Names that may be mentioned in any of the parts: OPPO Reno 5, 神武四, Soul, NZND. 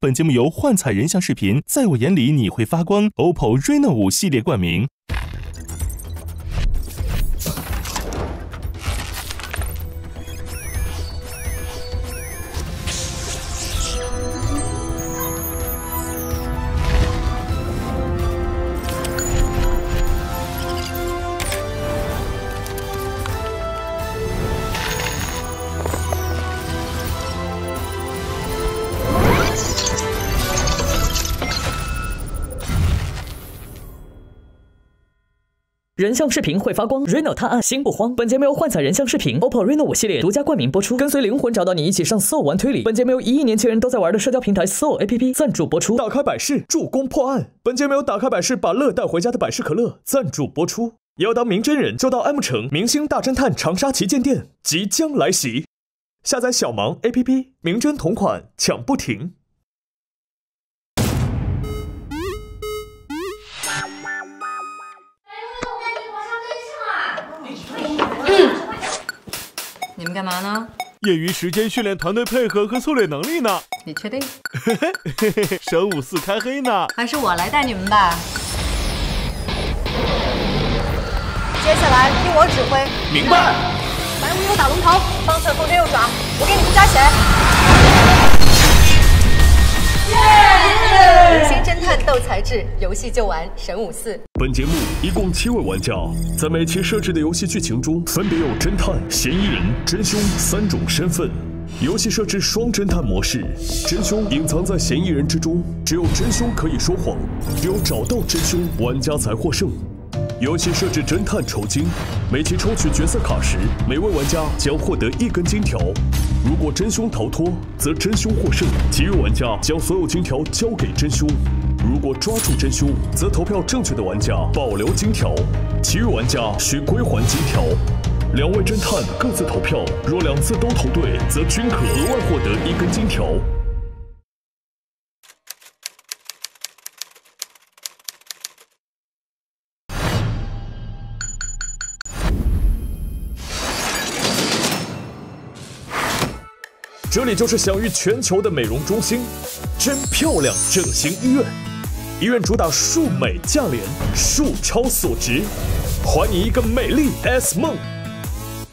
本节目由幻彩人像视频，在我眼里你会发光 OPPO Reno 5系列冠名。人像视频会发光 ，Reno 探案心不慌。本节目由幻彩人像视频 OPPO Reno 5系列独家冠名播出，跟随灵魂找到你，一起上 Soul 玩推理。本节目由11年轻人都在玩的社交平台 Soul APP 赞助播出。打开百事，助攻破案。本节目由打开百事把乐带回家的百事可乐赞助播出。要当名真人，就到 M 城明星大侦探长沙旗舰店即将来袭，下载小盲 APP， 名真同款抢不停。你们干嘛呢？业余时间训练团队配合和策略能力呢。你确定？神武四开黑呢？还是我来带你们吧。接下来听我指挥。明白。白无忧打龙头，方寸风车右爪，我给你们加血。耶！明星侦探斗才智，游戏就玩神武四。 本节目一共7位玩家，在每期设置的游戏剧情中，分别有侦探、嫌疑人、真凶3种身份。游戏设置双侦探模式，真凶隐藏在嫌疑人之中，只有真凶可以说谎，只有找到真凶，玩家才获胜。游戏设置侦探酬金，每期抽取角色卡时，每位玩家将获得1根金条。如果真凶逃脱，则真凶获胜，其余玩家将所有金条交给真凶。 如果抓住真凶，则投票正确的玩家保留金条，其余玩家需归还金条。2位侦探各自投票，若2次都投对，则均可额外获得1根金条。这里就是享誉全球的美容中心——真漂亮整形医院。 医院主打数美价廉，数超所值，还你一个美丽 S 梦。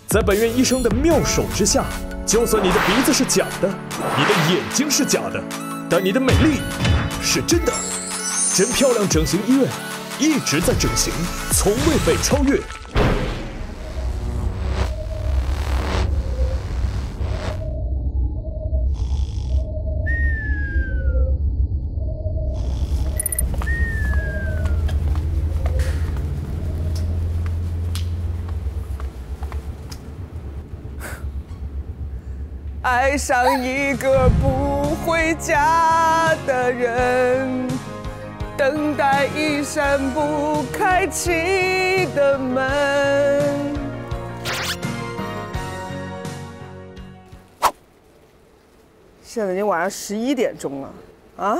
在本院医生的妙手之下，就算你的鼻子是假的，你的眼睛是假的，但你的美丽是真的。真漂亮整形医院一直在整形，从未被超越。 爱上一个不回家的人，等待一扇不开启的门。现在已经晚上11点钟了，啊？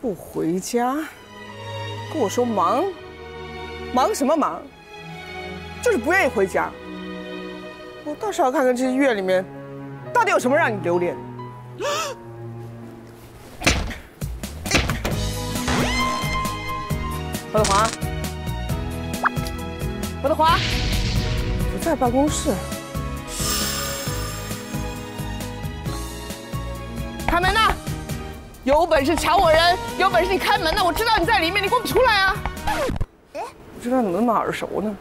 不回家，跟我说忙，忙什么忙？就是不愿意回家。我倒是要看看这医院里面。 到底有什么让你留恋？何德华，何德华，不在办公室。开门呐！有本事抢我人，有本事你开门呐！我知道你在里面，你给我出来啊！不知道怎么那么耳熟呢？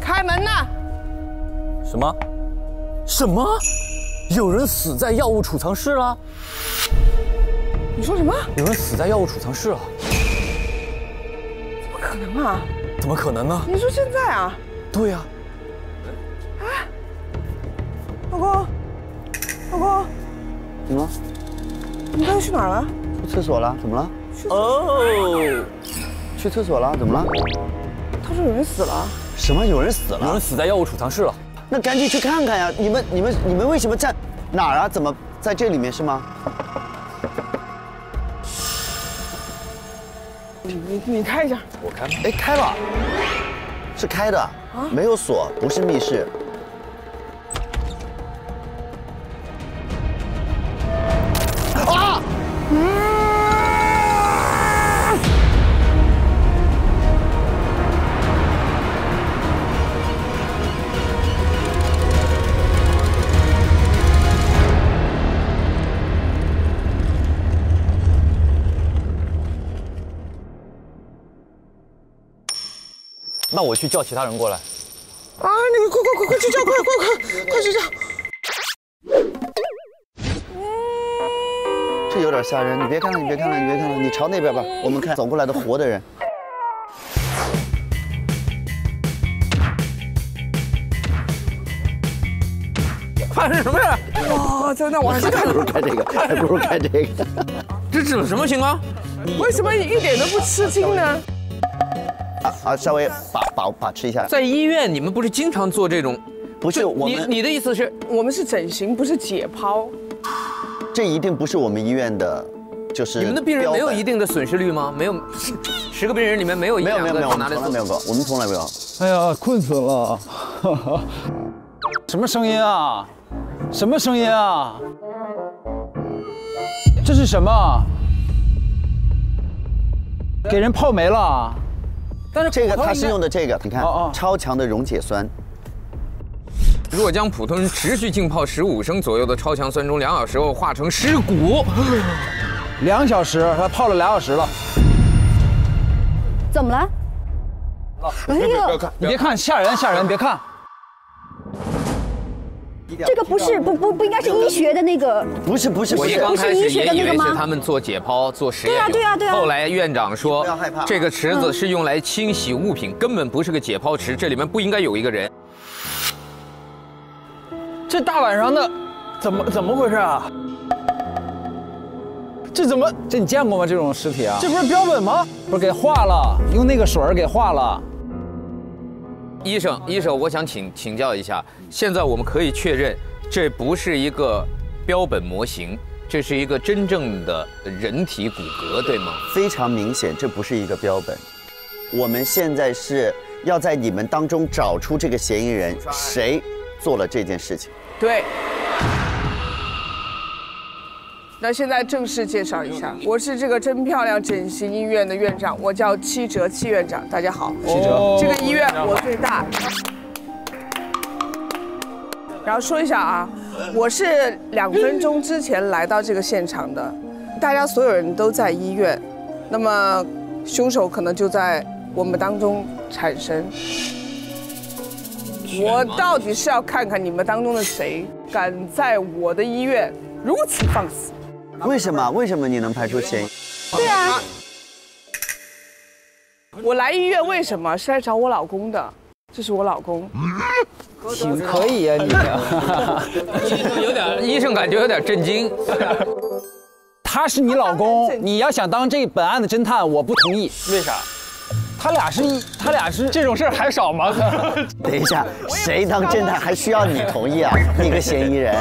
开门呐！什么？什么？ 有人死在药物储藏室了！你说什么？有人死在药物储藏室了！怎么可能啊？怎么可能呢？你说现在啊？对呀。啊！老公，老公，怎么了？你刚才去哪儿了？去厕所了？怎么了？哦，去厕所了？怎么了？他说有人死了。什么？有人死了？有人死在药物储藏室了。 那赶紧去看看呀！你们为什么在哪儿啊？怎么在这里面是吗？你开一下，我开吧。哎，开了，是开的，啊、没有锁，不是密室。啊！那我去叫其他人过来。啊，那个快去叫，快去叫！这有点吓人，你别看了，你朝那边吧，我们看走过来的活的人。 看什么呀？哇，在那往上看，还不如看这个。这指的什么情况？为什么一点都不吃惊呢？啊，稍微把吃一下。在医院你们不是经常做这种？不是我们。你的意思是，我们是整形，不是解剖。这一定不是我们医院的，就是你们的病人没有一定的损失率吗？没有，10个病人里面没有一两个拿来做。我们从来没有。哎呀，困死了！什么声音啊？ 什么声音啊？这是什么？给人泡没了。但是这个他是用的这个，你看，超强的溶解酸。如果将普通人持续浸泡15升左右的超强酸中，2小时后化成尸骨。2小时，他泡了2小时了。怎么了？哎呀，你别看，吓人，别看。 这个不是不应该是医学的那个，不是医学的那个吗？他们做解剖做实验，对啊。后来院长说，这个池子是用来清洗物品，根本不是个解剖池，这里面不应该有一个人。这大晚上的，怎么回事啊？这你见过吗？这种尸体啊？这不是标本吗？不是给化了，用那个水给化了。 医生，我想请教一下，现在我们可以确认，这不是一个标本模型，这是一个真正的人体骨骼，对吗？非常明显，这不是一个标本。我们现在是要在你们当中找出这个嫌疑人，谁做了这件事情？对。那现在正式介绍一下，我是这个真漂亮整形医院的院长，我叫戚院长，大家好。戚哲，这个医院我最大。然后说一下啊，我是2分钟之前来到这个现场的，大家所有人都在医院，那么凶手可能就在我们当中产生。我到底是要看看你们当中的谁敢在我的医院如此放肆。 为什么你能排除嫌疑？对啊，我来医院为什么是来找我老公的？这是我老公，挺可以啊你。医生感觉有点震惊。他是你老公，你要想当这本案的侦探，我不同意。为啥？他俩是这种事儿还少吗？等一下，谁当侦探还需要你同意啊？你个嫌疑人。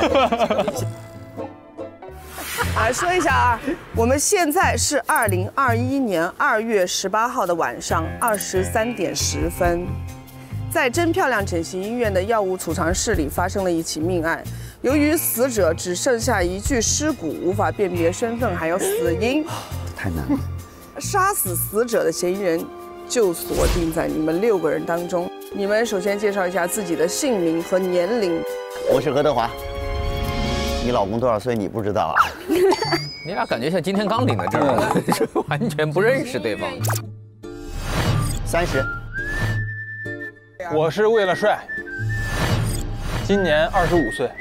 来说一下啊，我们现在是2021年2月18号的晚上23:10，在真漂亮整形医院的药物储藏室里发生了一起命案。由于死者只剩下一具尸骨，无法辨别身份还有死因，太难了。杀死死者的嫌疑人就锁定在你们6个人当中。你们首先介绍一下自己的姓名和年龄。我是何德华。 你老公多少岁？你不知道啊？你俩感觉像今天刚领的证，完全不认识对方。30，我是为了帅，今年25岁，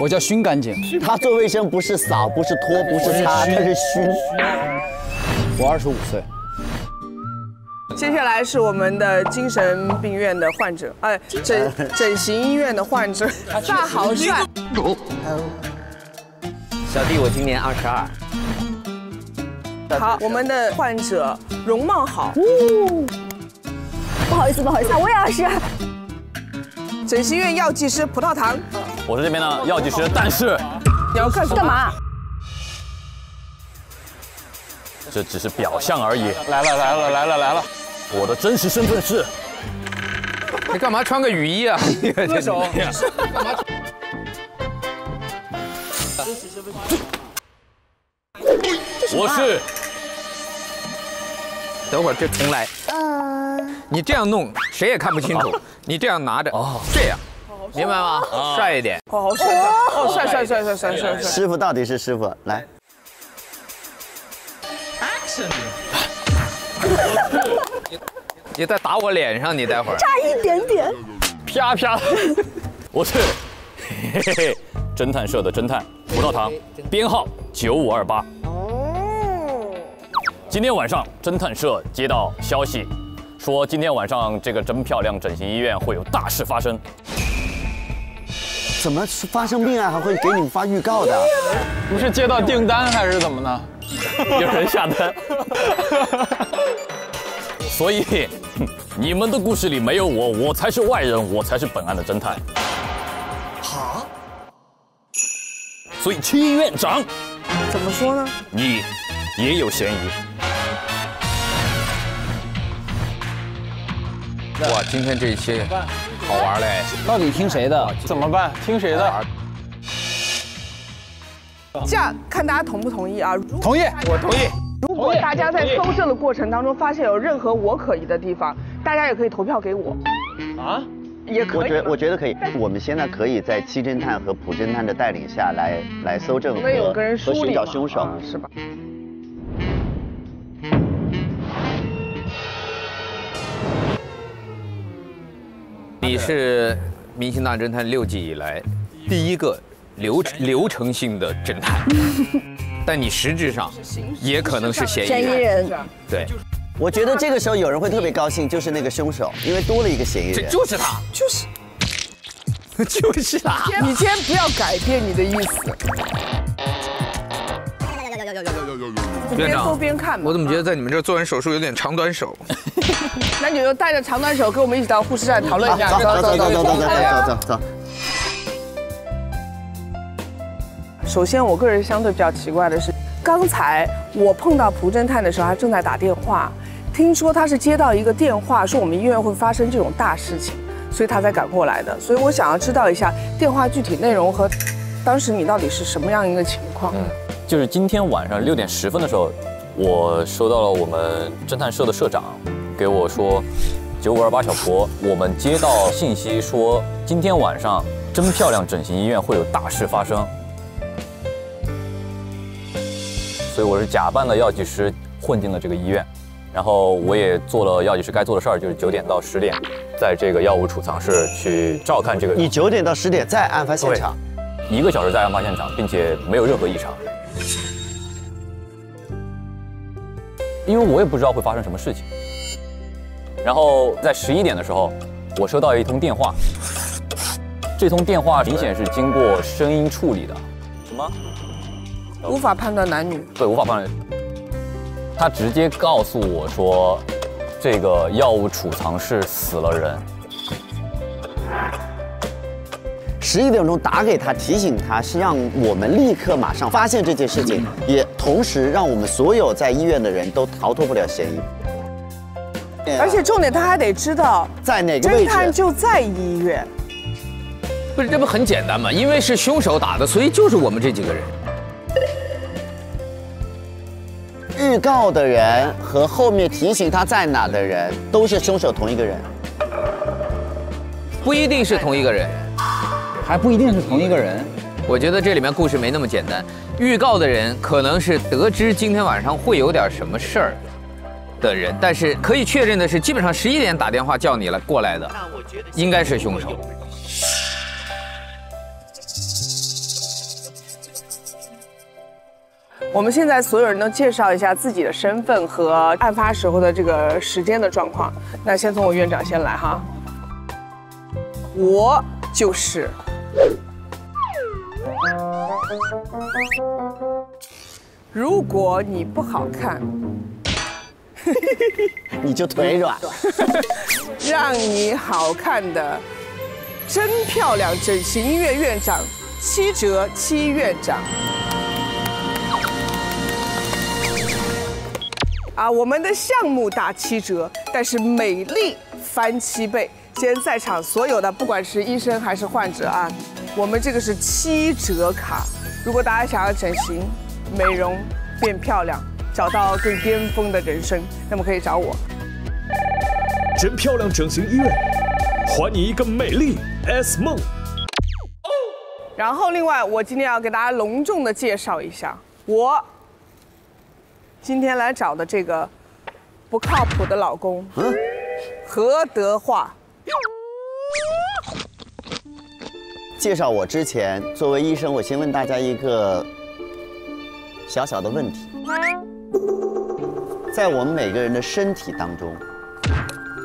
我叫熏干净。他做卫生不是扫，不是拖，不是擦，他是熏。我25岁。接下来是我们的精神病院的患者，整形医院的患者大豪帅。 小弟，我今年22。好，我们的患者容貌好。不好意思，我也20。整形院药剂师葡萄糖。我是这边的药剂师，但是你要干嘛？这只是表象而已。来了！我的真实身份是……你干嘛穿个雨衣啊？歌手。干嘛？ 我是，等会儿这重来。你这样弄谁也看不清楚。你这样拿着，这样，明白吗？帅一点。好帅！帅！师傅到底是师傅，来。Action！你再打我脸上，你待会儿差一点点，啪啪！我是嘿嘿侦探社的侦探胡道堂，编号9528。哦，今天晚上侦探社接到消息，说今天晚上这个真漂亮整形医院会有大事发生。 怎么发生病啊？还会给你们发预告的？不是接到订单还是怎么呢？有人下单，所以你们的故事里没有我，我才是外人，我才是本案的侦探。好，所以戚院长，怎么说呢？你也有嫌疑。哇，今天这一期。 好玩嘞！到底听谁的？怎么办？听谁的？这样看大家同不同意啊？同意，我同意。如果大家在搜证的过程当中发现有任何我可疑的地方，大家也可以投票给我。啊？也可以。我觉得可以。我们现在可以在戚侦探和朴侦探的带领下来搜证和寻找凶手，是吧？ 你是《明星大侦探》6季以来第一个流程性的侦探，但你实质上也可能是嫌疑人。对，我觉得这个时候有人会特别高兴，就是那个凶手，因为多了一个嫌疑人。就是他，就是他。你先不要改变你的意思。边搜边看嘛。我怎么觉得在你们这做完手术有点长短手？ 那你就带着长短手跟我们一起到护士站讨论一下。走。首先，我个人相对比较奇怪的是，刚才我碰到朴侦探的时候，他正在打电话，听说他是接到一个电话，说我们医院会发生这种大事情，所以他才赶过来的。所以我想要知道一下电话具体内容和当时你到底是什么样一个情况。就是今天晚上6点10分的时候，我收到了我们侦探社的社长。 给我说，9528小婆，我们接到信息说，今天晚上真漂亮整形医院会有大事发生，所以我是假扮了药剂师混进了这个医院，然后我也做了药剂师该做的事儿，就是9点到10点，在这个药物储藏室去照看这个。你9点到10点在案发现场，1个小时在案发现场，并且没有任何异常。 因为我也不知道会发生什么事情，然后在11点的时候，我收到一通电话，这通电话明显是经过声音处理的，什么？无法判断男女。对，无法判断。他直接告诉我说，这个药物储藏室死了人。11点钟打给他，提醒他是让我们立刻马上发现这件事情，也同时让我们所有在医院的人都逃脱不了嫌疑。而且重点他还得知道在哪个位置，侦探就在医院。不是，这不很简单吗？因为是凶手打的，所以就是我们这几个人。预告的人和后面提醒他在哪的人都是凶手同一个人，不一定是同一个人。 还不一定是同一个人，我觉得这里面故事没那么简单。预告的人可能是得知今天晚上会有点什么事儿的人，但是可以确认的是，基本上11点打电话叫你来过来的，应该是凶手。我们现在所有人都介绍一下自己的身份和案发时候的这个时间的状况。那先从我院长先来哈，我就是。 如果你不好看，你就腿软。让你好看的真漂亮整形医院院长戚院长。啊，我们的项目打7折，但是美丽翻7倍。 今天在场所有的，不管是医生还是患者啊，我们这个是7折卡。如果大家想要整形、美容、变漂亮，找到更巅峰的人生，那么可以找我。真漂亮整形医院，还你一个美丽 S 梦。然后，另外我今天要给大家隆重的介绍一下，我今天来找的这个不靠谱的老公。嗯。何德化。介绍我之前，作为医生，我先问大家一个小小的问题：在我们每个人的身体当中，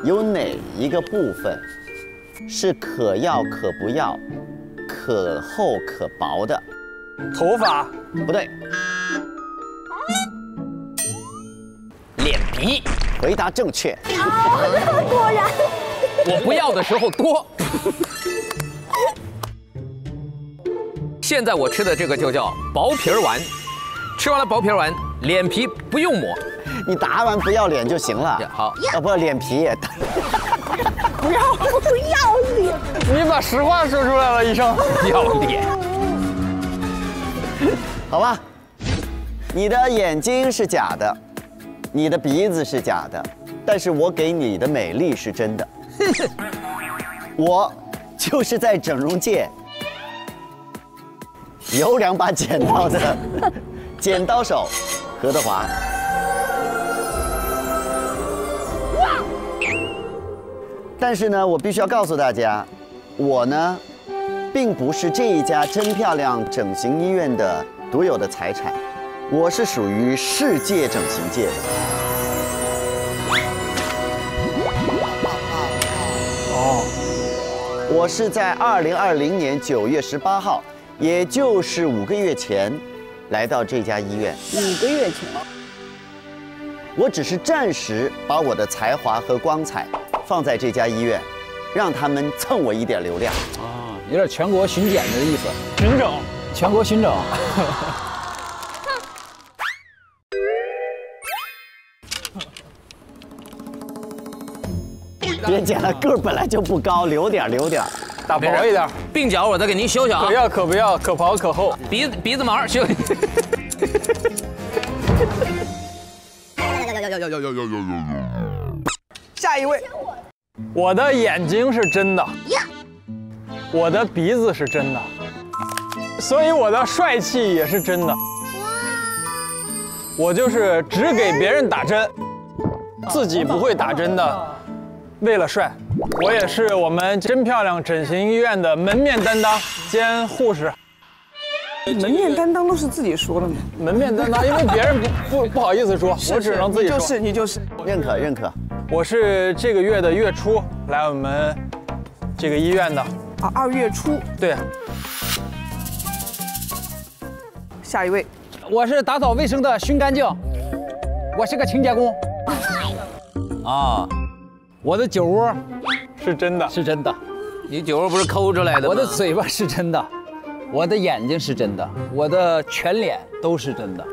有哪一个部分是可要可不要、可厚可薄的？头发？不对。 脸皮，回答正确。果然，我不要的时候多。现在我吃的这个就叫薄皮丸，吃完了薄皮丸，脸皮不用抹，你答完不要脸就行了。好，不要脸皮，不要脸。你把实话说出来了，医生。要脸，好吧。你的眼睛是假的。 你的鼻子是假的，但是我给你的美丽是真的。我就是在整容界有两把剪刀的剪刀手何德华。但是呢，我必须要告诉大家，我呢，并不是这一家真漂亮整形医院的独有的财产。 我是属于世界整形界的。哦，我是在2020年9月18号，也就是5个月前，来到这家医院。5个月前，我只是暂时把我的才华和光彩放在这家医院，让他们蹭我一点流量。啊，有点全国巡检的意思。巡整，全国巡整。别剪了，个儿本来就不高，留点，打薄一点。鬓角我再给您修修啊。可要可不要，可薄可厚。鼻子毛修。下一位，我的眼睛是真的，我的鼻子是真的，所以我的帅气也是真的。我就是只给别人打针，自己不会打针的。 为了帅，我也是我们真漂亮整形医院的门面担当兼护士。门面担当都是自己说的吗？门面担当，因为别人不好意思说，我只能自己说。你就是认可。我是这个月的月初来我们这个医院的啊，2月初。对。下一位，我是打扫卫生的熏干净，我是个清洁工。啊。 我的酒窝是真的，是真的。你酒窝不是抠出来的？我的嘴巴是真的，我的眼睛是真的，我的全脸都是真的。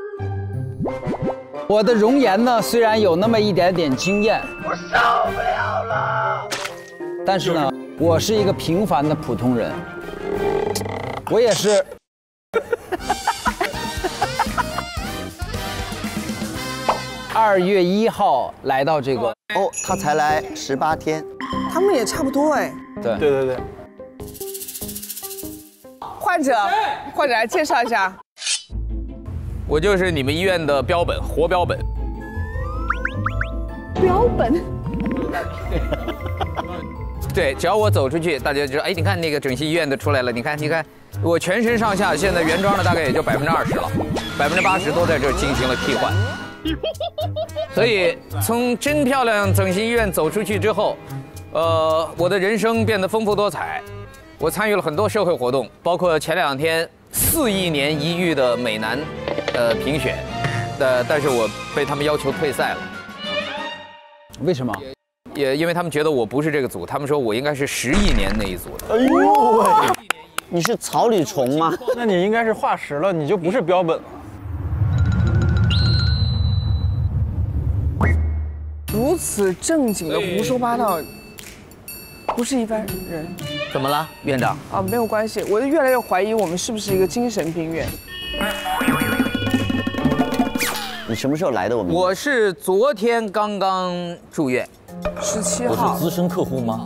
我的容颜呢，虽然有那么一点点惊艳，我受不了了。但是呢，我是一个平凡的普通人，我也是。2月1号来到这个。 哦，他才来18天，他们也差不多哎。对。患者来介绍一下。我就是你们医院的标本，活标本。标本。对，只要我走出去，大家就说：“哎，你看那个整形医院的出来了，你看，我全身上下现在原装的大概也就20%了，80%都在这儿进行了替换。” 所以，从真漂亮整形医院走出去之后，我的人生变得丰富多彩。我参与了很多社会活动，包括前2天4亿年一遇的美男，评选，但是我被他们要求退赛了。为什么？也因为他们觉得我不是这个组，他们说我应该是10亿年那一组的。哎呦喂，你是草履虫吗？那你应该是化石了，你就不是标本了。 如此正经的胡说八道，不是一般人。怎么了，院长？啊，没有关系，我就越来越怀疑我们是不是一个精神病院。你什么时候来的？我是昨天刚刚住院，17号。我是资深客户吗？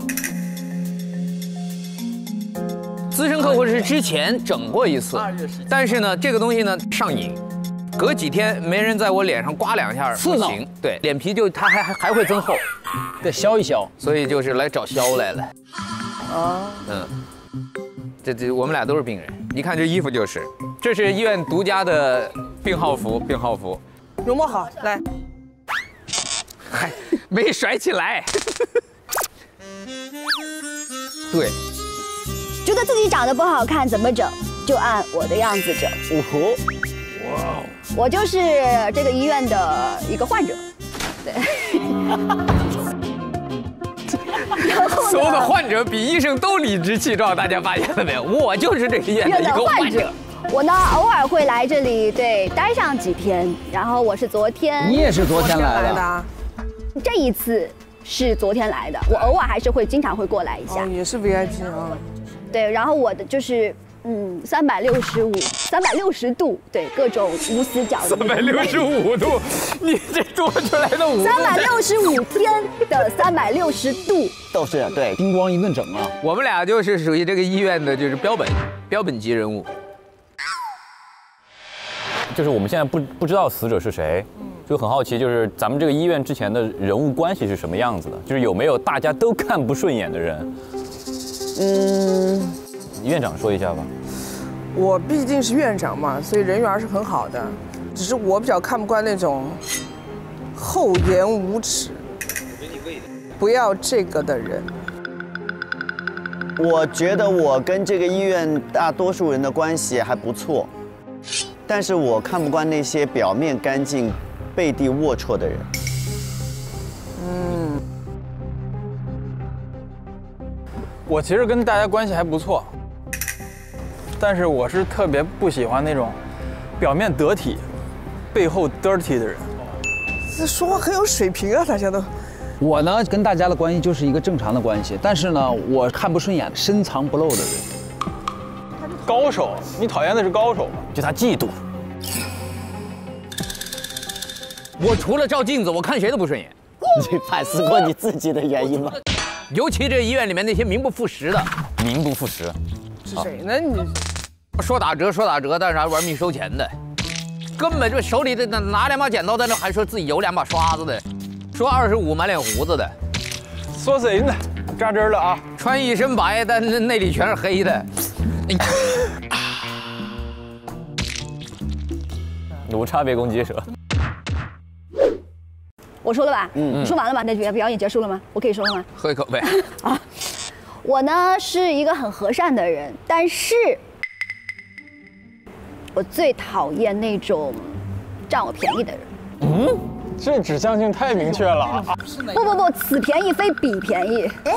资深客户是之前整过一次，但是呢，这个东西呢上瘾。隔几天没人在我脸上刮两下不行，对，脸皮就它还会增厚，得削一削，所以就是来找削来了。啊，嗯，这我们俩都是病人，你看这衣服就是，这是医院独家的病号服，病号服，容嬷好来，嗨，没甩起来，对，觉得自己长得不好看怎么整？ 就按我的样子整。哦吼，哇！我就是这个医院的一个患者，对。所有的患者比医生都理直气壮，大家发现了没有？我就是这个医院的一个患者。我呢，偶尔会来这里对待上几天。然后我是昨天，你也是昨天来的。这一次是昨天来的，我偶尔还是会经常会过来一下。也是 VIP 啊。对，然后我的就是。 嗯，365度，对，各种无死角。365度，你这多出来的五。365天的360度都是对，叮咣一顿整啊！我们俩就是属于这个医院的，就是标本级人物。就是我们现在不知道死者是谁，就很好奇，就是咱们这个医院之前的人物关系是什么样子的，就是有没有大家都看不顺眼的人？嗯。 院长说一下吧，我毕竟是院长嘛，所以人缘是很好的，只是我比较看不惯那种厚颜无耻、不要这个的人。我觉得我跟这个医院大多数人的关系还不错，但是我看不惯那些表面干净、背地龌龊的人。嗯，我其实跟大家关系还不错。 但是我是特别不喜欢那种表面得体、背后 dirty 的人。这说话很有水平啊，大家都。我呢，跟大家的关系就是一个正常的关系，但是呢，我看不顺眼深藏不露的人。高手，你讨厌的是高手吗？就他嫉妒。我除了照镜子，我看谁都不顺眼。你反思过你自己的原因吗？尤其这医院里面那些名不副实的。名不副实。 是谁呢？你说打折说打折，但是还玩命收钱的，根本就手里的拿两把剪刀在那还说自己有两把刷子的，说25满脸胡子的，说谁呢？扎针了啊！穿一身白，但是内里全是黑的。无差别攻击者。我说了吧？嗯，你说完了吧？那表演结束了吗？我可以说了吗？喝一口呗。啊。 我呢是一个很和善的人，但是，我最讨厌那种占我便宜的人。嗯，这指向性太明确了啊！不，此便宜非彼便宜。哎，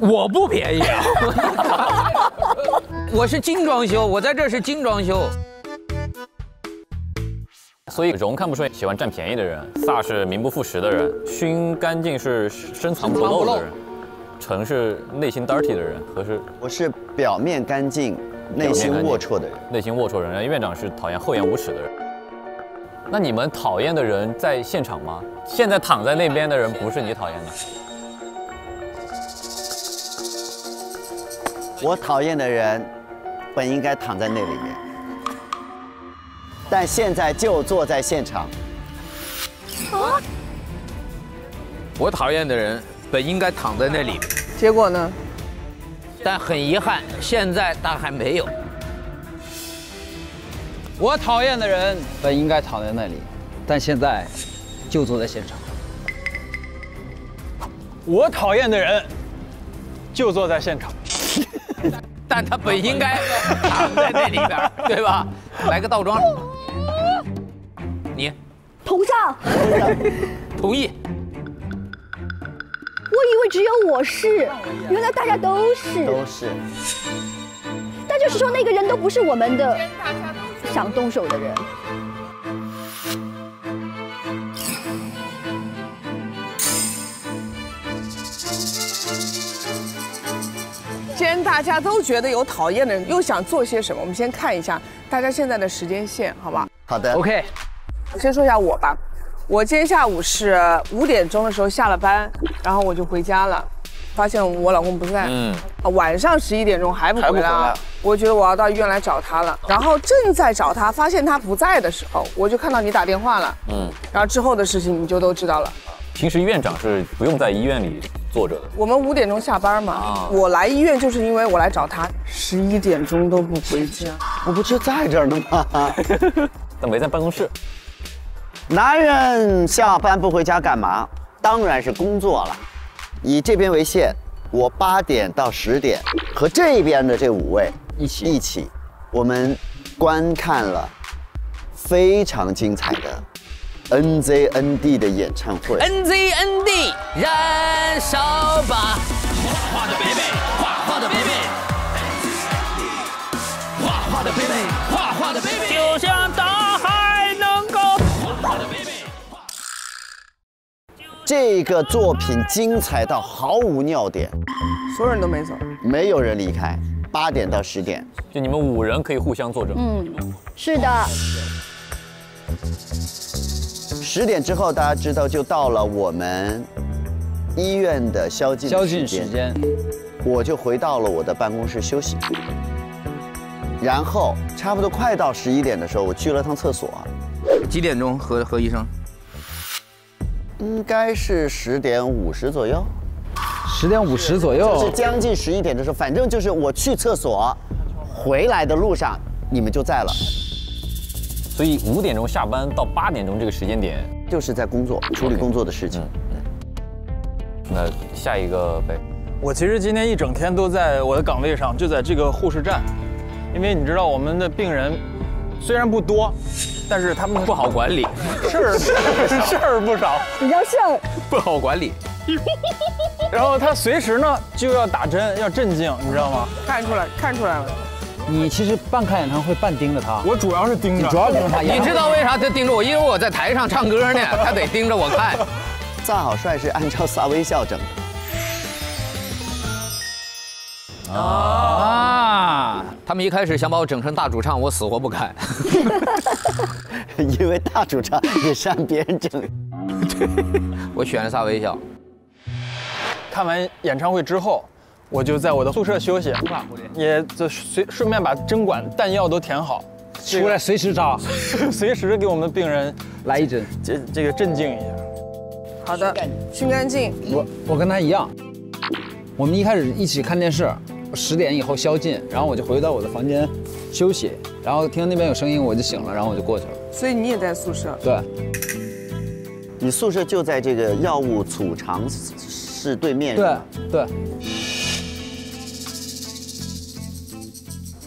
我不便宜啊！我是精装修，我在这是精装修。所以容看不顺，喜欢占便宜的人；萨是名不副实的人；熏干净是深藏不露的人。 成是内心 dirty 的人，和是我是表面干净、内心龌龊的人。内心龌龊人，院长是讨厌厚颜无耻的人。那你们讨厌的人在现场吗？现在躺在那边的人不是你讨厌的。我讨厌的人本应该躺在那里面，但现在就坐在现场。啊！我讨厌的人。 本应该躺在那里，结果呢？但很遗憾，现在他还没有。我讨厌的人本应该躺在那里，但现在就坐在现场。我讨厌的人就坐在现场，但他本应该躺在那里边，对吧？来个倒装，你同上，同意。 我以为只有我是，原来大家都是。都是。但就是说，那个人都不是我们的想动手的人。既然大家都觉得有讨厌的人，又想做些什么？我们先看一下大家现在的时间线，好吧？好的。OK。我先说一下我吧。 我今天下午是5点钟的时候下了班，然后我就回家了，发现我老公不在。嗯，晚上11点钟还不回来。我觉得我要到医院来找他了。然后正在找他，发现他不在的时候，我就看到你打电话了。嗯，然后之后的事情你就都知道了。平时院长是不用在医院里坐着的。我们5点钟下班嘛，啊、我来医院就是因为我来找他，11点钟都不回家。我不就在这儿呢吗？但没在办公室。男人下班不回家干嘛？当然是工作了。以这边为限。 我8点到10点和这边的这5位一起，我们观看了非常精彩的 NZND 的演唱会。NZND 燃烧吧！画画的北北，画画的北北，画画的北北，画画的北北，就像大海能够。画画的北北。这个作品精彩到毫无尿点。 所有人都没走，没有人离开。8点到10点，就你们5人可以互相作证。嗯，是的。10点之后，大家知道就到了我们医院的宵禁时间，我就回到了我的办公室休息。然后差不多快到11点的时候，我去了趟厕所。几点钟和医生？应该是10点50左右。 10点50左右，就是将近11点的时候，反正就是我去厕所，回来的路上你们就在了。所以5点钟下班到8点钟这个时间点，就是在工作，处理工作的事情。那下一个呗。我其实今天一整天都在我的岗位上，就在这个护士站，因为你知道我们的病人虽然不多。 但是他们不好管理，事儿不少，比较像不好管理。然后他随时呢就要打针，要镇静，你知道吗？看出来了。你其实半看演唱会半盯着他，我主要是盯着，你主要盯着他。你知道为啥他盯着我？因为我在台上唱歌呢，他得盯着我看。撒好帅是按照撒微笑整的。啊。 他们一开始想把我整成大主唱，我死活不改，因为大主唱也是按别人整。我选了仨微笑。看完演唱会之后，我就在我的宿舍休息，也就顺便把针管、弹药都填好，出来随时扎，随时给我们的病人来一针，这个镇静一下。好的，熏干净。我跟他一样，我们一开始一起看电视。 10点以后宵禁，然后我就回到我的房间休息，然后听到那边有声音我就醒了，然后我就过去了。所以你也在宿舍？对，你宿舍就在这个药物储藏室对面。对。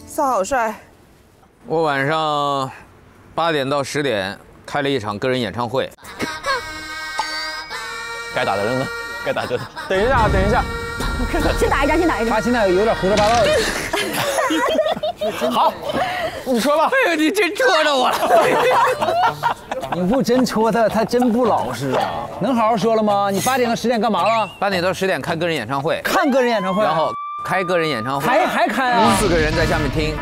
撒好帅，我晚上8点到10点开了一场个人演唱会。该打的人呢？该打针。等一下。 先打一架。他现在有点胡说八道的。好，你说吧。哎呦，你真戳着我了。你不真戳他，他真不老实啊。能好好说了吗？你8点到10点干嘛了？8点到10点看个人演唱会。看个人演唱会。然后开个人演唱会。还开啊？4个人在下面听。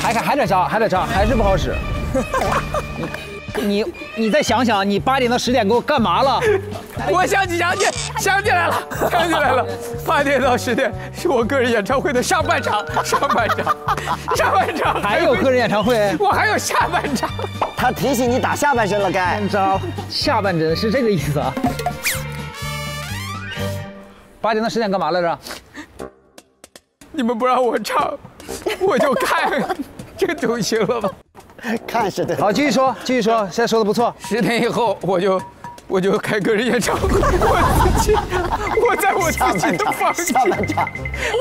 还开还得扎，还是不好使。你再想想，你8点到10点给我干嘛了？我想起来了，8点到10点是我个人演唱会的上半场，还有个人演唱会，我还有下半场。他提醒你打下半身了，该。下半针是这个意思啊？8点到10点干嘛来着？你们不让我唱，我就看，这总行了吧？ 看是的，好，继续说，现在说的不错。10点以后，我就开个人演唱会，我在我自己的房间，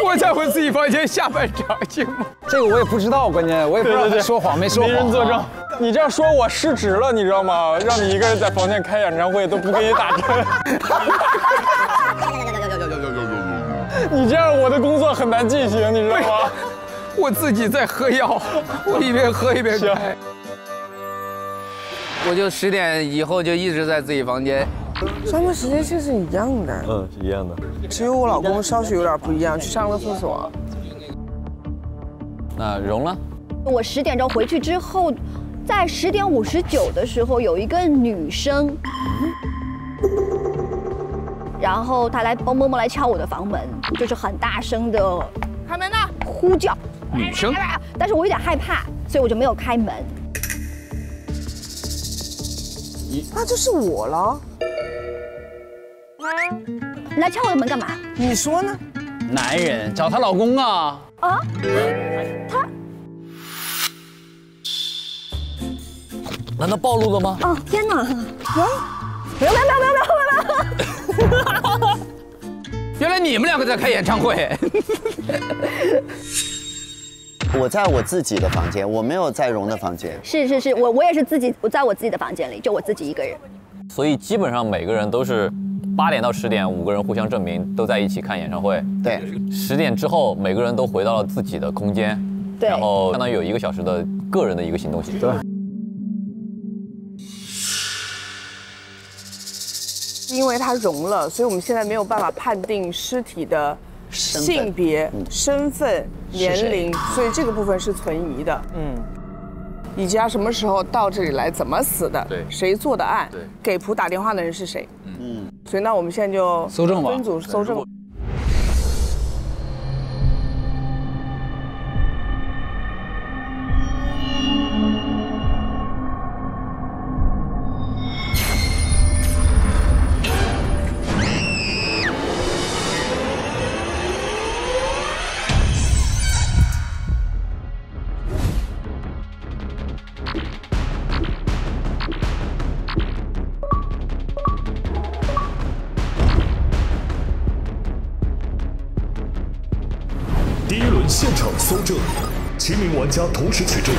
我在我自己房间下半场，行吗？这个我也不知道，关键我也不知道说谎没说谎，没人作证。你这样说我失职了，你知道吗？让你一个人在房间开演唱会都不给你打针，你这样我的工作很难进行，你知道吗？ 我自己在喝药，我一边喝一边开。我就10点以后就一直在自己房间。上班时间线是一样的，嗯，是一样的。只有我老公稍许有点不一样，去上了厕所。那蓉呢？我10点钟回去之后，在10点59的时候有一个女生，然后她来蹦蹦蹦来敲我的房门，就是很大声的开门呐。 呼叫，女生，但是我有点害怕，所以我就没有开门。那就是我了。你来敲我的门干嘛？你说呢？男人找她老公啊。啊？他？难道暴露了吗？哦，天哪！不要！原来你们两个在开演唱会。我在我自己的房间，我没有在蓉的房间。是，我也是自己，我在我自己的房间里，就我自己一个人。所以基本上每个人都是8点到10点，5个人互相证明都在一起看演唱会。对，10点之后每个人都回到了自己的空间，对，然后相当于有1个小时的个人的一个行动时间。对。因为它融了，所以我们现在没有办法判定尸体的性别、身份、年龄，所以这个部分是存疑的。嗯，以及他什么时候到这里来，怎么死的，对，谁做的案，对，给普打电话的人是谁？嗯，所以那我们现在就搜证吧，分组搜证。玩家同时取证，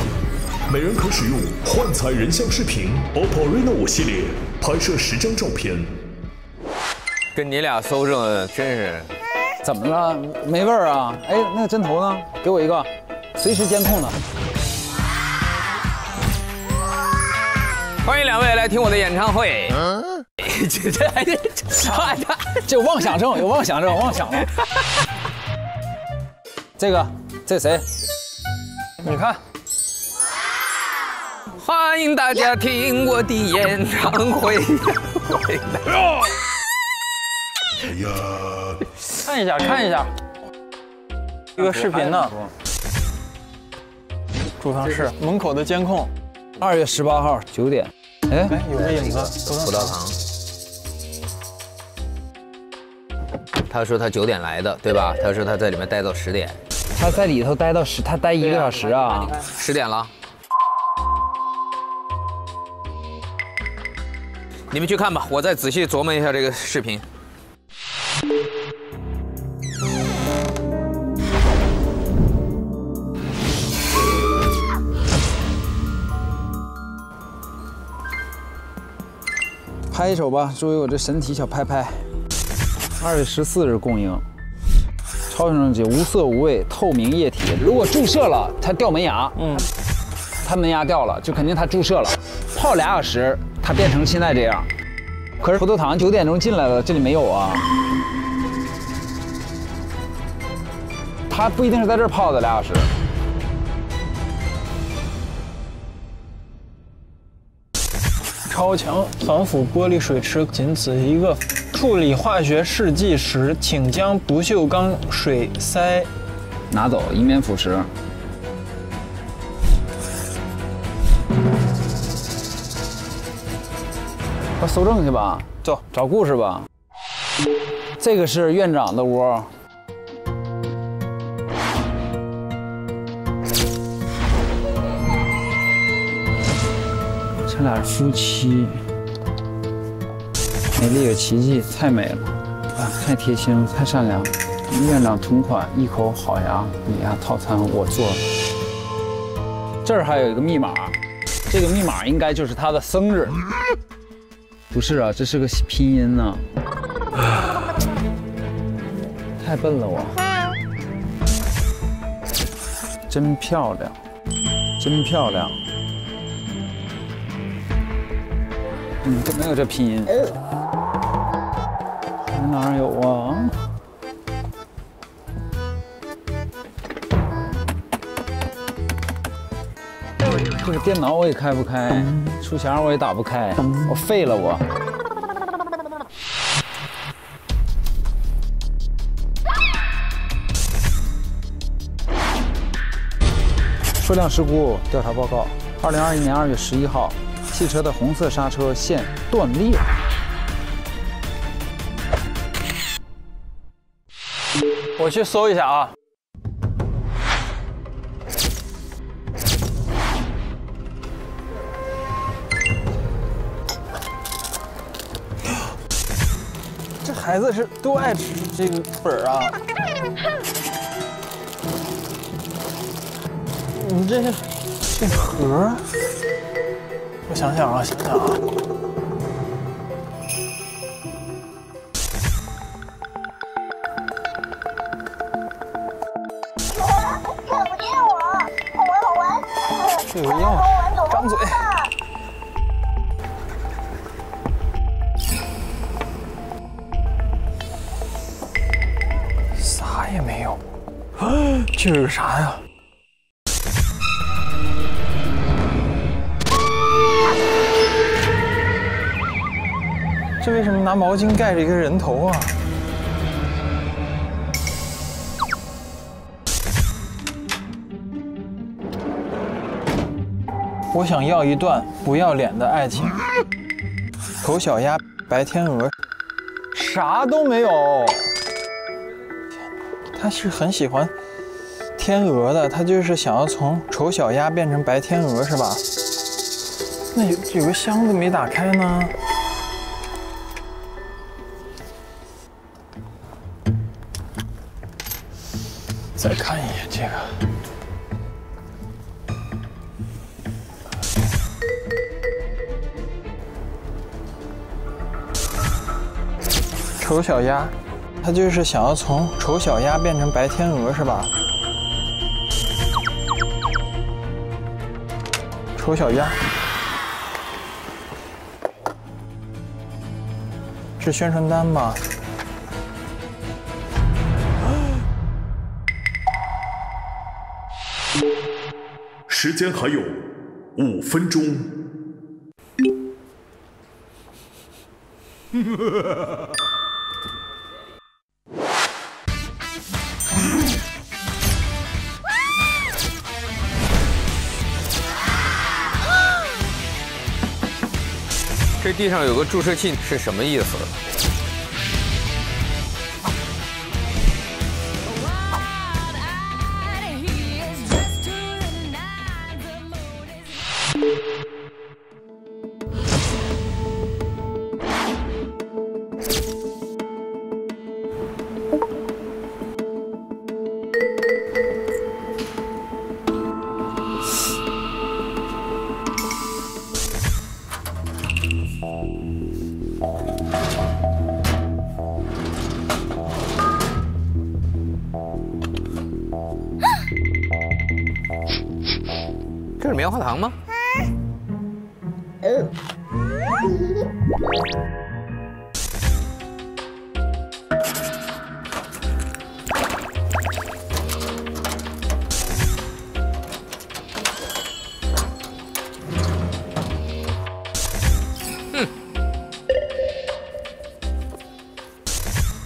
每人可使用幻彩人像视频 OPPO Reno 5系列拍摄10张照片。跟你俩搜证真是，怎么了？没味儿啊？哎，那个针头呢？给我一个，随时监控的。欢迎两位来听我的演唱会。嗯，这妄想症，有妄想症，妄想了。这谁？ 你看，欢迎大家听我的演唱会。哎呀，看一下，这个视频呢，储藏室门口的监控，2月18号9点，哎，有个影子，葡萄糖。他说他9点来的，对吧？他说他在里面待到10点。 他在里头待到他待1个小时啊，10点了。你们去看吧，我再仔细琢磨一下这个视频。拍一首吧，作为我这神体小拍拍。2月14日供应。 超声机无色无味，透明液体。如果注射了，它掉门牙。嗯，它门牙掉了，就肯定它注射了。泡2小时，它变成现在这样。可是葡萄糖9点钟进来了，这里没有啊。它不一定是在这儿泡的2小时。超强防腐玻璃水池，仅此一个。 处理化学试剂时，请将不锈钢水塞拿走，以免腐蚀。快搜证去吧，走，找故事吧。这个是院长的窝。这俩是夫妻。 美丽有奇迹，太美了啊！太贴心，太善良。院长同款，一口好牙，你牙套餐我做了。这儿还有一个密码，这个密码应该就是他的生日。不是啊，这是个拼音呢、啊。太笨了我。真漂亮，真漂亮。嗯，都没有这拼音。 哪儿有啊？这个电脑我也开不开，书匣我也打不开，我废了我。车辆事故调查报告：2021年2月11号，汽车的红色刹车线断裂。 我去搜一下啊！这孩子是都爱吃这个粉啊！你这是这盒？我想想啊，想想啊！这有钥匙，张嘴。啥也没有，啊，这有啥呀？这为什么拿毛巾盖着一个人头啊？ 我想要一段不要脸的爱情。丑小鸭，白天鹅，啥都没有。他是很喜欢天鹅的，他就是想要从丑小鸭变成白天鹅，是吧？那有个箱子没打开呢。再看一眼这个。 丑小鸭，他就是想要从丑小鸭变成白天鹅，是吧？丑小鸭是宣传单吧？时间还有5分钟。 这地上有个注射器是什么意思？这是棉花糖吗？嗯，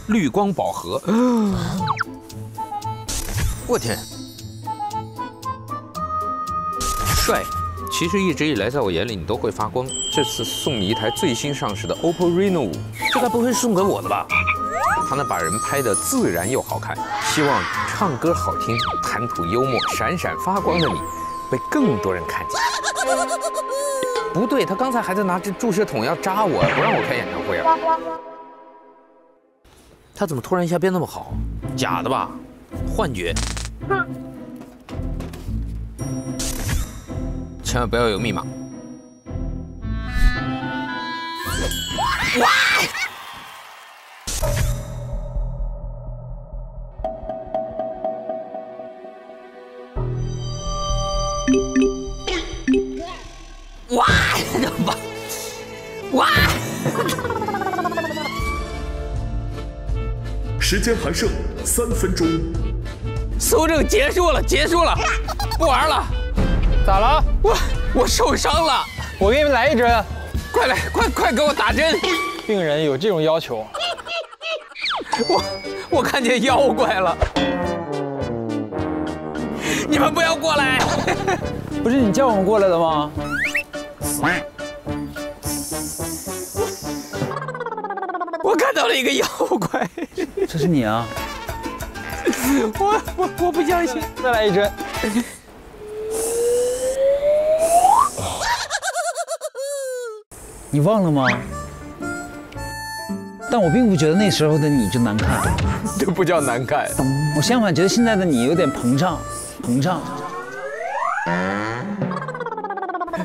绿光宝盒，我天！ 帅，其实一直以来在我眼里你都会发光。这次送你一台最新上市的 OPPO Reno 5，这该不会是送给我的吧？他能把人拍得自然又好看，希望唱歌好听、谈吐幽默、闪闪发光的你被更多人看见。不对，他刚才还在拿着注射筒要扎我，不让我开演唱会啊！他怎么突然一下变那么好？假的吧？幻觉。 千万不要有密码！哇！哇！哇！时间还剩3分钟，搜证结束了，结束了，不玩了。 咋了？我受伤了，我给你们来一针，快来，快给我打针！病人有这种要求，我看见妖怪了，你们不要过来！不是你叫我们过来的吗？我看到了一个妖怪。这是你啊！我不相信！再来一针。 你忘了吗？但我并不觉得那时候的你就难看，这不叫难看。我相反觉得现在的你有点膨胀，膨胀。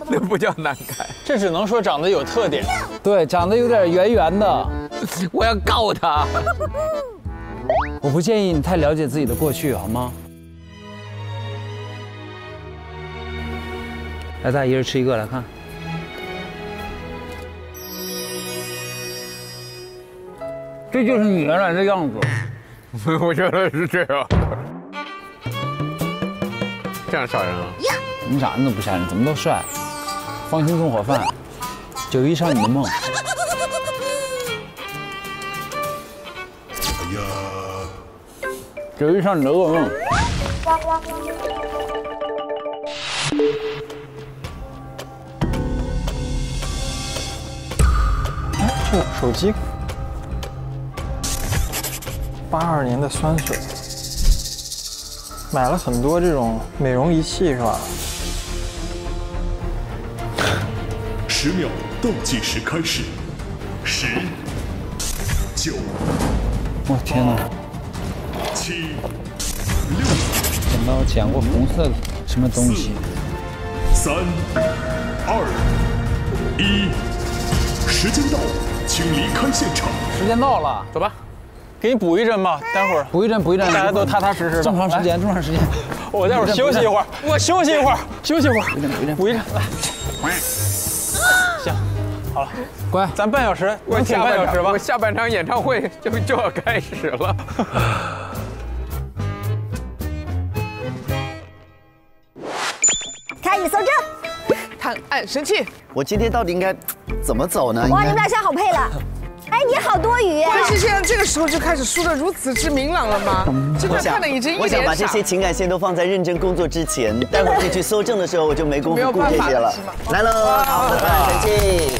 那不叫难看，这只能说长得有特点。对，长得有点圆圆的。我要告他。我不建议你太了解自己的过去，好吗？来，大家一人吃一个来看。 这就是你原来的样子，我觉得是这样。这样吓人啊！你咋那不吓人？怎么都帅。芳心纵火犯，911少女的梦。哎呀，911少女的噩梦。哦，手机。 82年的酸笋，买了很多这种美容仪器是吧？10秒倒计时开始，10、9，我天哪！7、6，怎么我讲过红色什么东西？3、2、1，时间到，请离开现场。时间到了，走吧。 给你补一针吧，待会儿补一针，补一针，大家都踏踏实实的。这么长时间，这么长时间，我待会儿休息一会儿，我休息一会儿，休息一会儿，补一针，来。行，好了，乖，咱半小时，我挺半小时吧。我下半场演唱会就要开始了。开始搜证，探案神器。我今天到底应该怎么走呢？哇，你们俩现在好配了。 哎，你好多余！关系现在这个时候就开始输得如此之明朗了吗？真的看得已经一脸傻。我想把这些情感线都放在认真工作之前，待会儿去搜证的时候我就没工夫顾这些了。来喽，我们看神器。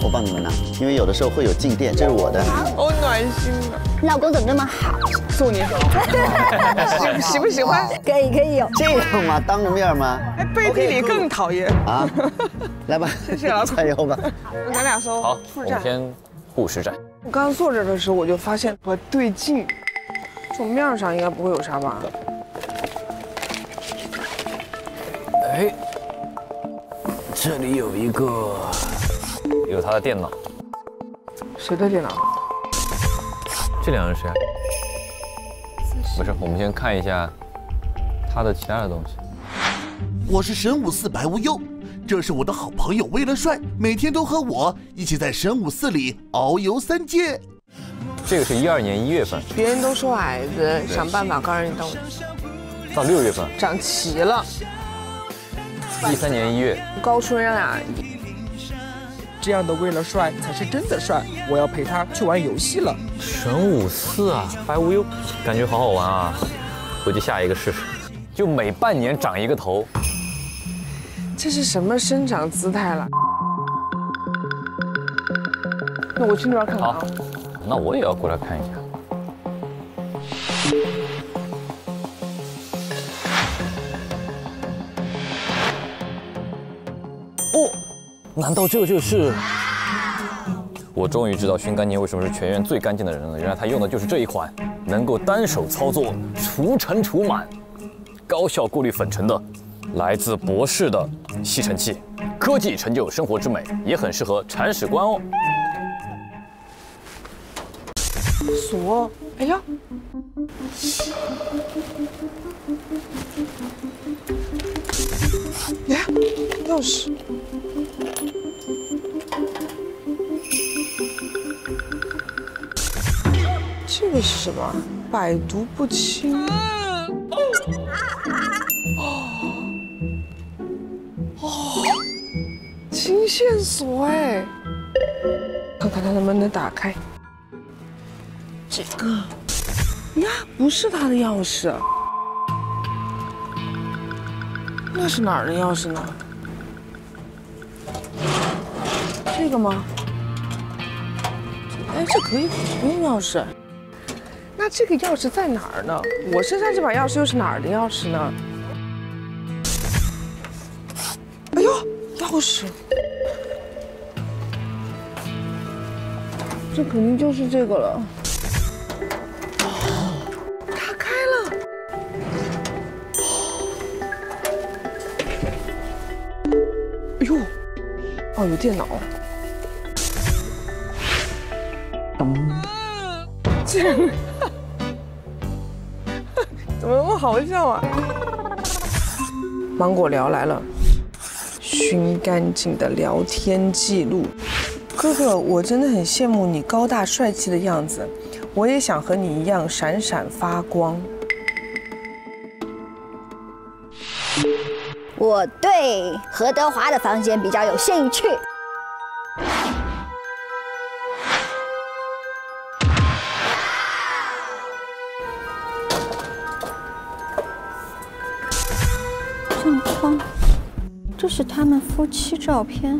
我帮你们拿，因为有的时候会有静电，这是我的。好暖心啊！老公怎么这么好？祝你好。喜不喜欢？可以可以有。这样吗？当着面吗？哎，背地里更讨厌啊。 来吧，谢谢老板，加油吧！咱俩搜好，我们先护士站。我刚坐这的时候，我就发现不对劲，从面上应该不会有啥吧？哎，这里有一个，有他的电脑。谁的电脑？这两个是谁？不是，我们先看一下他的其他的东西。我是神武寺白无忧。 这是我的好朋友威伦帅，每天都和我一起在神武寺里遨游三界。这个是12年1月份，别人都说矮子，想办法高人一等。到6月份长齐了。13年1月，高出人俩。这样的威伦帅才是真的帅，我要陪他去玩游戏了。神武寺啊，白无忧，感觉好好玩啊，回去下一个试试。就每半年长一个头。 这是什么生长姿态了？那我去那边看看啊。那我也要过来看一下。哦，难道这就是？我终于知道熏干捏为什么是全院最干净的人了。原来他用的就是这一款，能够单手操作除尘除螨，高效过滤粉尘的。 来自博士的吸尘器，科技成就生活之美，也很适合铲屎官哦。锁，哎呀，哎，钥匙，这个是什么？百毒不侵。 金线锁哎，看看它能不能打开。这个呀，不是他的钥匙，那是哪儿的钥匙呢？这个吗？哎，这可以不用钥匙。那这个钥匙在哪儿呢？我身上这把钥匙又是哪儿的钥匙呢？哎呦，钥匙！ 这肯定就是这个了。哦，打开了。哎呦，哦，有电脑。这怎么那么好笑啊？芒果聊来了，熏干净的聊天记录。 哥哥，我真的很羡慕你高大帅气的样子，我也想和你一样闪闪发光。我对何德华的房间比较有兴趣。相框，这是他们夫妻照片。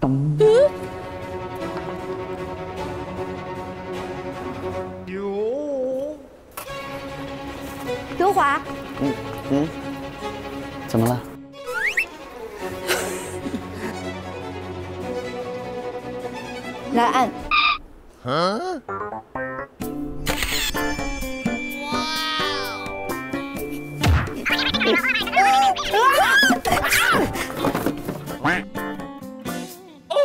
嗯，有德华，怎么了？来按。啊？哇哦！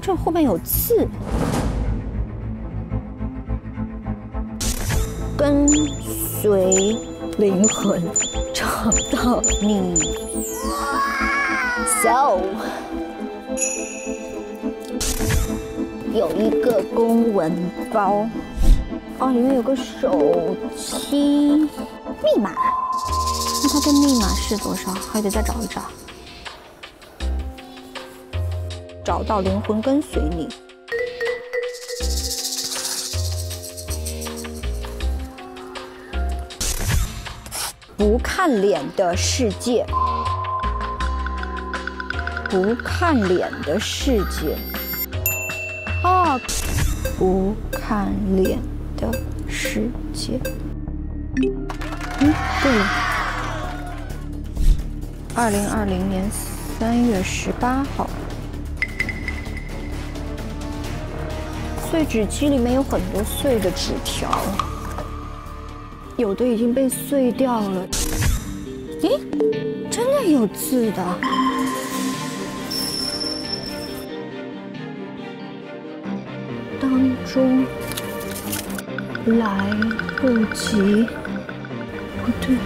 这后面有刺，跟随灵魂找到你 ，Soul 有一个公文包，哦，里面有个手机密码，那它的密码是多少？还得再找一找。 找到灵魂跟随你，不看脸的世界，不看脸的世界，哦，不看脸的世界，嗯，对了，2020年3月18号。 碎纸机里面有很多碎的纸条，有的已经被碎掉了。咦，真的有字的？当中来不及，不对，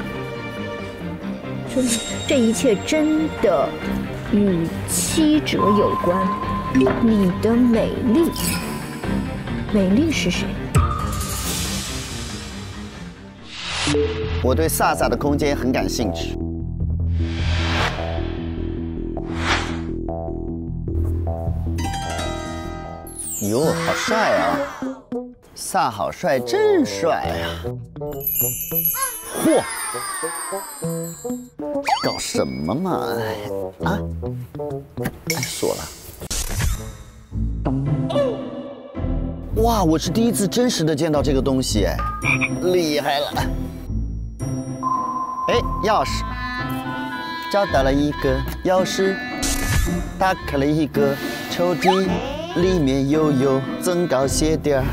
这一切真的与七者有关，你的美丽。 美丽是谁？我对萨萨的空间很感兴趣。哟，好帅啊！萨好帅，真帅啊！嚯！搞什么嘛？啊！爱死我了！ 哇！我是第一次真实的见到这个东西，哎，厉害了！哎，钥匙，找到了一个钥匙，打开了一个抽屉，里面又有增高鞋垫，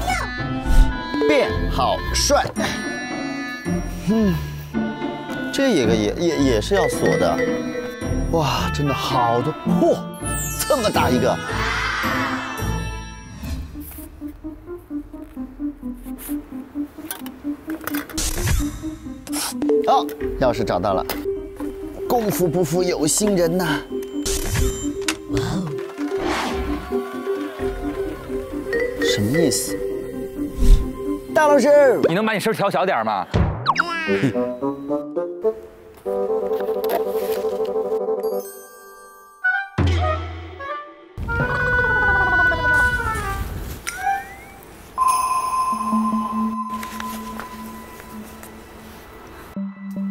变好帅。嗯，这一个也是要锁的。哇，真的好多！嚯，这么大一个。 哦，钥匙找到了，功夫不负有心人呐！哇哦，什么意思？大老师，你能把你声调小点吗？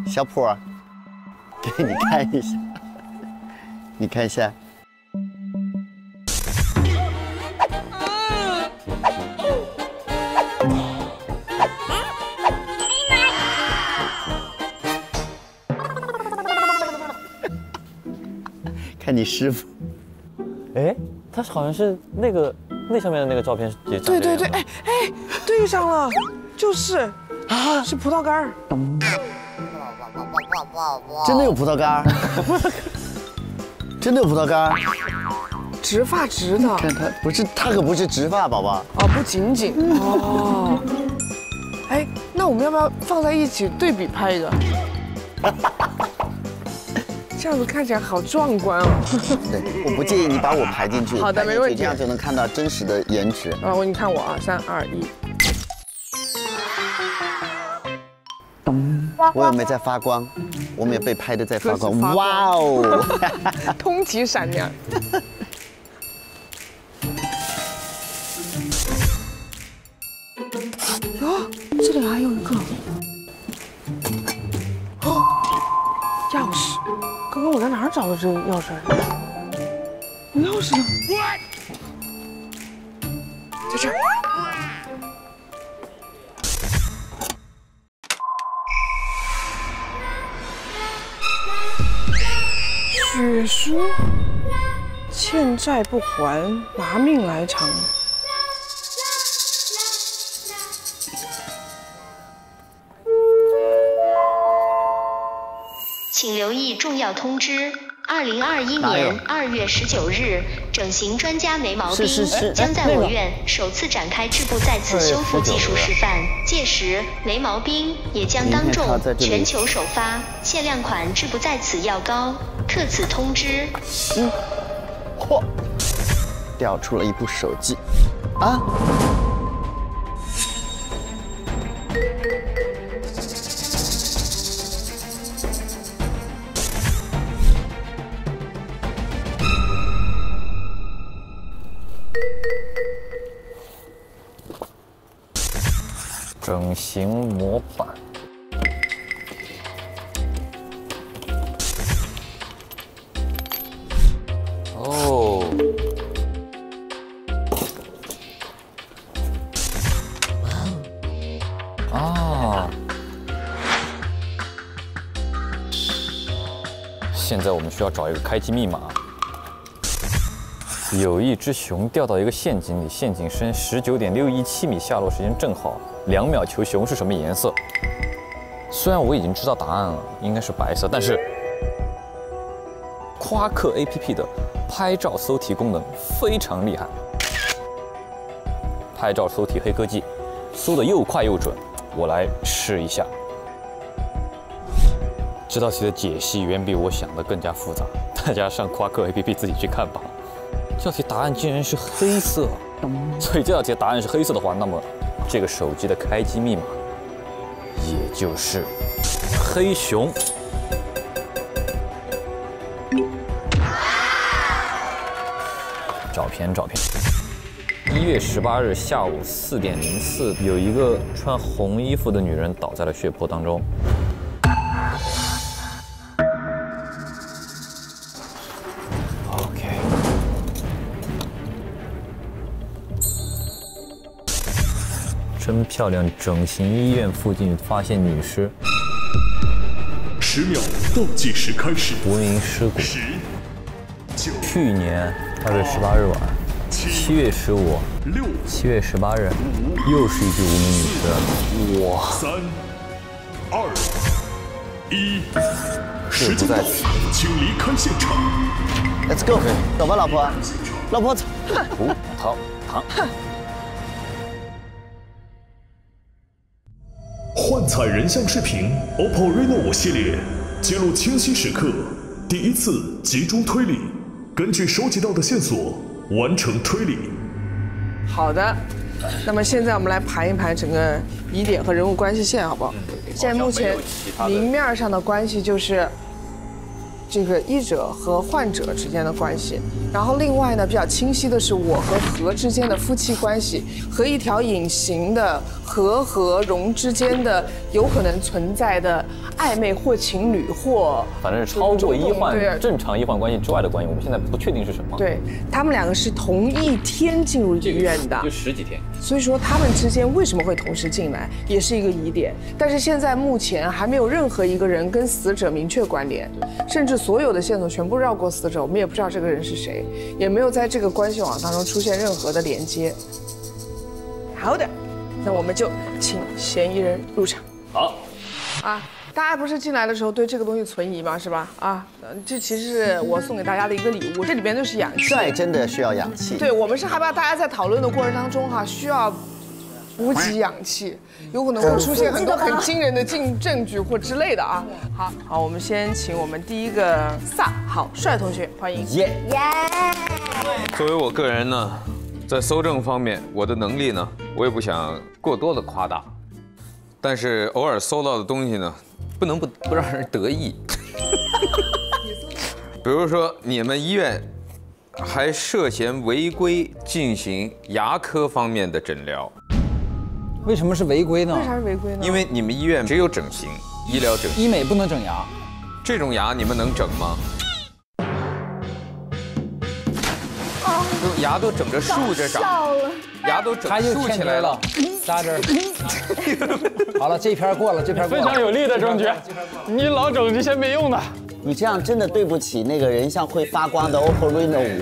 小普，给你看一下，你看一下。 看你师傅，哎，他好像是那个那上面的那个照片也对对对，哎哎，对上了，就是啊，是葡萄干儿，真的有葡萄干儿，真的有葡萄干儿，直发直的，看他不是他可不是直发，宝宝啊，不仅仅哦，哎，那我们要不要放在一起对比拍一个？ 这样子看起来好壮观哦！对，我不介意你把我排进去。好的，没问题。这样就能看到真实的颜值。啊，你看我啊，3、2、1。咚！我也没在发光，我们也被拍的在发光。哇哦！通体闪亮。哟，这里还有一个。 哥，我在哪儿找的这个钥匙？我钥匙呢？在这儿。血书，欠债不还，拿命来偿。请留意重要通知：2021年2月19日，整形专家没毛兵将在我院首次展开致部再次修复技术示范，届时没毛兵也将当众全球首发限量款致部再次药膏，特此通知。嗯，嚯，掉出了一部手机，啊！ 整形模板，哦，啊，现在我们需要找一个开机密码。有一只熊掉到一个陷阱里，陷阱深19.617米，下落时间正好。 2秒求熊是什么颜色？虽然我已经知道答案了，应该是白色，但是夸克 APP 的拍照搜题功能非常厉害，拍照搜题黑科技，搜得又快又准。我来试一下。这道题的解析远比我想的更加复杂，大家上夸克 APP 自己去看吧。这道题答案竟然是黑色，所以这道题答案是黑色的话，那么。 这个手机的开机密码，也就是黑熊。照片，照片。1月18日下午4点04，有一个穿红衣服的女人倒在了血泊当中。OK。 真漂亮！整形医院附近发现女尸。10秒倒计时开始。无名尸骨。10、9。去年2月18日晚，7月15，7月18日，又是一具无名女尸。哇！3、2、1，时间到，请离开现场。Let's go， 走吧，老婆。老婆走。不，躺躺。 幻彩人像视频 OPPO Reno 5系列揭露清晰时刻，第一次集中推理，根据收集到的线索完成推理。好的，那么现在我们来盘一盘整个疑点和人物关系线，好不好？现在目前明面上的关系就是这个医者和患者之间的关系，然后另外呢比较清晰的是我和和之间的夫妻关系和一条隐形的和荣之间的有可能存在的暧昧或情侣或反正是超过医患正常医患关系之外的关系，我们现在不确定是什么。对，他们两个是同一天进入医院的，就10几天，所以说他们之间为什么会同时进来也是一个疑点。但是现在目前还没有任何一个人跟死者明确关联，甚至。 所有的线索全部绕过死者，我们也不知道这个人是谁，也没有在这个关系网当中出现任何的连接。好的，那我们就请嫌疑人入场。好，啊，大家不是进来的时候对这个东西存疑吗？是吧？啊，这其实是我送给大家的一个礼物，这里边就是氧气。帅真的需要氧气。对，我们是害怕大家在讨论的过程当中哈，需要补给氧气，有可能会出现很多很惊人的证据或之类的啊。好，好，我们先请我们第一个萨好帅同学，欢迎。耶耶。作为我个人呢，在搜证方面，我的能力呢，我也不想过多的夸大，但是偶尔搜到的东西呢，不能不让人得意。比如说你们医院还涉嫌违规进行牙科方面的诊疗。 为什么是违规呢？为啥是违规呢？因为你们医院只有整形，医疗整形，医美不能整牙，这种牙你们能整吗？啊！牙都整着竖着长，牙都整竖起来了，扎针。好了，这篇过了，这篇过了。非常有力的证据，你老整这些没用的。你这样真的对不起那个人像会发光的 OPPO Reno 5。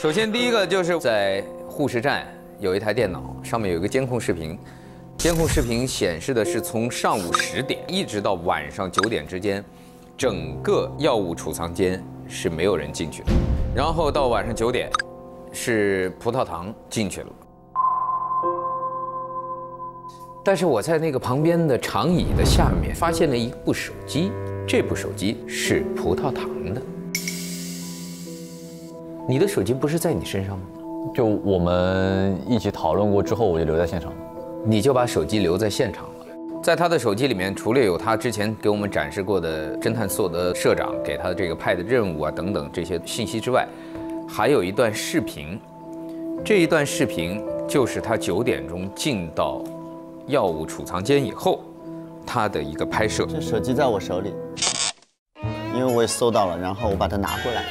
首先第一个就是在护士站。 有一台电脑，上面有一个监控视频，监控视频显示的是从上午10点一直到晚上9点之间，整个药物储藏间是没有人进去的。然后到晚上9点，是葡萄糖进去了。但是我在那个旁边的长椅的下面发现了一部手机，这部手机是葡萄糖的。你的手机不是在你身上吗？ 就我们一起讨论过之后，我就留在现场了。你就把手机留在现场了。在他的手机里面，除了有他之前给我们展示过的侦探索德社长给他这个派的任务啊等等这些信息之外，还有一段视频。这一段视频就是他9点钟进到药物储藏间以后，他的一个拍摄。这手机在我手里，因为我也搜到了，然后我把它拿过来。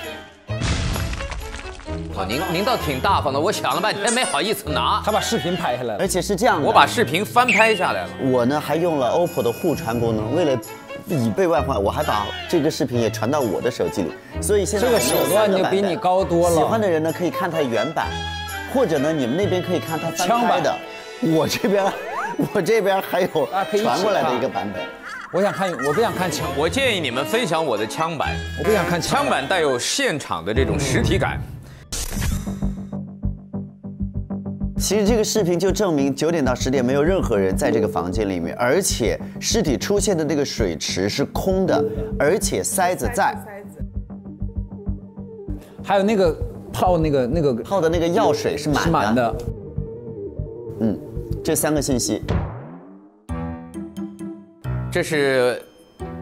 哦，您倒挺大方的，我想了半天没好意思拿。他把视频拍下来了，而且是这样的，我把视频翻拍下来了。我呢还用了 OPPO 的互传功能，为了以备万患，我还把这个视频也传到我的手机里。所以现在这个手段就比你高多了。喜欢的人呢可以看它原版，或者呢你们那边可以看它翻拍的。我这边还有传过来的一个版本。 我想看，我不想看枪。我建议你们分享我的枪版。我不想看枪版，带有现场的这种实体感。其实这个视频就证明9点到10点没有任何人在这个房间里面，而且尸体出现的那个水池是空的，而且塞子在，还有那个泡那个药水是满的。嗯，这3个信息。 这是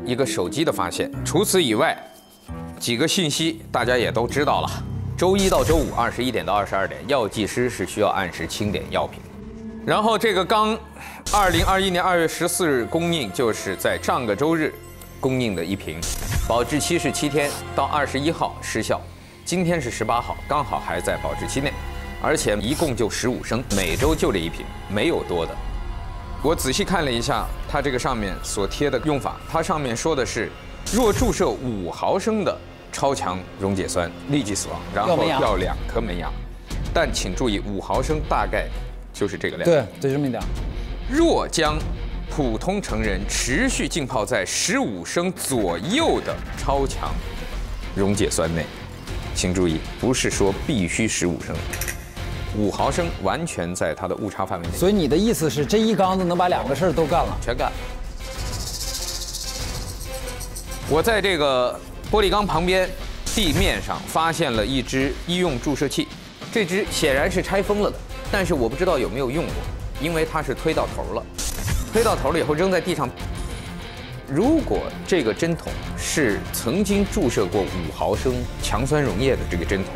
一个手机的发现。除此以外，几个信息大家也都知道了。周1到周521点到22点，药剂师是需要按时清点药品。然后这个刚2021年2月14日供应，就是在上个周日供应的一瓶，保质期是7天，到21号失效。今天是18号，刚好还在保质期内，而且一共就15升，每周就这一瓶，没有多的。 我仔细看了一下它这个上面所贴的用法，它上面说的是，若注射5毫升的超强溶解酸，立即死亡，然后要2颗门牙。但请注意，5毫升大概就是这个量。对，就这么一点。若将普通成人持续浸泡在15升左右的超强溶解酸内，请注意，不是说必须15升。 5毫升完全在它的误差范围内，所以你的意思是这一缸子能把两个事儿都干了，全干了。我在这个玻璃缸旁边地面上发现了一支医用注射器，这只显然是拆封了的，但是我不知道有没有用过，因为它是推到头了。推到头了以后扔在地上。如果这个针筒是曾经注射过5毫升强酸溶液的这个针筒，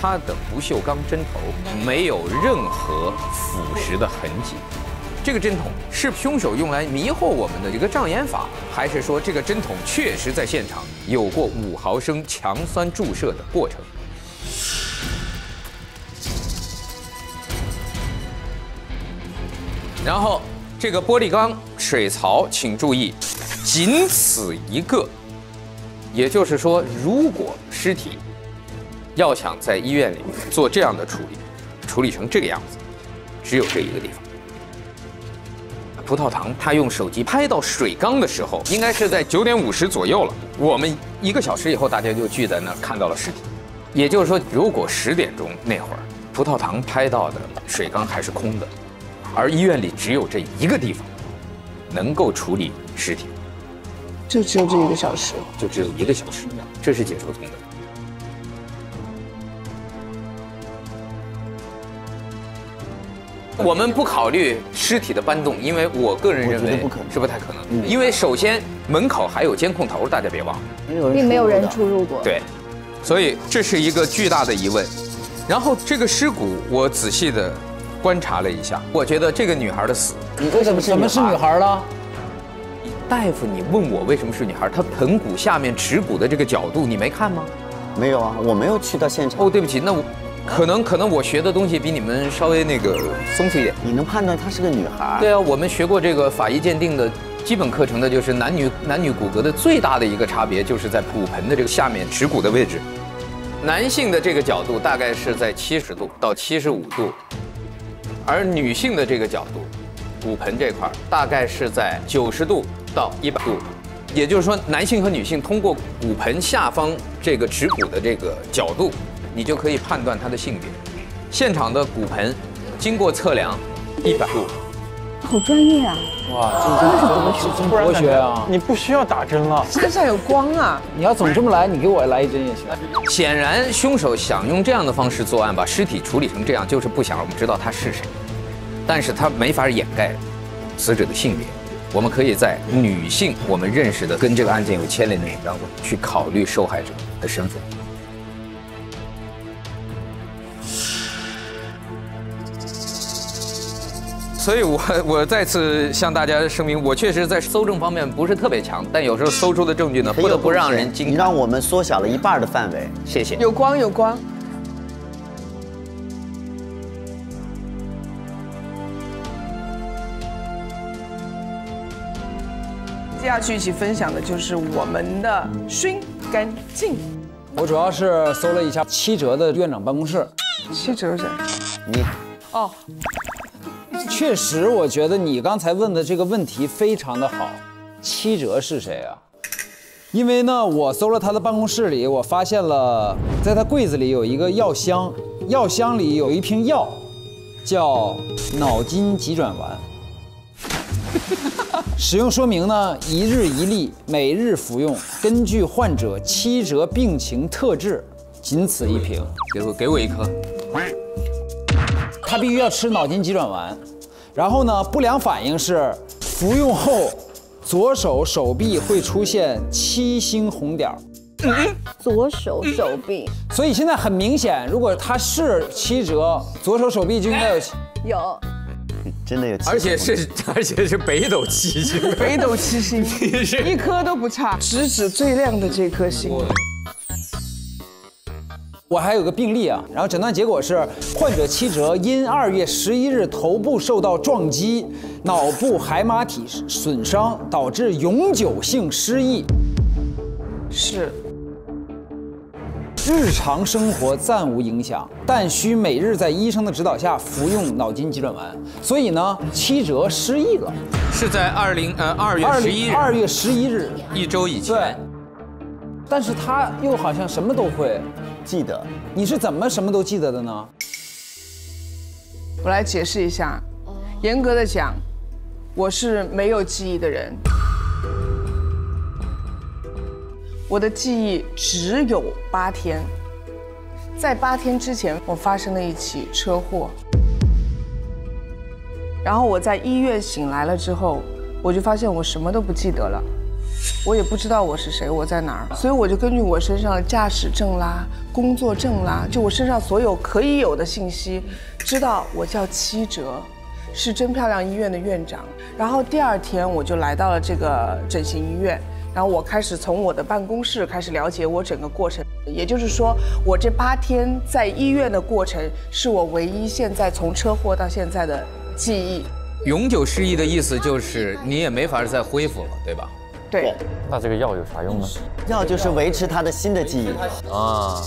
它的不锈钢针头没有任何腐蚀的痕迹。 这个针筒是凶手用来迷惑我们的一个障眼法，还是说这个针筒确实在现场有过5毫升强酸注射的过程？然后这个玻璃缸、水槽，请注意，仅此一个。也就是说，如果尸体要想在医院里做这样的处理，处理成这个样子，只有这一个地方。 葡萄糖，他用手机拍到水缸的时候，应该是在9:50左右了。我们1个小时以后，大家就聚在那儿看到了尸体。也就是说，如果10点钟那会儿，葡萄糖拍到的水缸还是空的，而医院里只有这一个地方能够处理尸体，就只有这1个小时，就只有1个小时，这是解说通的。 我们不考虑尸体的搬动，因为我个人认为是不太可能。因为首先门口还有监控头，大家别忘了，并没有人出入过。对，所以这是一个巨大的疑问。然后这个尸骨，我仔细的观察了一下，我觉得这个女孩的死，你为什么是女孩了？大夫，你问我为什么是女孩，她盆骨下面耻骨的这个角度你没看吗？没有啊，我没有去到现场。哦，对不起，那我。 可能我学的东西比你们稍微那个松弛一点。你能判断她是个女孩？对啊，我们学过这个法医鉴定的基本课程的，就是男女骨骼的最大的一个差别就是在骨盆的这个下面耻骨的位置。男性的这个角度大概是在70度到75度，而女性的这个角度，骨盆这块大概是在90度到100度。也就是说，男性和女性通过骨盆下方这个耻骨的这个角度。 你就可以判断他的性别。现场的骨盆经过测量，100度。好专业啊！哇，这是博学啊！你不需要打针了，身上有光啊！你要总这么来，你给我来一针也行。显然，凶手想用这样的方式作案，把尸体处理成这样，就是不想让我们知道他是谁。但是他没法掩盖死者的性别。我们可以在女性我们认识的跟这个案件有牵连的人当中去考虑受害者的身份。 所以我再次向大家声明，我确实在搜证方面不是特别强，但有时候搜出的证据呢，不得不让人惊讶。你让我们缩小了一半的范围，谢谢。有光，有光。接下去一起分享的就是我们的熏干净。我主要是搜了一下7折的院长办公室。7折是谁？你。哦。 确实，我觉得你刚才问的这个问题非常的好。7折是谁啊？因为呢，我搜了他的办公室里，我发现了，在他柜子里有一个药箱，药箱里有一瓶药，叫脑筋急转丸。使用说明呢：1日1粒，每日服用，根据患者7折病情特质，仅此一瓶。给我一颗。 他必须要吃脑筋急转丸，然后呢，不良反应是服用后，左手手臂会出现7星红点儿。左手手臂。所以现在很明显，如果他是7折，左手手臂就应该有。有。真的有。而且是北斗7星。北斗7星，一颗都不差，直指最亮的这颗星。 我还有个病例啊，然后诊断结果是患者7折因2月11日头部受到撞击，脑部海马体损伤导致永久性失忆，是日常生活暂无影响，但需每日在医生的指导下服用脑筋急转丸。所以呢，7折失忆了，是在2月11日，2月11日1周以前。对，但是他又好像什么都会。 记得你是怎么什么都记得的呢？我来解释一下，严格的讲，我是没有记忆的人，我的记忆只有8天，在8天之前，我发生了一起车祸。然后我在1月醒来了之后，我就发现我什么都不记得了，我也不知道我是谁，我在哪儿。所以我就根据我身上的驾驶证啦、工作证啦，就我身上所有可以有的信息，知道我叫七哲，是真漂亮医院的院长。然后第2天我就来到了这个整形医院。 然后我开始从我的办公室开始了解我整个过程，也就是说，我这8天在医院的过程是我唯一现在从车祸到现在的记忆。永久失忆的意思就是你也没法再恢复了，对吧？对。那这个药有啥用呢？药就是维持他的新的记忆啊。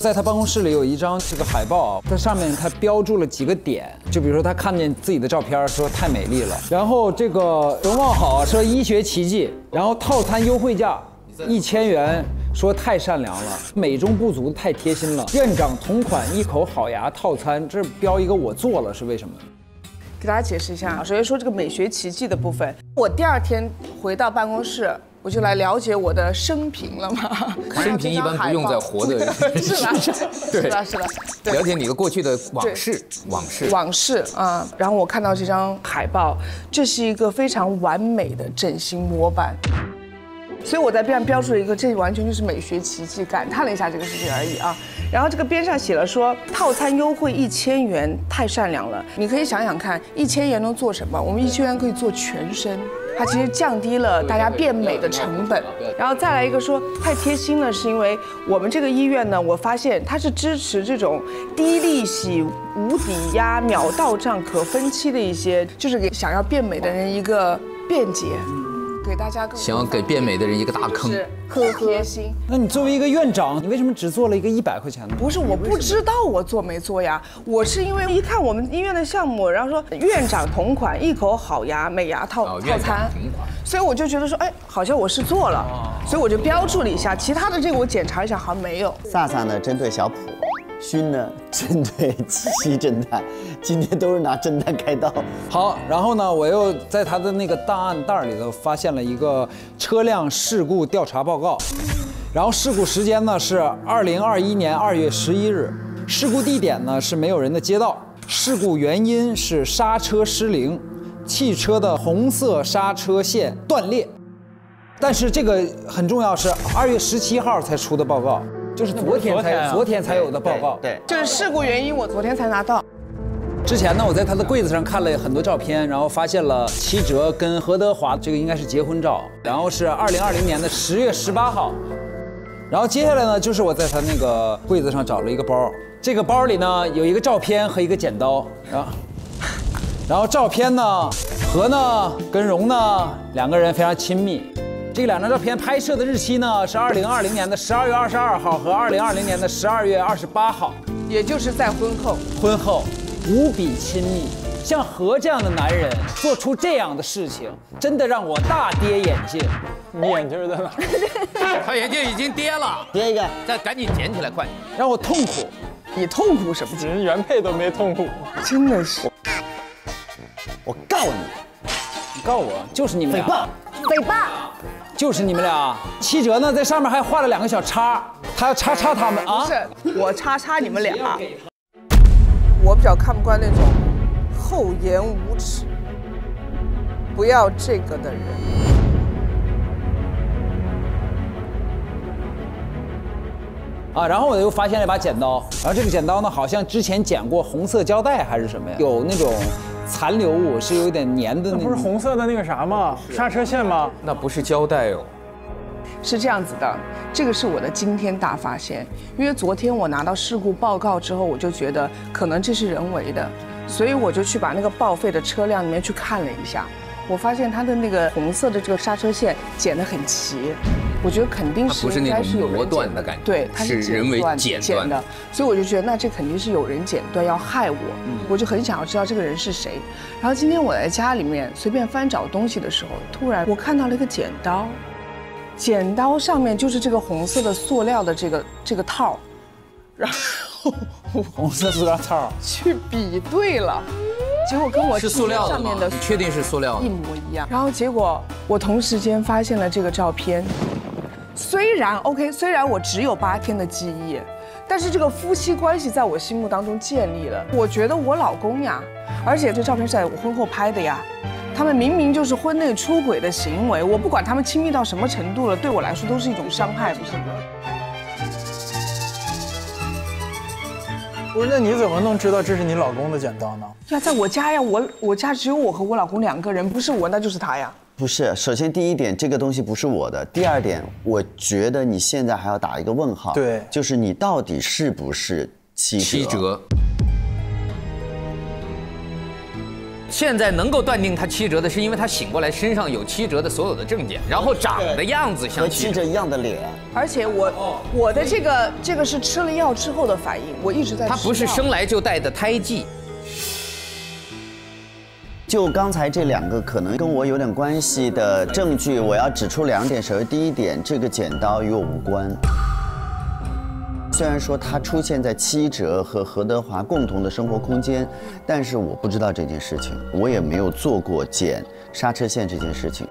在他办公室里有一张这个海报，在上面他标注了几个点，就比如说他看见自己的照片说太美丽了，然后这个容貌好说医学奇迹，然后套餐优惠价1000元说太善良了，美中不足太贴心了，院长同款一口好牙套餐，这标一个我做了是为什么？ 给大家解释一下啊，首先说这个美学奇迹的部分，我第2天回到办公室，我就来了解我的生平了嘛。生平一般不用在活的人是吧？对，是吧？是吧？了解你的过去的往事啊。然后我看到这张海报，这是一个非常完美的整形模板，所以我在边上标注了一个，这完全就是美学奇迹，感叹了一下这个事情而已啊。 然后这个边上写了说套餐优惠1000元，太善良了。你可以想想看，1000元能做什么？我们1000元可以做全身，它其实降低了大家变美的成本。然后再来一个说太贴心了，是因为我们这个医院呢，我发现它是支持这种低利息、无抵押、秒到账、可分期的一些，就是给想要变美的人一个便捷。 给大家更想要给变美的人一个大坑，很贴心。那你作为一个院长，你为什么只做了一个100块钱的？不是，我不知道我做没做呀，我是因为一看我们医院的项目，然后说院长同款一口好牙美牙套餐，所以我就觉得说，哎，好像我是做了，所以我就标注了一下，其他的这个我检查一下，好像没有。萨萨呢，针对小普。 勋呢，针对七侦探，今天都是拿侦探开刀。好，然后呢，我又在他的那个档案袋里头发现了一个车辆事故调查报告，然后事故时间呢是2021年2月11日，事故地点呢是没有人的街道，事故原因是刹车失灵，汽车的红色刹车线断裂，但是这个很重要，是2月17号才出的报告。 就是昨天才有的报告，对，就是事故原因，我昨天才拿到。之前呢，我在他的柜子上看了很多照片，然后发现了七哲跟何德华这个应该是结婚照，然后是2020年10月18号，然后接下来呢，就是我在他那个柜子上找了一个包，这个包里呢有一个照片和一个剪刀，然后照片呢，何呢跟荣呢两个人非常亲密。 这两张照片拍摄的日期呢是2020年12月22号和2020年12月28号，也就是在婚后无比亲密。像何这样的男人做出这样的事情，真的让我大跌眼镜。你眼镜在哪？他眼镜已经跌了，跌一个，再赶紧捡起来，快！让我痛苦。你痛苦什么？人原配都没痛苦，真的是。我告你，你告我，就是你们俩。诽谤。 就是你们俩，七哲呢在上面还画了2个小叉，他要叉他们啊！不是，我叉你们俩。我比较看不惯那种厚颜无耻、不要这个的人。啊，然后我又发现了一把剪刀，然后这个剪刀呢好像之前剪过红色胶带还是什么呀，有那种。 残留物是有点粘的，那不是红色的那个啥吗？刹车线吗？那不是胶带哦。是这样子的，这个是我的惊天大发现，因为昨天我拿到事故报告之后，我就觉得可能这是人为的，所以我就去把那个报废的车辆里面去看了一下，我发现它的那个红色的这个刹车线剪得很齐，我觉得肯定是应该是有人剪的感觉，对，它是人为剪的，所以我就觉得那这肯定是有人剪断要害我。嗯 我就很想要知道这个人是谁，然后今天我在家里面随便翻找东西的时候，突然我看到了一个剪刀，剪刀上面就是这个红色的塑料的这个套，然后红色塑料套去比对了，结果跟我是塑料上面的，确定是塑料一模一样。然后结果我同时间发现了这个照片，虽然我只有8天的记忆。但是这个夫妻关系在我心目当中建立了。我觉得我老公呀，而且这照片是在我婚后拍的呀，他们明明就是婚内出轨的行为。我不管他们亲密到什么程度了，对我来说都是一种伤害，不是吗？不是，那你怎么能知道这是你老公的剪刀呢？呀，在我家呀，我家只有我和我老公两个人，不是我那就是他呀。 不是，首先第一点，这个东西不是我的。第二点，我觉得你现在还要打一个问号，对，就是你到底是不是七折？现在能够断定他七折的是因为他醒过来身上有七折的所有的证件，然后长的样子像七折一样的脸，而且我的这个是吃了药之后的反应，我一直在吃药。他不是生来就带的胎记。 就刚才这两个可能跟我有点关系的证据，我要指出两点。首先，第一点，这个剪刀与我无关。虽然说它出现在七折和何德华共同的生活空间，但是我不知道这件事情，我也没有做过剪刹车线这件事情。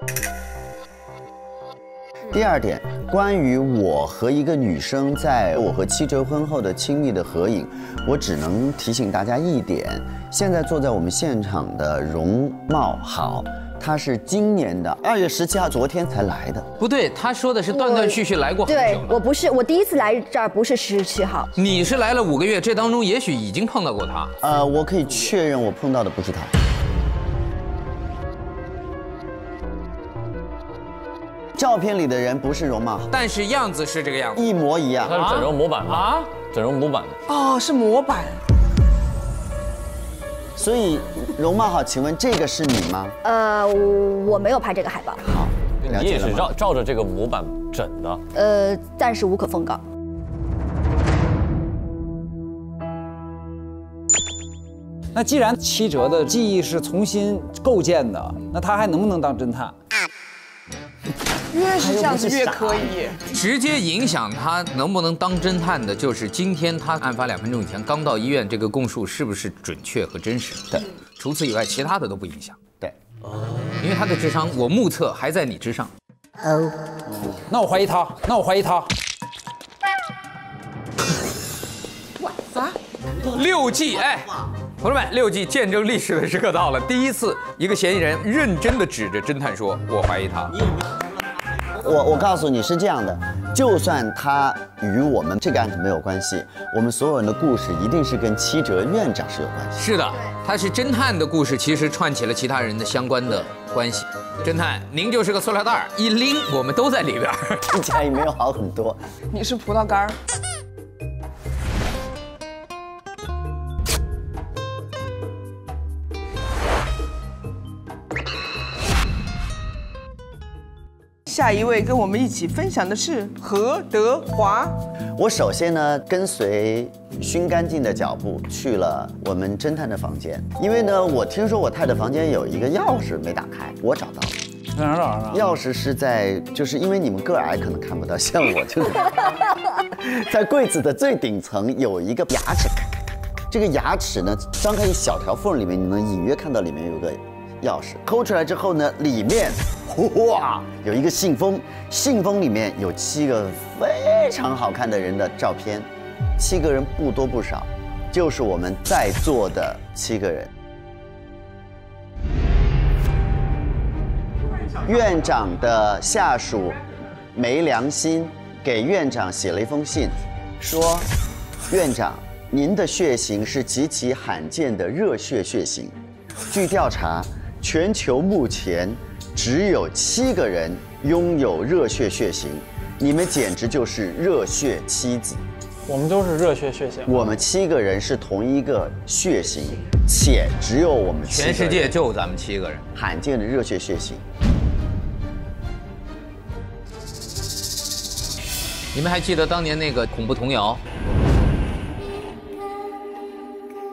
第二点，关于我和一个女生在我和七折婚后的亲密的合影，我只能提醒大家一点：现在坐在我们现场的容貌好，她是今年的2月17号，昨天才来的。不对，她说的是断断续续来过很久。对，我不是，我第一次来这儿不是17号。你是来了5个月，这当中也许已经碰到过她。我可以确认，我碰到的不是她。 照片里的人不是容貌，但是样子是这个样子，一模一样。他是整容模板吗？啊，整容模板的。哦，是模板。所以容貌好，请问这个是你吗？我没有拍这个海报。好，你也是照着这个模板整的。暂时无可奉告。 那既然七折的记忆是重新构建的，那他还能不能当侦探？ 越是这样子越可以。直接影响他能不能当侦探的，就是今天他案发2分钟以前刚到医院，这个供述是不是准确和真实？对。除此以外，其他的都不影响。对。因为他的智商，我目测还在你之上。哦。那我怀疑他，哇啥？6G， 哎。 同志们，6G见证历史的时刻到了。第一次，一个嫌疑人认真地指着侦探说：“我怀疑他。”我告诉你是这样的，就算他与我们这个案子没有关系，我们所有人的故事一定是跟七哲院长是有关系。是的，他是侦探的故事，其实串起了其他人的相关的关系。侦探，您就是个塑料袋，一拎我们都在里边，听起来也没有好很多。你是葡萄干。 下一位跟我们一起分享的是何德华。我首先呢，跟随熏干净的脚步去了我们侦探的房间，因为呢，我听说我太太房间有一个钥匙没打开，我找到了。 哪儿啊？钥匙是在，就是因为你们个矮可能看不到，像我就是在柜子的最顶层有一个牙齿，这个牙齿呢张开一小条缝，里面你能隐约看到里面有个钥匙，抠出来之后呢，里面。 哇，有一个信封，信封里面有7个非常好看的人的照片，7个人不多不少，就是我们在座的7个人。院长的下属没良心，给院长写了一封信，说：“院长，您的血型是极其罕见的热血型，据调查，全球目前。” 只有7个人拥有热血型，你们简直就是热血妻子。我们都是热血型。我们7个人是同一个血型，且只有我们全世界就咱们7个人，罕见的热血型。你们还记得当年那个恐怖童谣？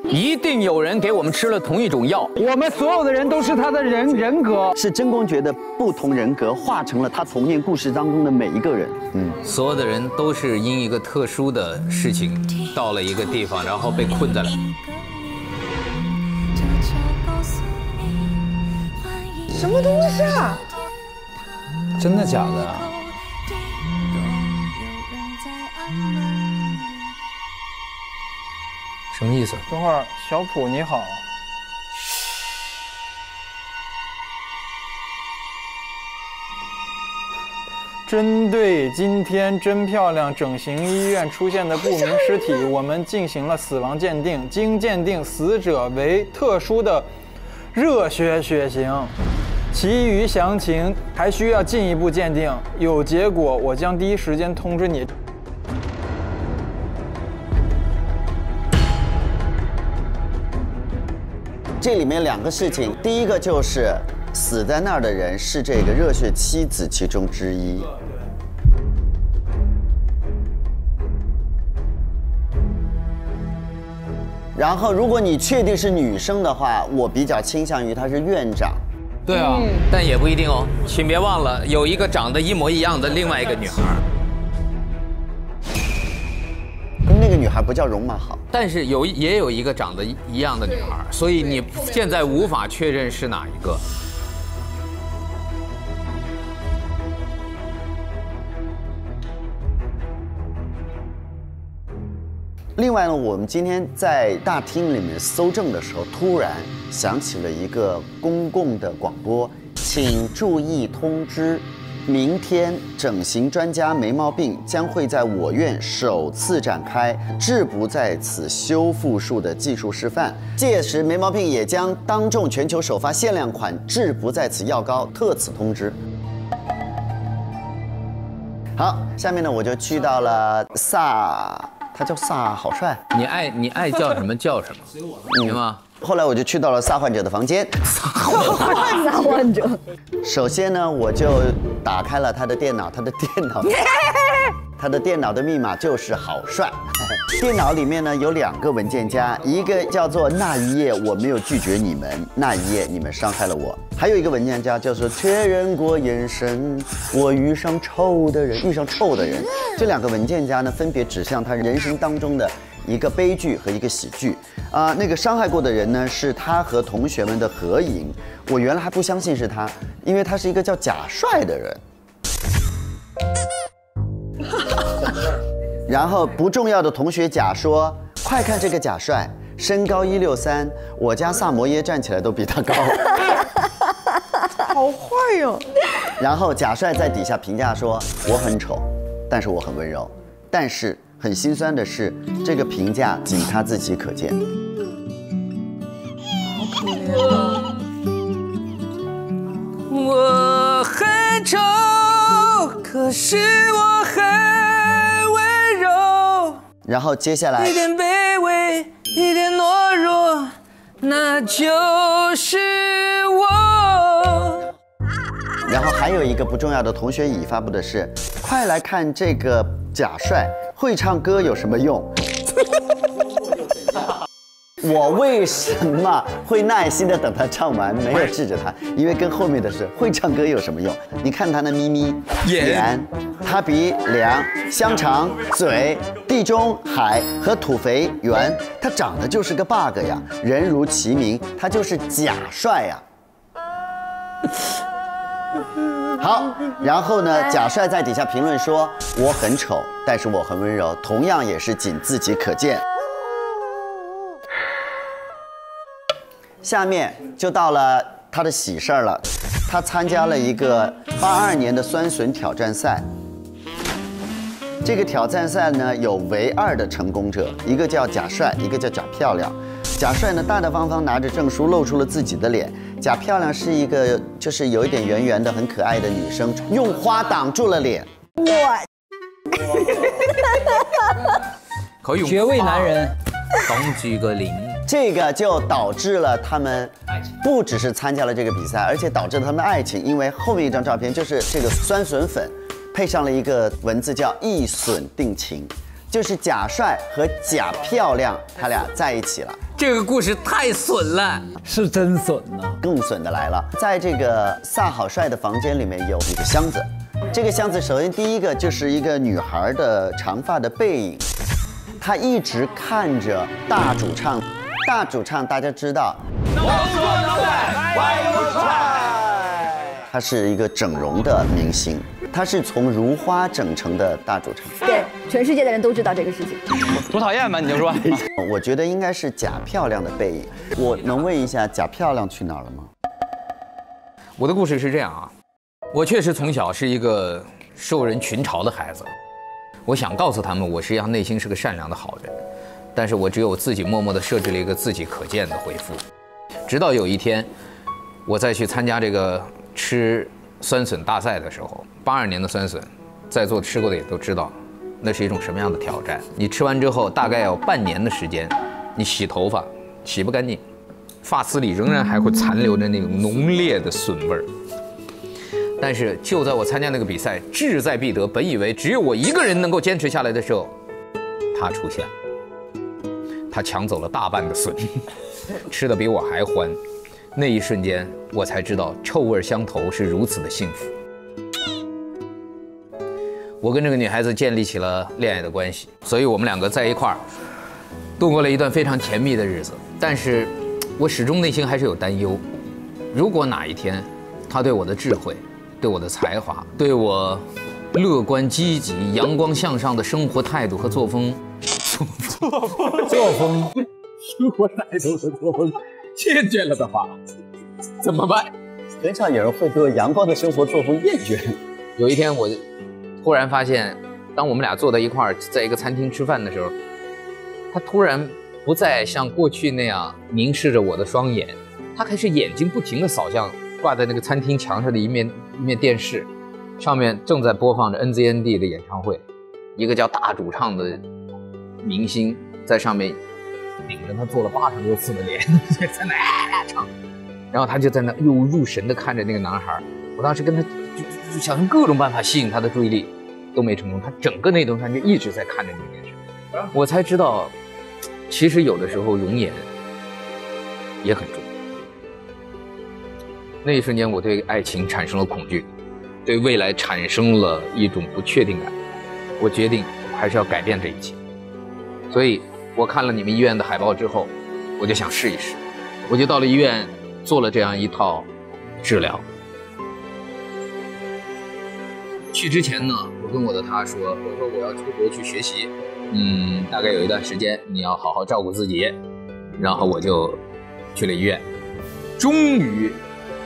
一定有人给我们吃了同一种药，我们所有的人都是他的人格，是真公觉得不同人格化成了他童年故事当中的每一个人。嗯，所有的人都是因一个特殊的事情到了一个地方，然后被困在了。什么东西啊？真的假的啊？什么意思？等会儿，小普你好。针对今天真漂亮整形医院出现的不明尸体，我们进行了死亡鉴定，经鉴定，死者为特殊的热血血型。 其余详情还需要进一步鉴定，有结果我将第一时间通知你。这里面两个事情，第一个就是死在那儿的人是这个热血七子其中之一。 然后，如果你确定是女生的话，我比较倾向于她是院长。对啊，但也不一定哦。请别忘了，有一个长得一模一样的另外一个女孩。那个女孩不叫容貌好，但是也有一个长得一样的女孩，所以你现在无法确认是哪一个。 另外呢，我们今天在大厅里面搜证的时候，突然响起了一个公共的广播，请注意通知，明天整形专家眉毛病将会在我院首次展开志不在此修复术的技术示范，届时眉毛病也将当众全球首发限量款志不在此药膏，特此通知。 好，下面呢，我就去到了萨，他叫萨，好帅。你爱叫什么叫什么，行吗？后来我就去到了萨患者的房间。萨患者。首先呢，我就打开了他的电脑，他的电脑的密码就是好帅。电脑里面呢有两个文件夹，一个叫做那一夜我没有拒绝你们，那一夜你们伤害了我。 还有一个文件夹叫做确认过眼神，我遇上臭的人。这两个文件夹呢，分别指向他人生当中的一个悲剧和一个喜剧。那个伤害过的人呢，是他和同学们的合影。我原来还不相信是他，因为他是一个叫贾帅的人。然后不重要的同学甲说：“快看这个贾帅，身高163，我家萨摩耶站起来都比他高。” 好坏哟！然后贾帅在底下评价说：“我很丑，但是我很温柔。”但是很心酸的是，这个评价仅他自己可见。好可怜啊！我很丑，可是我很温柔。然后接下来一点卑微，一点懦弱，那就是我。 然后还有一个不重要的同学乙发布的是，快来看这个贾帅会唱歌有什么用？我为什么会耐心的等他唱完，没有制止他？因为跟后面的是会唱歌有什么用？你看他那咪咪眼、他鼻梁、香肠嘴、地中海和土肥圆，他长得就是个 bug 呀！人如其名，他就是贾帅呀！ 好，然后呢？贾帅在底下评论说：“我很丑，但是我很温柔，同样也是仅自己可见。”下面就到了他的喜事儿了，他参加了一个82年的酸笋挑战赛。这个挑战赛呢，有2位的成功者，一个叫贾帅，一个叫贾漂亮。 贾帅呢，大大方方拿着证书，露出了自己的脸。贾漂亮是一个，就是有一点圆圆的、很可爱的女生，用花挡住了脸。我，绝味男人，当几个零。这个就导致了他们不只是参加了这个比赛，而且导致了他们的爱情，因为后面一张照片就是这个酸笋粉，配上了一个文字叫“一笋定情”。 就是贾帅和贾漂亮，他俩在一起了。这个故事太损了，是真损呐！更损的来了，在这个萨好帅的房间里面有一个箱子，这个箱子首先第一个就是一个女孩的长发的背影，她一直看着大主唱，大主唱大家知道，她是一个整容的明星，她是从如花整成的大主唱。对。全世界的人都知道这个事情。多讨厌吧？你就说。我觉得应该是假漂亮的背影。我能问一下，假漂亮去哪儿了吗？我的故事是这样啊，我确实从小是一个受人群嘲的孩子，我想告诉他们，我实际上内心是个善良的好人，但是我只有自己默默地设置了一个自己可见的回复。直到有一天，我再去参加这个吃酸笋大赛的时候，82年的酸笋，在座吃过的也都知道。 那是一种什么样的挑战？你吃完之后，大概要半年的时间，你洗头发洗不干净，发丝里仍然还会残留着那种浓烈的笋味儿。但是就在我参加那个比赛，志在必得，本以为只有我一个人能够坚持下来的时候，他出现了，他抢走了大半的笋，吃得比我还欢。那一瞬间，我才知道臭味相投是如此的幸福。 我跟这个女孩子建立起了恋爱的关系，所以我们两个在一块儿度过了一段非常甜蜜的日子。但是，我始终内心还是有担忧：如果哪一天，她对我的智慧、对我的才华、对我乐观积极、阳光向上的生活态度和作风，生活态度和作风厌倦了的话，怎么办？很少有人会对阳光的生活作风厌倦。有一天我。 突然发现，当我们俩坐在一块儿，在一个餐厅吃饭的时候，他突然不再像过去那样凝视着我的双眼，他开始眼睛不停地扫向挂在那个餐厅墙上的一面电视，上面正在播放着 NZND 的演唱会，一个叫大主唱的明星在上面顶着他做了80多次的脸，在那唱，然后他就在那又入神地看着那个男孩，我当时跟他。 就想用各种办法吸引他的注意力，都没成功。他整个那段时间就一直在看着那件事，我才知道，其实有的时候容颜也很重要。那一瞬间，我对爱情产生了恐惧，对未来产生了一种不确定感。我决定还是要改变这一切。所以，我看了你们医院的海报之后，我就想试一试，我就到了医院做了这样一套治疗。 去之前呢，我跟我的他说，我说我要出国去学习，大概有一段时间，你要好好照顾自己。然后我就去了医院，终于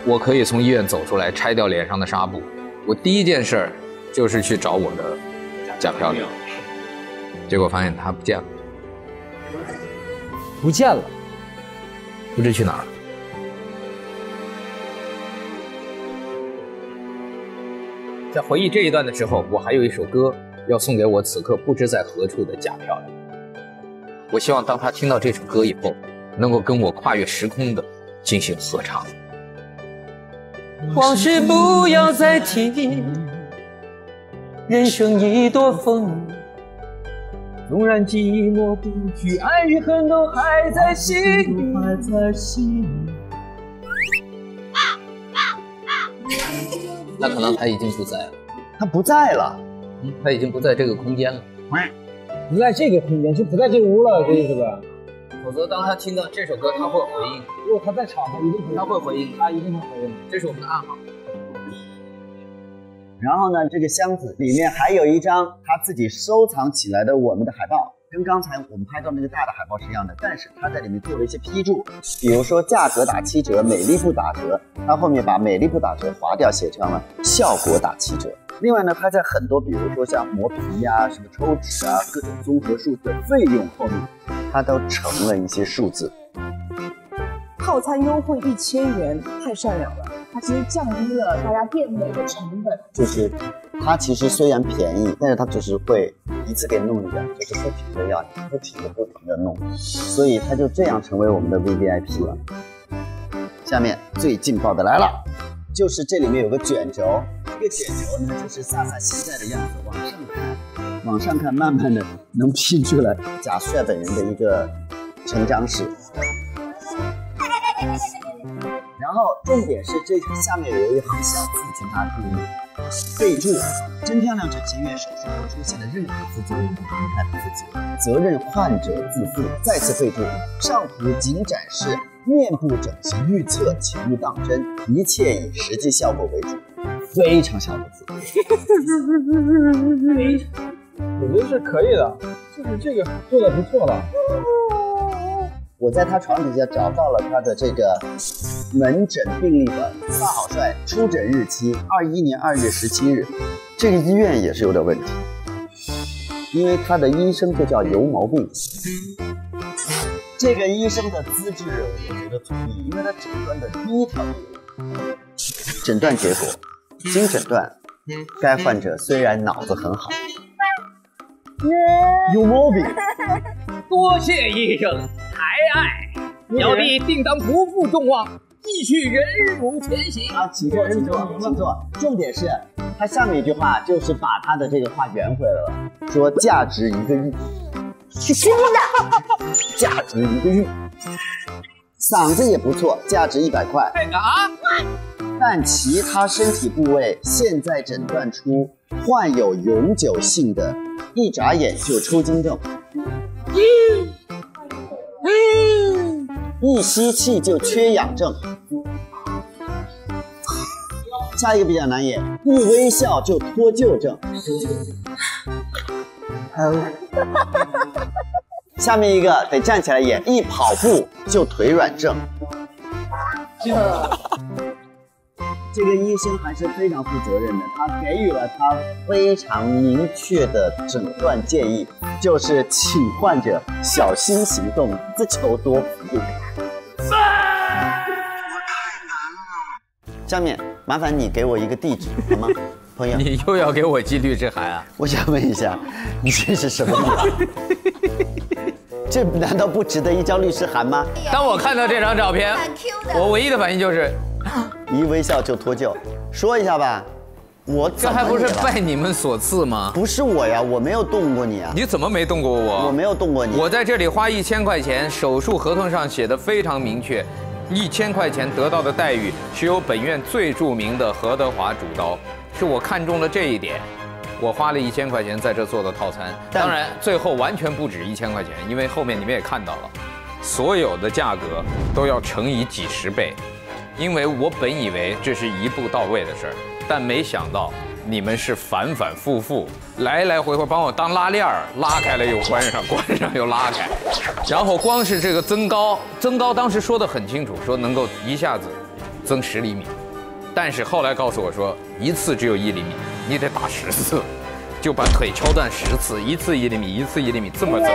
我可以从医院走出来，拆掉脸上的纱布。我第一件事儿就是去找我的假漂亮，结果发现她不见了，不知去哪儿了。 在回忆这一段的时候，我还有一首歌要送给我此刻不知在何处的假漂亮。我希望当他听到这首歌以后，能够跟我跨越时空的进行合唱。往事不要再提，人生已多风雨，纵然寂寞不惧，爱与恨都还在心里。 那可能他已经不在了，他不在了，他已经不在这个空间了，不在这个空间就不在这个屋了，这意思吧？否则当他听到这首歌，他会回应。如果他在场，他一定他会回应，他一定会回应。这是我们的暗号。然后呢，这个箱子里面还有一张他自己收藏起来的我们的海报，跟刚才我们拍到那个大的海报是一样的，但是他在里面做了一些批注，比如说价格打7折，美丽不打折。 他后面把美丽不打折划掉，写成了效果打7折。另外呢，他在很多比如说像磨皮呀、什么抽纸啊、各种综合数字的费用后面，他都成了一些数字。套餐优惠1000元，太善良了，他其实降低了大家变美的成本。就是他其实虽然便宜，但是他就是会一次给弄一点，就是不停的要，不停的弄，所以他就这样成为我们的 VVIP 了。 下面最劲爆的来了，就是这里面有个卷轴，这个卷轴呢就是萨萨现在的样子，往上看，往上看，慢慢的能拼出来假帅本人的一个成长史。然后重点是这下面有一行小字，请大家注意，备注：真漂亮整形院手术后出现的任何自作影片自己，责任患者自负。再次备注：上图仅展示。 面部整形预测，请勿当真，一切以实际效果为主。非常小的字，我觉得是可以的，就是这个做的不错了。我在他床底下找到了他的这个门诊病历本，发好帅，出诊日期2021年2月17日。这个医院也是有点问题，因为他的医生就叫油毛病。这个医生的资质我觉得足以，因为他诊断的第一条诊断结果，经诊断，该患者虽然脑子很好，有毛病。多谢医生抬爱，小弟定当不负众望，继续忍辱前行啊！请坐，请坐，请坐。重点是，他下面一句话就是把他的这个话圆回来了，说价值1个亿。是真的，价值1个亿，嗓子也不错，价值100块啊！但其他身体部位现在诊断出患有永久性的，一眨眼就抽筋症，一吸气就缺氧症，下一个比较难演，一微笑就脱臼症。下面一个得站起来演，一跑步就腿软症。这个医生还是非常负责任的，他给予了他非常明确的诊断建议，就是请患者小心行动，自求多福。下面麻烦你给我一个地址好吗？朋友，你又要给我寄律师函啊？我想问一下，你这是什么意思？这难道不值得一张律师函吗？当我看到这张照片，我唯一的反应就是。一微笑就脱臼，说一下吧，我这还不是拜你们所赐吗？不是我呀，我没有动过你啊！你怎么没动过我？我没有动过你。我在这里花1000块钱，手术合同上写的非常明确，1000块钱得到的待遇是由本院最著名的何德华主刀，是我看中了这一点，我花了1000块钱在这做的套餐，当然最后完全不止1000块钱，因为后面你们也看到了，所有的价格都要乘以几十倍。因为我本以为这是一步到位的事儿，但没想到你们是反反复复、来来回回帮我当拉链儿，拉开了又关上，关上又拉开。然后光是这个增高，增高当时说得很清楚，说能够一下子增10厘米，但是后来告诉我说一次只有1厘米，你得打10次，就把腿敲断10次，一次1厘米，一次1厘米这么增。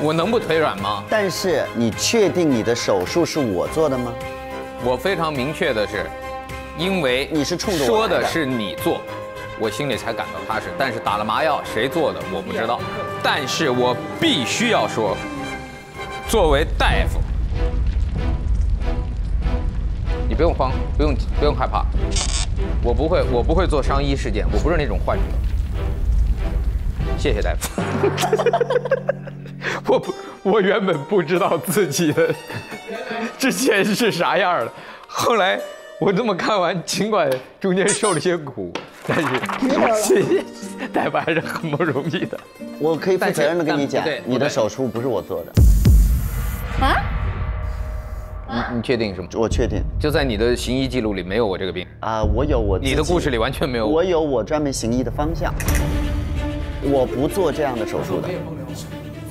我能不腿软吗？但是你确定你的手术是我做的吗？我非常明确的是，因为你是冲着说的是你做，我心里才感到踏实。但是打了麻药谁做的我不知道，但是我必须要说，作为大夫，你不用慌，不用害怕，我不会做伤医事件，我不是那种患者。谢谢大夫。我原本不知道自己的之前是啥样的，后来我这么看完，尽管中间受了些苦，但是谢谢大夫还是很不容易的。我可以负责任的跟你讲，你的手术不是我做的。啊？你确定什么？我确定，就在你的行医记录里没有我这个病啊，我有我自己。你的故事里完全没有我。我有我专门行医的方向，我不做这样的手术的。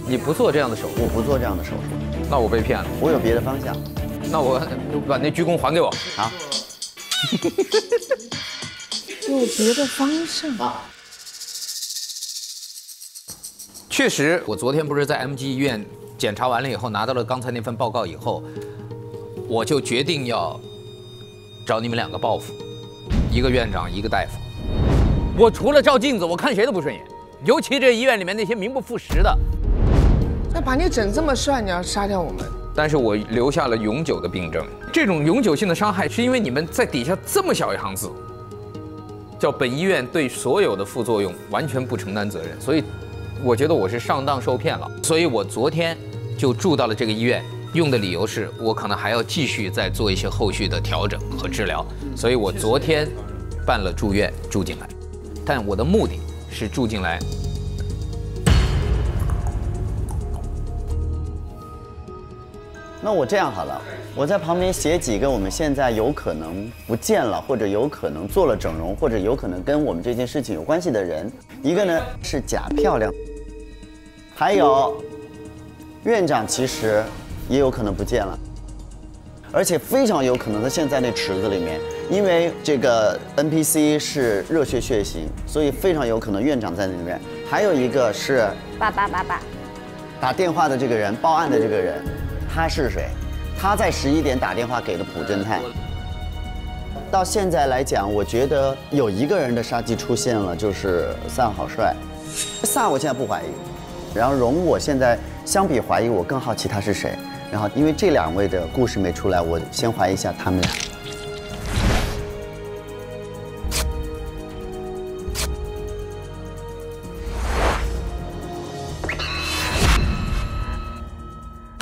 你不做这样的手术，我不做这样的手术，那我被骗了。我有别的方向，那我把那鞠躬还给我啊！有别的方向啊！确实，我昨天不是在 MG 医院检查完了以后，拿到了刚才那份报告以后，我就决定要找你们2个报复，一个院长，一个大夫。我除了照镜子，我看谁都不顺眼，尤其这医院里面那些名不副实的。那把你整这么帅，你要杀掉我们？但是我留下了永久的病症，这种永久性的伤害是因为你们在底下这么小一行字，叫本医院对所有的副作用完全不承担责任，所以我觉得我是上当受骗了，所以我昨天就住到了这个医院，用的理由是我可能还要继续再做一些后续的调整和治疗，所以我昨天办了住院住进来，但我的目的是住进来。那我这样好了，我在旁边写几个我们现在有可能不见了，或者有可能做了整容，或者有可能跟我们这件事情有关系的人。一个呢是假漂亮，还有院长其实也有可能不见了，而且非常有可能他现在那池子里面，因为这个 NPC 是热血血型，所以非常有可能院长在那里面。还有一个是8888，打电话的这个人，报案的这个人。 他是谁？他在11点打电话给了普侦探。到现在来讲，我觉得有一个人的杀机出现了，就是萨好帅。萨我现在不怀疑，然后容我现在相比怀疑，我更好奇他是谁。然后因为这两位的故事没出来，我先怀疑一下他们俩。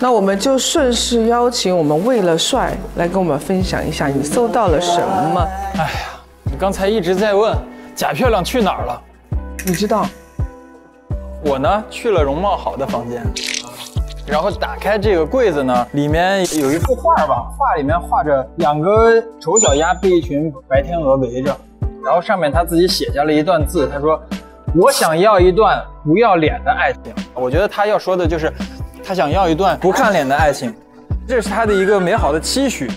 那我们就顺势邀请我们为了帅来跟我们分享一下你搜到了什么。哎呀，你刚才一直在问假漂亮去哪儿了，你知道？我呢去了容貌好的房间，然后打开这个柜子呢，里面有一幅画吧，画里面画着2个丑小鸭被一群白天鹅围着，然后上面他自己写下了一段字，他说：“我想要一段不要脸的爱情。”我觉得他要说的就是。 他想要一段不看脸的爱情，这是他的一个美好的期许。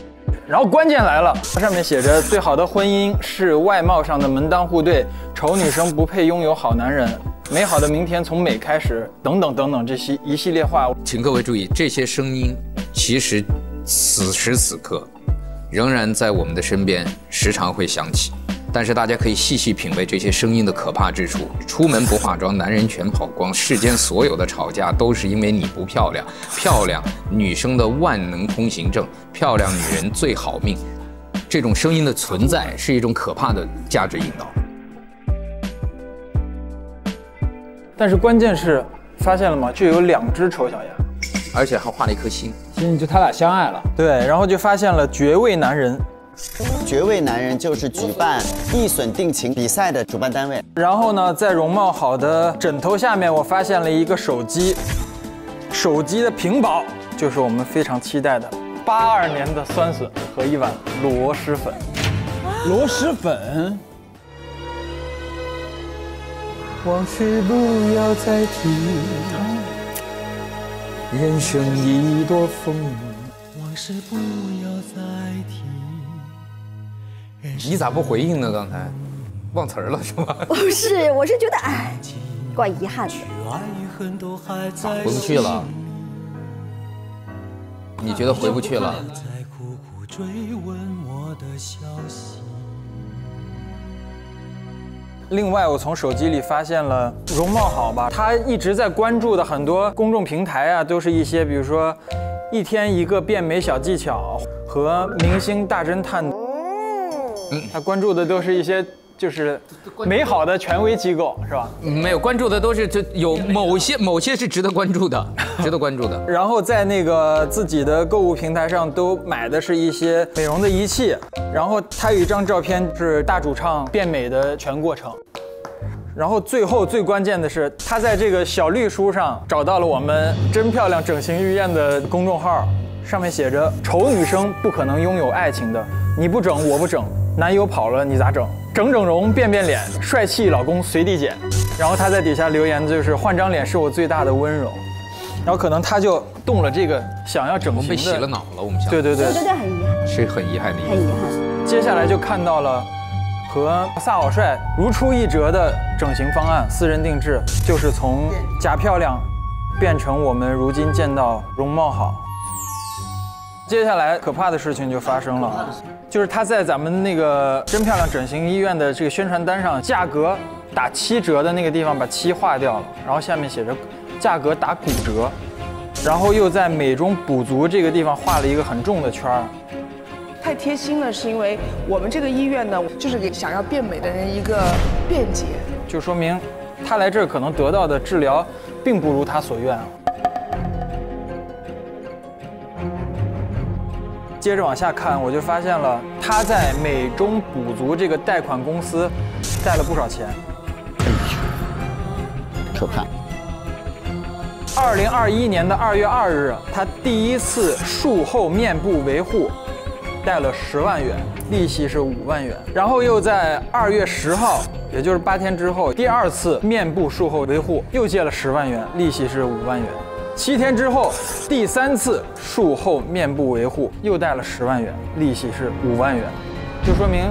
然后关键来了，上面写着最好的婚姻是外貌上的门当户对，丑女生不配拥有好男人，美好的明天从美开始，等等等等这些一系列话。请各位注意，这些声音其实此时此刻仍然在我们的身边，时常会响起。但是大家可以细细品味这些声音的可怕之处。出门不化妆，男人全跑光。世间所有的吵架都是因为你不漂亮。漂亮女生的万能通行证，漂亮女人最好命。这种声音的存在是一种可怕的价值引导。但是关键是，发现了吗？就有2只丑小鸭，而且还画了一颗心。所以就他俩相爱了。对，然后就发现了绝味男人。 绝味男人就是举办一损定情比赛的主办单位。然后呢，在容貌好的枕头下面，我发现了一个手机，手机的屏保就是我们非常期待的82年的酸笋和一碗螺蛳粉。螺蛳粉，往事不要再提，人生已多风雨，往事不要再提。 你咋不回应呢？刚才忘词儿了是吗？不是，我是觉得哎，怪遗憾的。回不去了？你觉得回不去了？另外，我从手机里发现了容貌好吧，他一直在关注的很多公众平台啊，都是一些比如说1天1个变美小技巧和明星大侦探。 他关注的都是一些就是美好的权威机构，是吧？没有关注的都是这有某些是值得关注的，值得关注的。然后在那个自己的购物平台上都买的是一些美容的仪器，然后他有一张照片是大主唱变美的全过程。然后最后最关键的是，他在这个小绿书上找到了我们“真漂亮整形预验”的公众号，上面写着“丑女生不可能拥有爱情的，你不整我不整”。 男友跑了，你咋整？整容，变脸，帅气老公随地捡。然后他在底下留言就是换张脸是我最大的温柔。然后可能他就动了这个想要整形的。被洗了脑了，我们想。对对对，对对对，很遗憾，是很遗憾的。很遗憾。接下来就看到了和萨好帅如出一辙的整形方案，私人定制，就是从假漂亮变成我们如今见到容貌好。接下来可怕的事情就发生了。 就是他在咱们那个“真漂亮整形医院”的这个宣传单上，价格打7折的那个地方把7划掉了，然后下面写着价格打骨折，然后又在美中补足这个地方画了一个很重的圈儿。太贴心了，是因为我们这个医院呢，就是给想要变美的人一个便捷，就说明他来这儿可能得到的治疗并不如他所愿。 接着往下看，我就发现了他在美中补足这个贷款公司贷了不少钱，可怕。2021年的2月2日，他第一次术后面部维护，贷了10万元，利息是5万元。然后又在2月10号，也就是8天之后，第二次面部术后维护，又借了10万元，利息是5万元。7天之后，第三次术后面部维护，又贷了10万元，利息是5万元。就说明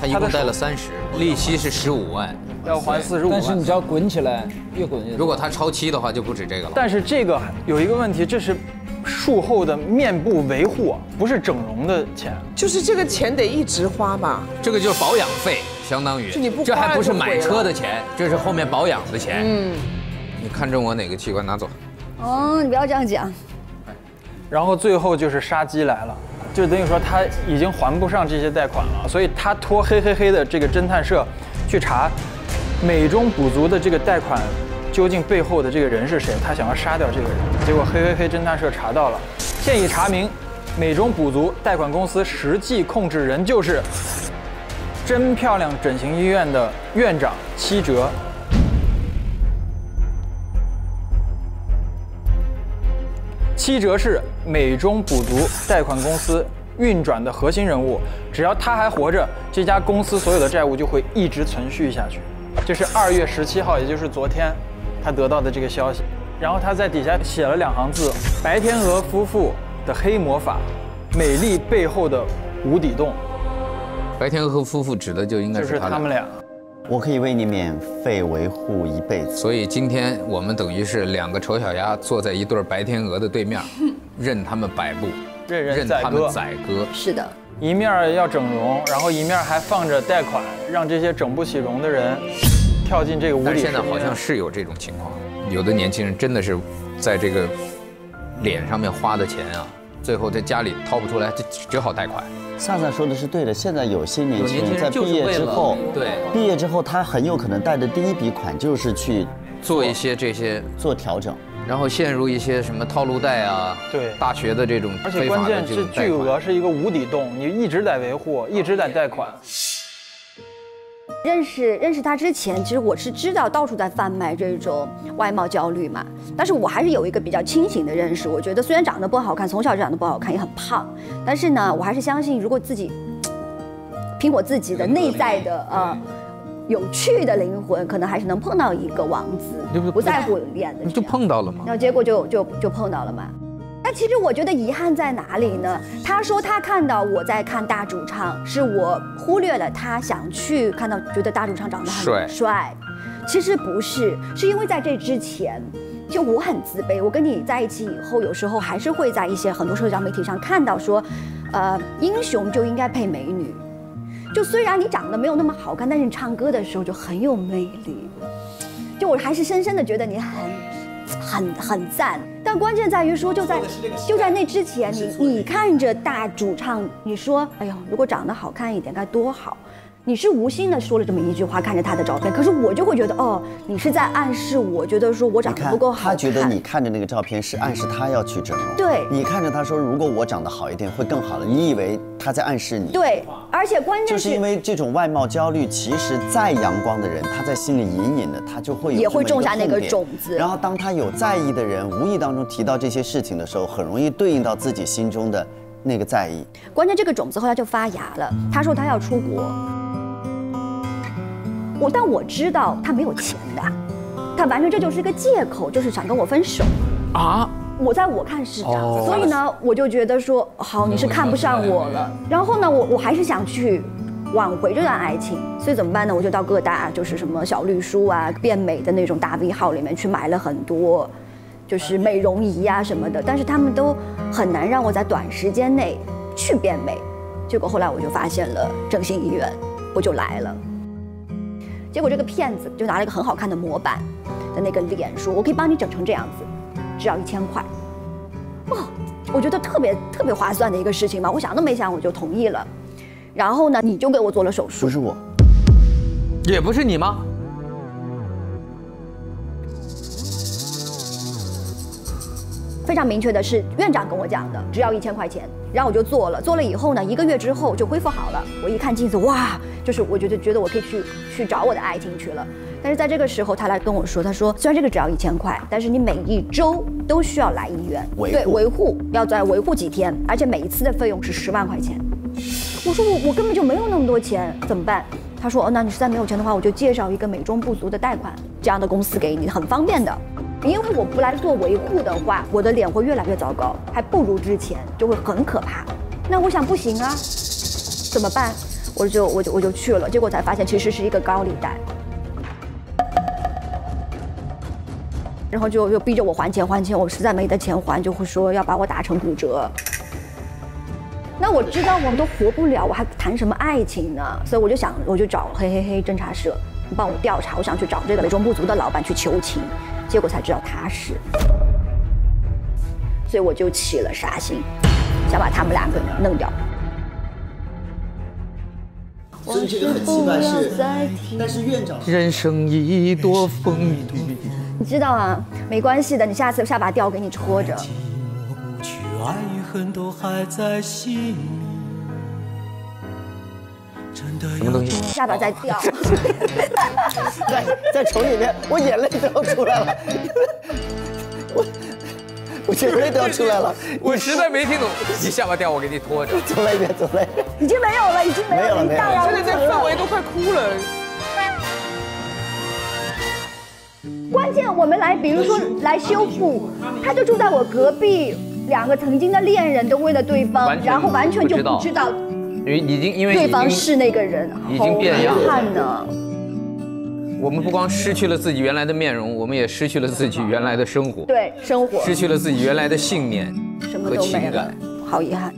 他一共贷了30，利息是15万。 要还45万，但是你只要滚起来，越滚越。如果他超期的话，就不止这个了。但是这个有一个问题，这是术后的面部维护，不是整容的钱。就是这个钱得一直花吧？这个就是保养费，相当于。这你不花就毁了。这还不是买车的钱，这是后面保养的钱。嗯。你看中我哪个器官，拿走。哦，你不要这样讲。然后最后就是杀机来了。 就等于说他已经还不上这些贷款了，所以他托黑黑黑的这个侦探社去查美中补足的这个贷款究竟背后的这个人是谁，他想要杀掉这个人。结果黑黑黑侦探社查到了，现已查明，美中补足贷款公司实际控制人就是真漂亮整形医院的院长七哲。 七哲是美中补足贷款公司运转的核心人物，只要他还活着，这家公司所有的债务就会一直存续下去。这是2月17号，也就是昨天，他得到的这个消息。然后他在底下写了2行字：白天鹅夫妇的黑魔法，美丽背后的无底洞。白天鹅夫妇指的就应该是他们俩。 我可以为你免费维护一辈子，所以今天我们等于是2个丑小鸭坐在一对白天鹅的对面，任他们摆布，任他们宰割。是的，一面要整容，然后一面还放着贷款，让这些整不起容的人跳进这个无底。但现在好像是有这种情况，有的年轻人真的是在这个脸上面花的钱啊，最后在家里掏不出来，就只好贷款。 萨萨说的是对的，现在有些年轻人在毕业之后，他很有可能贷的第一笔款就是去做一些这些做调整，然后陷入一些什么套路贷啊，对，大学的这种而且关键是巨额是一个无底洞，你一直在维护，一直在贷款。认识他之前，其实我是知道到处在贩卖这种外貌焦虑嘛，但是我还是有一个比较清醒的认识。我觉得虽然长得不好看，从小就长得不好看，也很胖，但是呢，我还是相信，如果自己凭我自己的内在的有趣的灵魂，可能还是能碰到一个王子，不在乎脸的。就碰到了吗？然后结果就碰到了嘛。 那其实我觉得遗憾在哪里呢？他说他看到我在看大主唱，是我忽略了他想去看到，觉得大主唱长得很帅。其实不是，是因为在这之前，就我很自卑。我跟你在一起以后，有时候还是会在一些很多社交媒体上看到说，英雄就应该配美女。就虽然你长得没有那么好看，但是你唱歌的时候就很有魅力。就我还是深深的觉得你很赞。 但关键在于说，就在那之前，你看着大主唱，你说，哎呦，如果长得好看一点该多好。你是无心的说了这么一句话，看着他的照片，可是我就会觉得，哦，你是在暗示我，觉得说我长得不够好看。他觉得你看着那个照片是暗示他要去整容。对，你看着他说，如果我长得好一点会更好了，你以为他在暗示你。对，而且关键就是因为这种外貌焦虑，其实再阳光的人，他在心里隐隐的，他就会有也会种下那个种子。然后当他有在意的人无意当中提到这些事情的时候，很容易对应到自己心中的那个在意。关键这个种子后来就发芽了。他说他要出国。 但我知道他没有钱的，他完全这就是一个借口，就是想跟我分手啊！我在我看市场，所以呢，我就觉得说，好，你是看不上我了。然后呢，我还是想去挽回这段爱情，所以怎么办呢？我就到各大就是什么小绿书啊、变美的那种大 V 号里面去买了很多，就是美容仪啊什么的，但是他们都很难让我在短时间内去变美。结果后来我就发现了整形医院，我就来了。 结果这个骗子就拿了一个很好看的模板的那个脸，说我可以帮你整成这样子，只要1000块。哇，我觉得特别划算的一个事情嘛，我想都没想我就同意了。然后呢，你就给我做了手术。不是我，也不是你吗？非常明确的是，院长跟我讲的，只要1000块钱。然后我就做了，做了以后呢，1个月之后就恢复好了。我一看镜子，哇！ 就是我觉得我可以去找我的爱情去了，但是在这个时候，他来跟我说，他说虽然这个只要1000块，但是你每一周都需要来医院维护，要再维护几天，而且每一次的费用是10万块钱。我说我根本就没有那么多钱，怎么办？他说哦，那你实在没有钱的话，我就介绍一个美中不足的贷款这样的公司给你，很方便的。 因为我不来做维护的话，我的脸会越来越糟糕，还不如之前，就会很可怕。那我想不行啊，怎么办？我就去了，结果才发现其实是一个高利贷，然后就逼着我还钱，我实在没得钱还，就会说要把我打成骨折。那我知道我们都活不了，我还谈什么爱情呢？所以我就想，我就找侦查社帮我调查，我想去找这个美中不足的老板去求情。 结果才知道他是，所以我就起了杀心，想把他们两个弄掉。所以这个很奇怪是，但是院长人生已多风雨，你知道啊，没关系的，你下次下把调给你戳着。去爱与恨都还在心里。 什么东西？下巴在掉，在城里面，我眼泪都要出来了，我眼泪都要出来了，我实在没听懂。你下巴掉，我给你拖着。走来一遍，走来。已经没有了，已经没有了，没有了。现在这氛围都快哭了。关键我们来，比如说来修复，他就住在我隔壁，两个曾经的恋人都为了对方，然后完全就不知道。 因为对方是那个人，已经变样了。我们不光失去了自己原来的面容，我们也失去了自己原来的生活。对，生活失去了自己原来的信念和情感，好遗憾。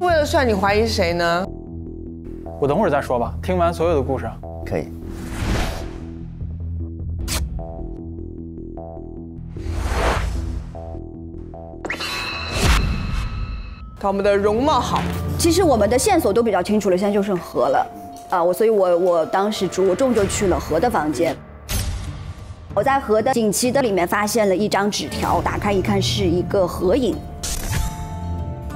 为了算你怀疑谁呢？我等会儿再说吧，听完所有的故事。可以。 看我们的容貌好，其实我们的线索都比较清楚了，现在就剩何了啊！所以我当时着重就去了何的房间。我在何的锦旗的里面发现了一张纸条，打开一看是一个合影，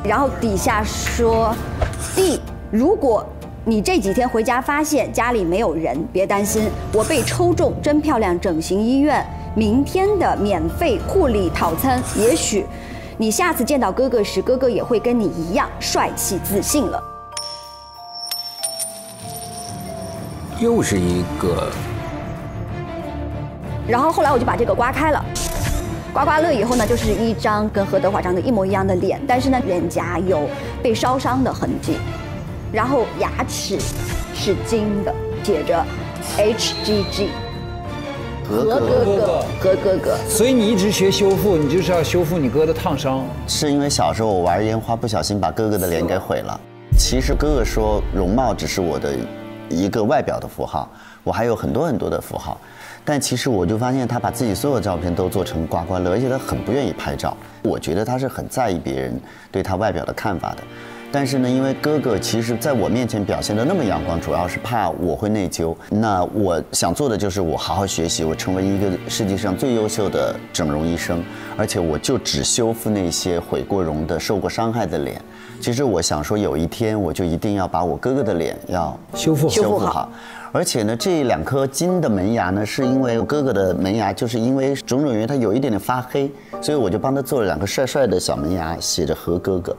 然后底下说 ：“D， 如果你这几天回家发现家里没有人，别担心，我被抽中真漂亮整形医院明天的免费护理套餐，也许。” 你下次见到哥哥时，哥哥也会跟你一样帅气自信了。又是一个。然后后来我就把这个刮开了，刮刮乐以后呢，就是一张跟何德华长得一模一样的脸，但是呢，脸颊有被烧伤的痕迹，然后牙齿是金的，写着 HGG。 何哥哥，所以你一直学修复，你就是要修复你哥的烫伤。是因为小时候我玩烟花，不小心把哥哥的脸给毁了。其实哥哥说，容貌只是我的一个外表的符号，我还有很多很多的符号。但其实我就发现他把自己所有照片都做成刮刮乐，而且他很不愿意拍照。我觉得他是很在意别人对他外表的看法的。但是呢，因为哥哥其实在我面前表现得那么阳光，主要是怕我会内疚。那我想做的就是我好好学习，我成为一个世界上最优秀的整容医生，而且我就只修复那些毁过容的、受过伤害的脸。其实我想说，有一天我就一定要把我哥哥的脸要修复好。 而且呢，这2颗金的门牙呢，是因为我哥哥的门牙，就是因为种种原因，它有一点点发黑，所以我就帮他做了2个帅帅的小门牙，写着“何哥哥”，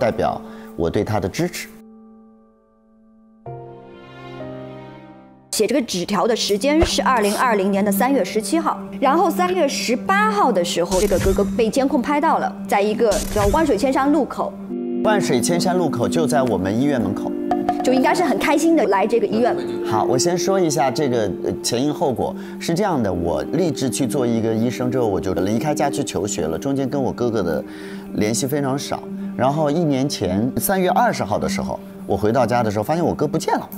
代表我对他的支持。写这个纸条的时间是2020年3月17号，然后3月18号的时候，这个哥哥被监控拍到了，在一个叫万水千山路口。万水千山路口就在我们医院门口。 就应该是很开心的来这个医院。好，我先说一下这个前因后果是这样的：我立志去做一个医生之后，我就离开家去求学了，中间跟我哥哥的联系非常少。然后1年前3月20号的时候，我回到家的时候，发现我哥不见了，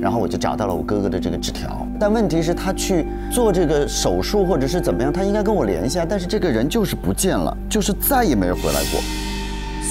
然后我就找到了我哥哥的这个纸条。但问题是，他去做这个手术或者是怎么样，他应该跟我联系啊，但是这个人就是不见了，就是再也没有回来过。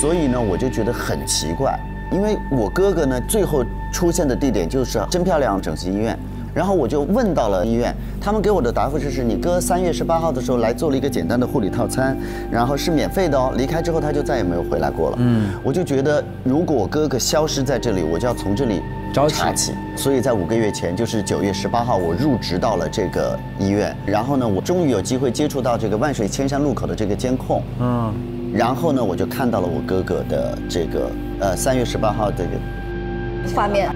所以呢，我就觉得很奇怪。 因为我哥哥呢，最后出现的地点就是真漂亮整形医院，然后我就问到了医院，他们给我的答复就是你哥3月18号的时候来做了一个简单的护理套餐，然后是免费的哦，离开之后他就再也没有回来过了。嗯，我就觉得如果我哥哥消失在这里，我就要从这里茶起。所以在5个月前，就是9月18号，我入职到了这个医院。然后呢，我终于有机会接触到这个万水千山路口的这个监控。嗯。然后呢，我就看到了我哥哥的这个3月18号这个画面。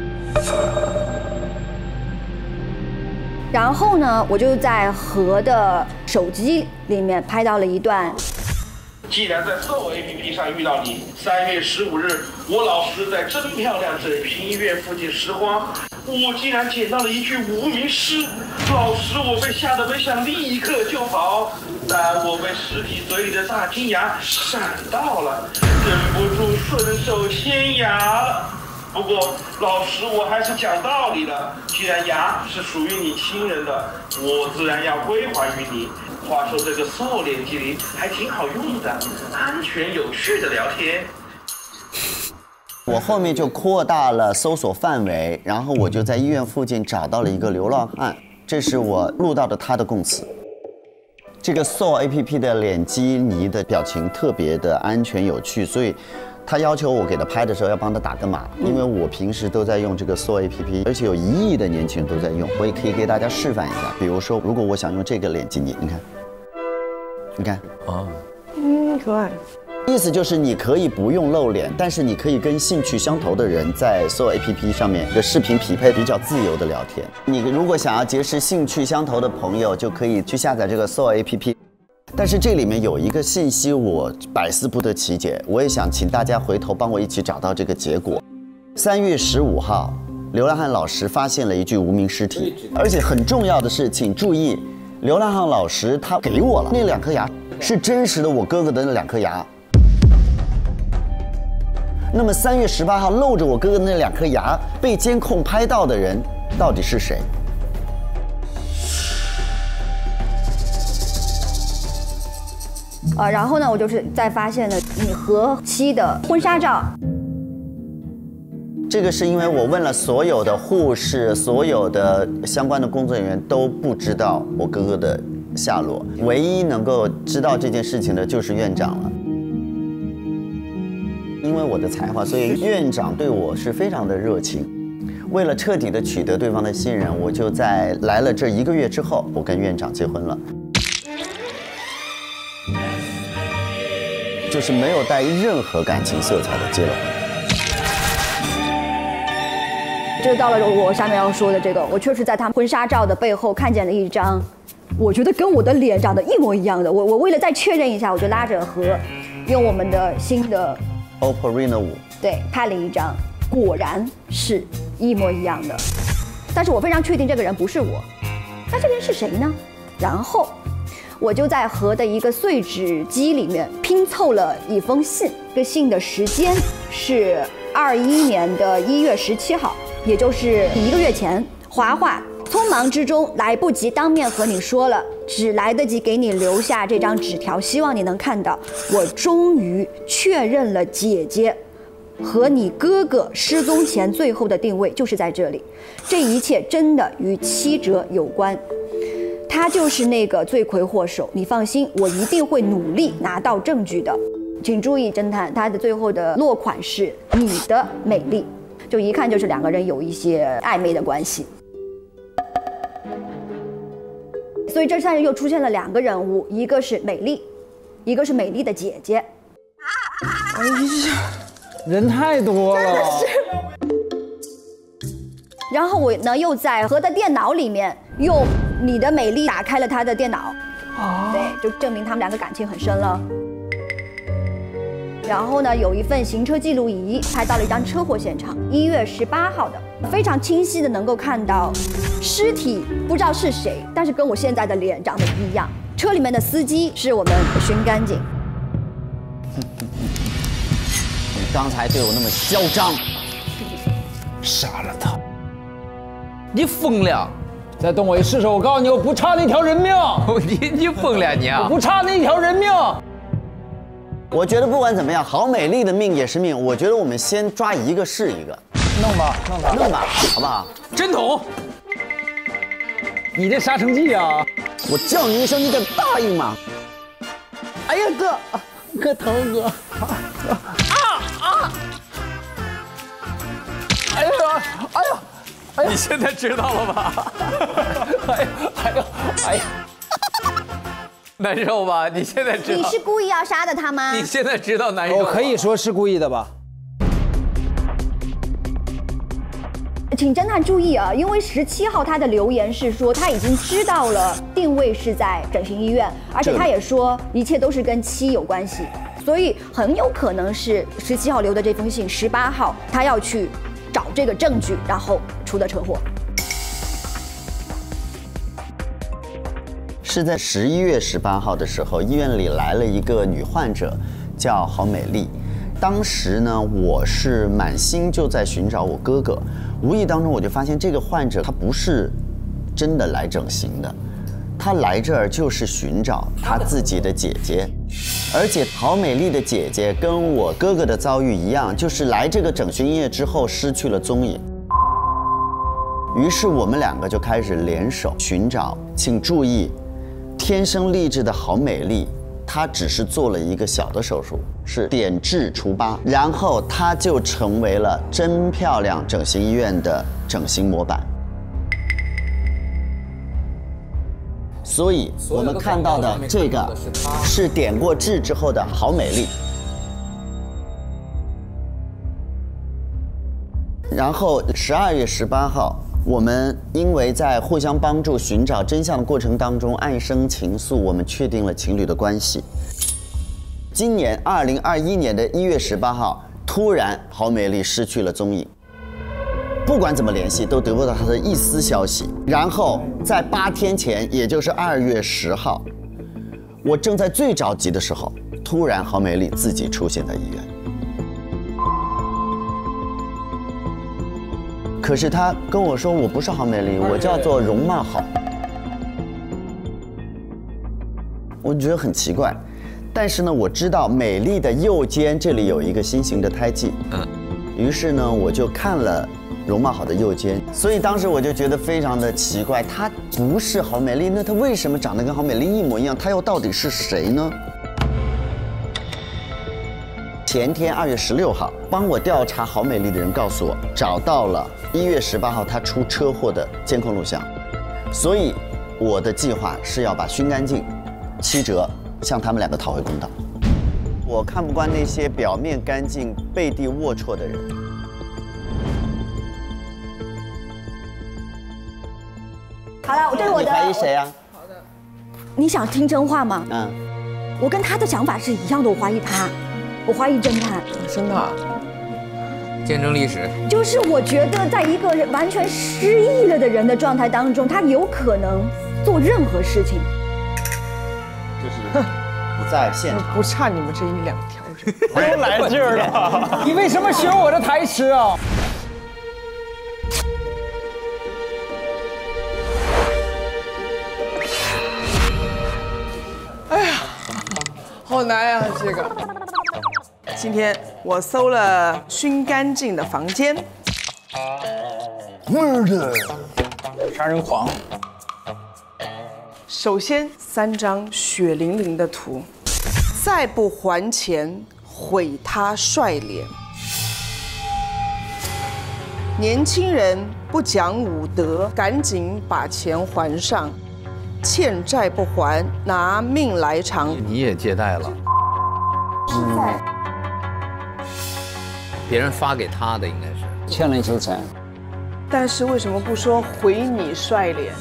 然后呢，我就在何的手机里面拍到了一段。既然在搜 APP 上遇到你，3月15日，我老师在真漂亮整形医院附近拾荒，我竟然捡到了一具无名尸。老师，我被吓得本想立刻就跑，但我被尸体嘴里的大金牙闪到了，忍不住顺手牵牙。 不过，老师，我还是讲道理的。既然牙是属于你亲人的，我自然要归还于你。话说这个Soul连机灵还挺好用的，安全有序的聊天。我后面就扩大了搜索范围，然后我就在医院附近找到了一个流浪汉，这是我录到的他的供词。 这个 Soul APP 的脸基尼的表情特别的安全有趣，所以他要求我给他拍的时候要帮他打个码，因为我平时都在用这个 Soul APP， 而且有1亿的年轻人都在用，我也可以给大家示范一下。比如说，如果我想用这个脸基尼，你看，你看，啊，可爱。意思就是你可以不用露脸，但是你可以跟兴趣相投的人在 Soul APP 上面的视频匹配比较自由的聊天。你如果想要结识兴趣相投的朋友，就可以去下载这个 Soul APP。但是这里面有一个信息我百思不得其解，我也想请大家回头帮我一起找到这个结果。3月15号，流浪汉老师发现了一具无名尸体，而且很重要的是，请注意，流浪汉老师他给我了那2颗牙，是真实的我哥哥的那2颗牙。 那么3月18号露着我哥哥那2颗牙被监控拍到的人到底是谁？然后呢，我就是在发现了你和妻的婚纱照。这个是因为我问了所有的护士、所有的相关的工作人员都不知道我哥哥的下落，唯一能够知道这件事情的就是院长了。 因为我的才华，所以院长对我是非常的热情。为了彻底的取得对方的信任，我就在来了这1个月之后，我跟院长结婚了。就是没有带任何感情色彩的结了婚。就到了我下面要说的这个，我确实在他婚纱照的背后看见了一张，我觉得跟我的脸长得一模一样的。我为了再确认一下，我就拉着和用我们的新的。 OPPO Reno 5对拍了一张，果然是一模一样的，但是我非常确定这个人不是我，那这个人是谁呢？然后我就在和的一个碎纸机里面拼凑了一封信，这信的时间是2021年1月17号，也就是1个月前。华华匆忙之中来不及当面和你说了，只来得及给你留下这张纸条，希望你能看到。我终于确认了姐姐和你哥哥失踪前最后的定位就是在这里，这一切真的与7哲有关，他就是那个罪魁祸首。你放心，我一定会努力拿到证据的。请注意，侦探，他的最后的落款是你的美丽，就一看就是2个人有一些暧昧的关系。 所以这下又出现了2个人物，一个是美丽，一个是美丽的姐姐。哎呀，人太多了。真的是。然后我呢又在和的电脑里面用你的美丽打开了他的电脑，哦、对，就证明他们2个感情很深了。然后呢，有一份行车记录仪拍到了一张车祸现场，1月18号的。 非常清晰的能够看到，尸体不知道是谁，但是跟我现在的脸长得不一样。车里面的司机是我们巡干警。你刚才对我那么嚣张，杀了他！你疯了！再动我一试试，我告诉你，我不差那条人命！你疯了你啊！我不差那条人命！ 我觉得不管怎么样，好美丽的命也是命。我觉得我们先抓一个是一个，弄吧，弄吧，弄吧，好不好？针筒，你这杀成绩啊！我叫你一声，你敢答应吗？哎呀，哥，哥疼哥！啊啊！哎呀，哎呀，你现在知道了吧？哎呀，难受吧？你现在知道你是故意要杀的他吗？你现在知道难受？我可以说是故意的吧？ 请侦探注意啊，因为17号他的留言是说他已经知道了定位是在整形医院，而且他也说一切都是跟7有关系，所以很有可能是17号留的这封信，18号他要去找这个证据，然后出的车祸。是在11月18号的时候，医院里来了一个女患者，叫郝美丽。 当时呢，我是满心就在寻找我哥哥，无意当中我就发现这个患者他不是真的来整形的，他来这儿就是寻找他自己的姐姐，而且郝美丽的姐姐跟我哥哥的遭遇一样，就是来这个整形医院之后失去了踪影。于是我们两个就开始联手寻找。请注意，天生丽质的郝美丽。 他只是做了一个小的手术，是点痣除疤，然后他就成为了真漂亮整形医院的整形模板。所以我们看到的这个是点过痣之后的郝美丽。然后12月18号。 我们因为在互相帮助寻找真相的过程当中，暗生情愫，我们确定了情侣的关系。今年2021年的1月18号，突然郝美丽失去了踪影，不管怎么联系都得不到她的一丝消息。然后在8天前，也就是2月10号，我正在最着急的时候，突然郝美丽自己出现在医院。 可是他跟我说：“我不是郝美丽，我叫做容貌好。”我觉得很奇怪，但是呢，我知道美丽的右肩这里有一个心形的胎记，于是呢，我就看了容貌好的右肩，所以当时我就觉得非常的奇怪，她不是郝美丽，那她为什么长得跟郝美丽一模一样？她又到底是谁呢？ 前天2月16号，帮我调查郝美丽的人告诉我，找到了1月18号她出车祸的监控录像，所以我的计划是要把熏干净、七折向他们两个讨回公道。我看不惯那些表面干净、背地龌龊的人。好了，这是我的。你怀疑谁啊？好的。你想听真话吗？嗯。我跟他的想法是一样的，我怀疑他。 我怀疑侦探，真的、啊，见证历史。就是我觉得，在一个人完全失忆了的人的状态当中，他有可能做任何事情。就是不在现场，不差你们这1两条。都来劲儿了，你为什么学我的台词啊？哎呀，好难呀、啊，这个。 今天我搜了熏干净的房间 ，murder， 杀人狂。首先3张血淋淋的图，再不还钱毁他帅脸。年轻人不讲武德，赶紧把钱还上，欠债不还拿命来偿。你也借贷了？是在。 别人发给他的应该是欠了1些钱，但是为什么不说回你帅脸？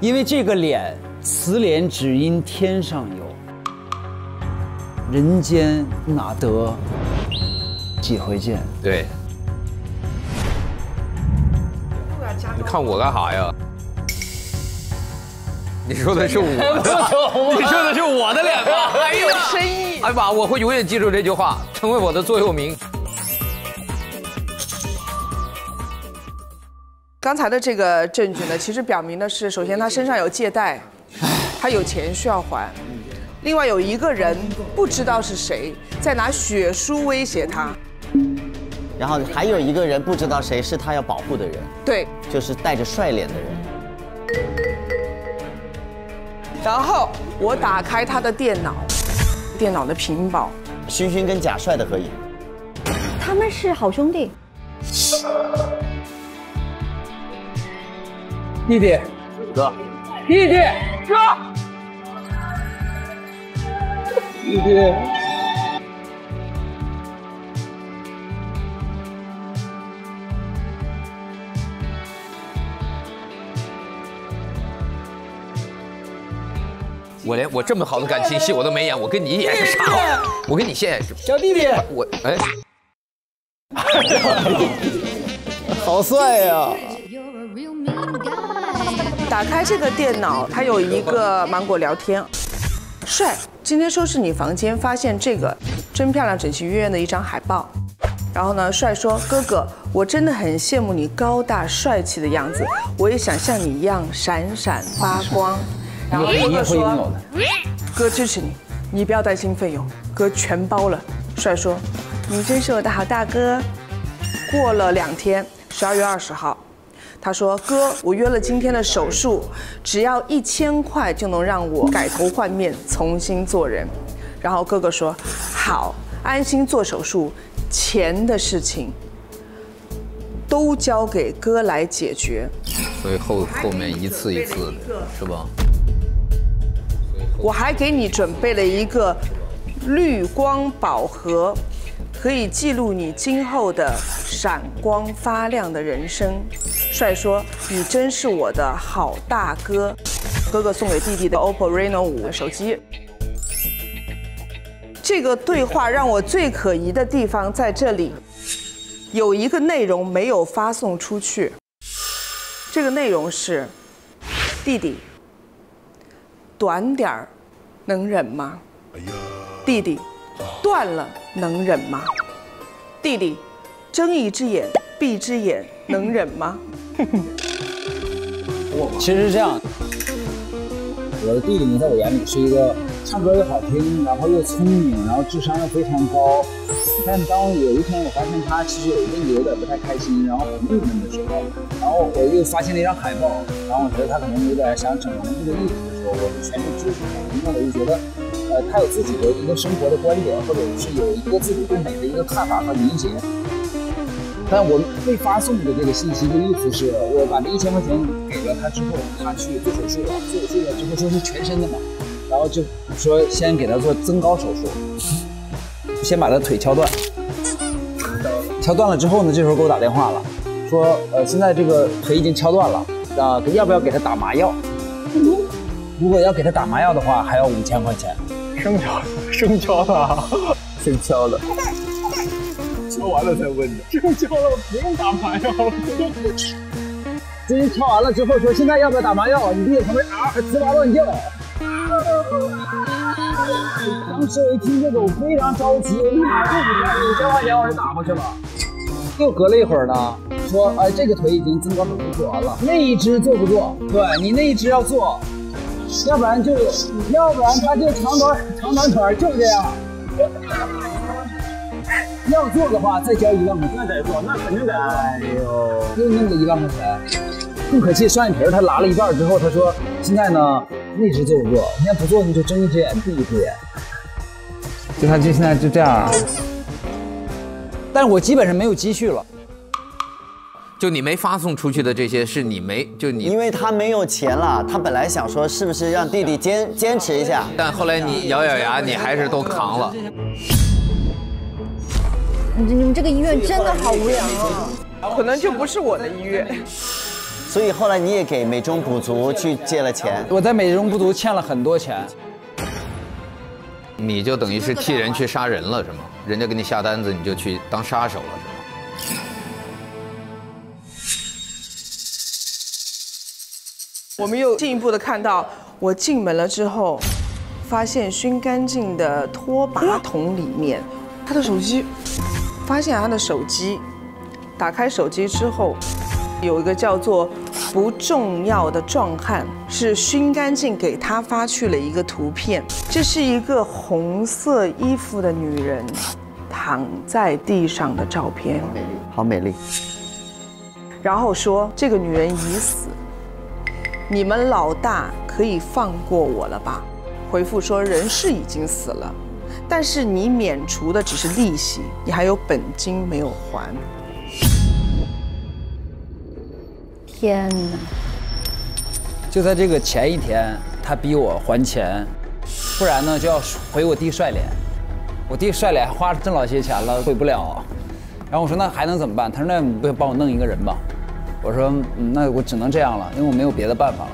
因为这个脸，此脸只因天上有，人间哪得几回见？对。你看我干啥呀？ 你说的是我的，你说的是我的脸吧？哎呀，深意！哎妈，我会永远记住这句话，成为我的座右铭。刚才的这个证据呢，其实表明的是，首先他身上有借贷，他有钱需要还；另外有一个人不知道是谁，在拿血书威胁他；然后还有一个人不知道谁是他要保护的人，对，就是带着帅脸的人。 然后我打开他的电脑，电脑的屏保，勋勋跟贾帅的合影，他们是好兄弟。弟弟，哥，弟弟，哥，弟弟。我这么好的感情戏我都没演，我跟你演是啥？我跟你现演是小弟弟，我哎，好帅呀！ 打开这个电脑，它有一个芒果聊天。帅，今天收拾你房间，发现这个真漂亮、整齐、悦眼的一张海报。然后呢，帅说：“哥哥，我真的很羡慕你高大帅气的样子，我也想像你一样闪闪发光。”然后哥哥说：“哥支持你，你不要担心费用，哥全包了。”帅说：“你真是我的好大哥。”过了2天，12月20号。 他说：“哥，我约了今天的手术，只要1000块就能让我改头换面，重新做人。”然后哥哥说：“好，安心做手术，钱的事情都交给哥来解决。”所以后面一次一次的，是吧？我还给你准备了一个绿光宝盒，可以记录你今后的闪光发亮的人生。 帅说：“你真是我的好大哥。”哥哥送给弟弟的 OPPO Reno 5手机。这个对话让我最可疑的地方在这里，有一个内容没有发送出去。这个内容是：“弟弟，短点儿，能忍吗？”弟弟，断了能忍吗？弟弟，睁一只眼闭一只眼能忍吗？ 其实是这样，我的弟弟呢，在我眼里是一个唱歌又好听，然后又聪明，然后智商又非常高。但当有一天我发现他其实有一阵子有点不太开心，然后很郁闷的时候，然后我又发现了一张海报，然后我觉得他可能有点想整容这个意思的时候，我就全力支持他，因为我就觉得，他有自己的一个生活的观点，或者是有一个自己对美的一个看法和理解。 但我被发送的这个信息的意思是，我把这1000块钱给了他之后，他去做手术了。做手术了之后说是全身的嘛，然后就说先给他做增高手术，先把他腿敲断。敲断了之后呢，这时候给我打电话了，说现在这个腿已经敲断了，要不要给他打麻药？如果要给他打麻药的话，还要5000块钱。生敲的。 敲完了才问的，就敲了不用打麻药了。这一敲完了之后说现在要不要打麻药？你弟在旁边啊吱哇乱叫。当时我一听这个，我非常着急，我立马就不干，5000块钱我就打过去了。又隔了一会儿呢，说哎这个腿已经增高手术做完了，那一只做不做？对你那一只要做，要不然他就长短腿就这样。要做的话，再交1万块钱。那得做，那肯定得。哎呦，又弄了1万块钱。更可气，双眼皮他拉了一半之后，他说：“现在呢，那只做不做？你看不做，你就睁一只眼闭一只眼。”就他就现在就这样。但是我基本上没有积蓄了。就你没发送出去的这些，是你没就你。因为他没有钱了，他本来想说是不是让弟弟坚持一下，但后来你咬牙，你还是都扛了。 你们这个医院真的好无良啊！可能就不是我的医院。所以后来你也给美中不足去借了钱。我在美中不足欠了很多钱。你就等于是替人去杀人了是吗？人家给你下单子，你就去当杀手了是吗？我们又进一步的看到，我进门了之后，发现熏干净的拖把桶里面，他的手机。 发现他的手机，打开手机之后，有一个叫做“不重要的壮汉”，是熏干净给他发去了一个图片。这是一个红色衣服的女人躺在地上的照片，好美丽。然后说这个女人已死，你们老大可以放过我了吧？回复说人是已经死了。 但是你免除的只是利息，你还有本金没有还。天哪！就在这个前一天，他逼我还钱，不然呢就要回我弟帅脸。我弟帅脸花挣老些钱了，回不了。然后我说那还能怎么办？他说那你不帮我弄一个人吧？我说、那我只能这样了，因为我没有别的办法了。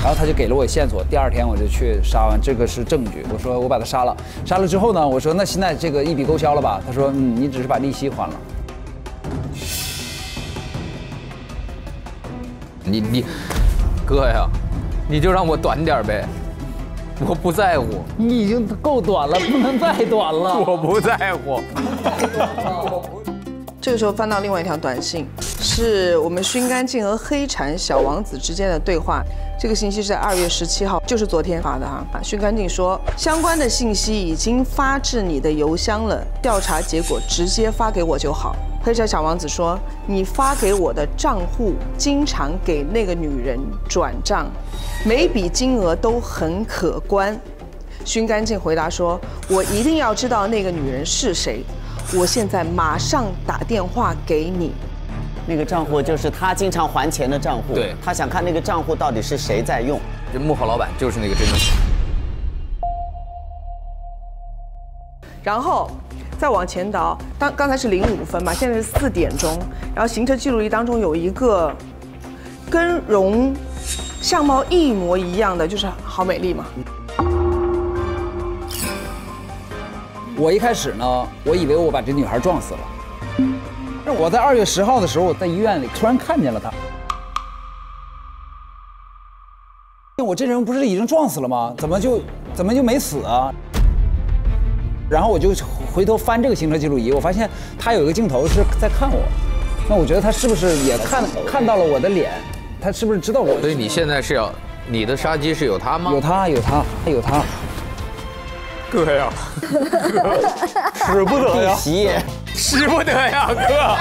然后他就给了我线索，第二天我就去杀完，这个是证据。我说我把他杀了，杀了之后呢，我说那现在这个一笔勾销了吧？他说你只是把利息还了。你哥呀，你就让我短点呗，我不在乎。你已经够短了，不能再短了。我不在乎。这个时候翻到另外一条短信，是我们熏干净和黑蝉小王子之间的对话。 这个信息是在2月17号，就是昨天发的哈。讯干净说，相关的信息已经发至你的邮箱了，调查结果直接发给我就好。黑柴小王子说，你发给我的账户经常给那个女人转账，每笔金额都很可观。讯干净回答说，我一定要知道那个女人是谁，我现在马上打电话给你。 那个账户就是他经常还钱的账户，对，他想看那个账户到底是谁在用。这幕后老板就是那个真的。然后再往前倒，刚才是05分嘛，现在是4点钟。然后行车记录仪当中有一个跟容相貌一模一样的，就是郝美丽嘛。我一开始呢，我以为我把这女孩撞死了。 我在2月10号的时候，我在医院里突然看见了他。我这人不是已经撞死了吗？怎么就没死啊？然后我就回头翻这个行车记录仪，我发现他有一个镜头是在看我。那我觉得他是不是也看到了我的脸？他是不是知道我？所以你现在是要你的杀机是有他吗？有他。哥呀，使不得呀！ 使不得呀，哥！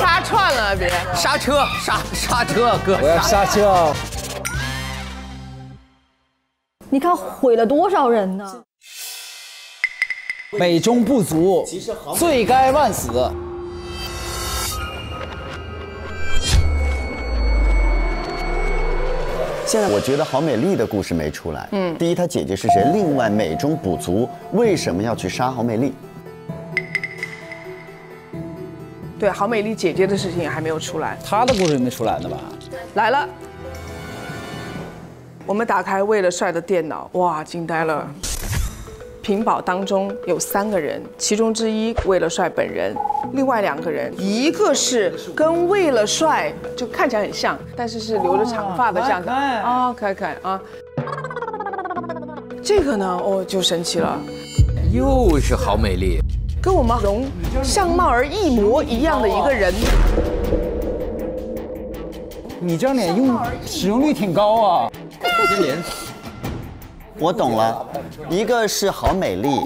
杀串了，别刹车，刹车，哥！我要刹车！你看毁了多少人呢？美中不足，罪该万死。现在我觉得郝美丽的故事没出来。第一，她姐姐是谁？另外，美中不足，为什么要去杀郝美丽？ 对，郝美丽姐姐的事情也还没有出来，她的故事也没出来呢吧？来了，我们打开为了帅的电脑，哇，惊呆了！屏保当中有3个人，其中之一为了帅本人，另外2个人，一个是跟为了帅就看起来很像，但是是留着长发的这样子啊，看看啊，这个呢，哦，就神奇了，又是郝美丽。 跟我们容相貌而一模一样的一个人，你这张脸使用率挺高啊！我懂了，一个是郝美丽，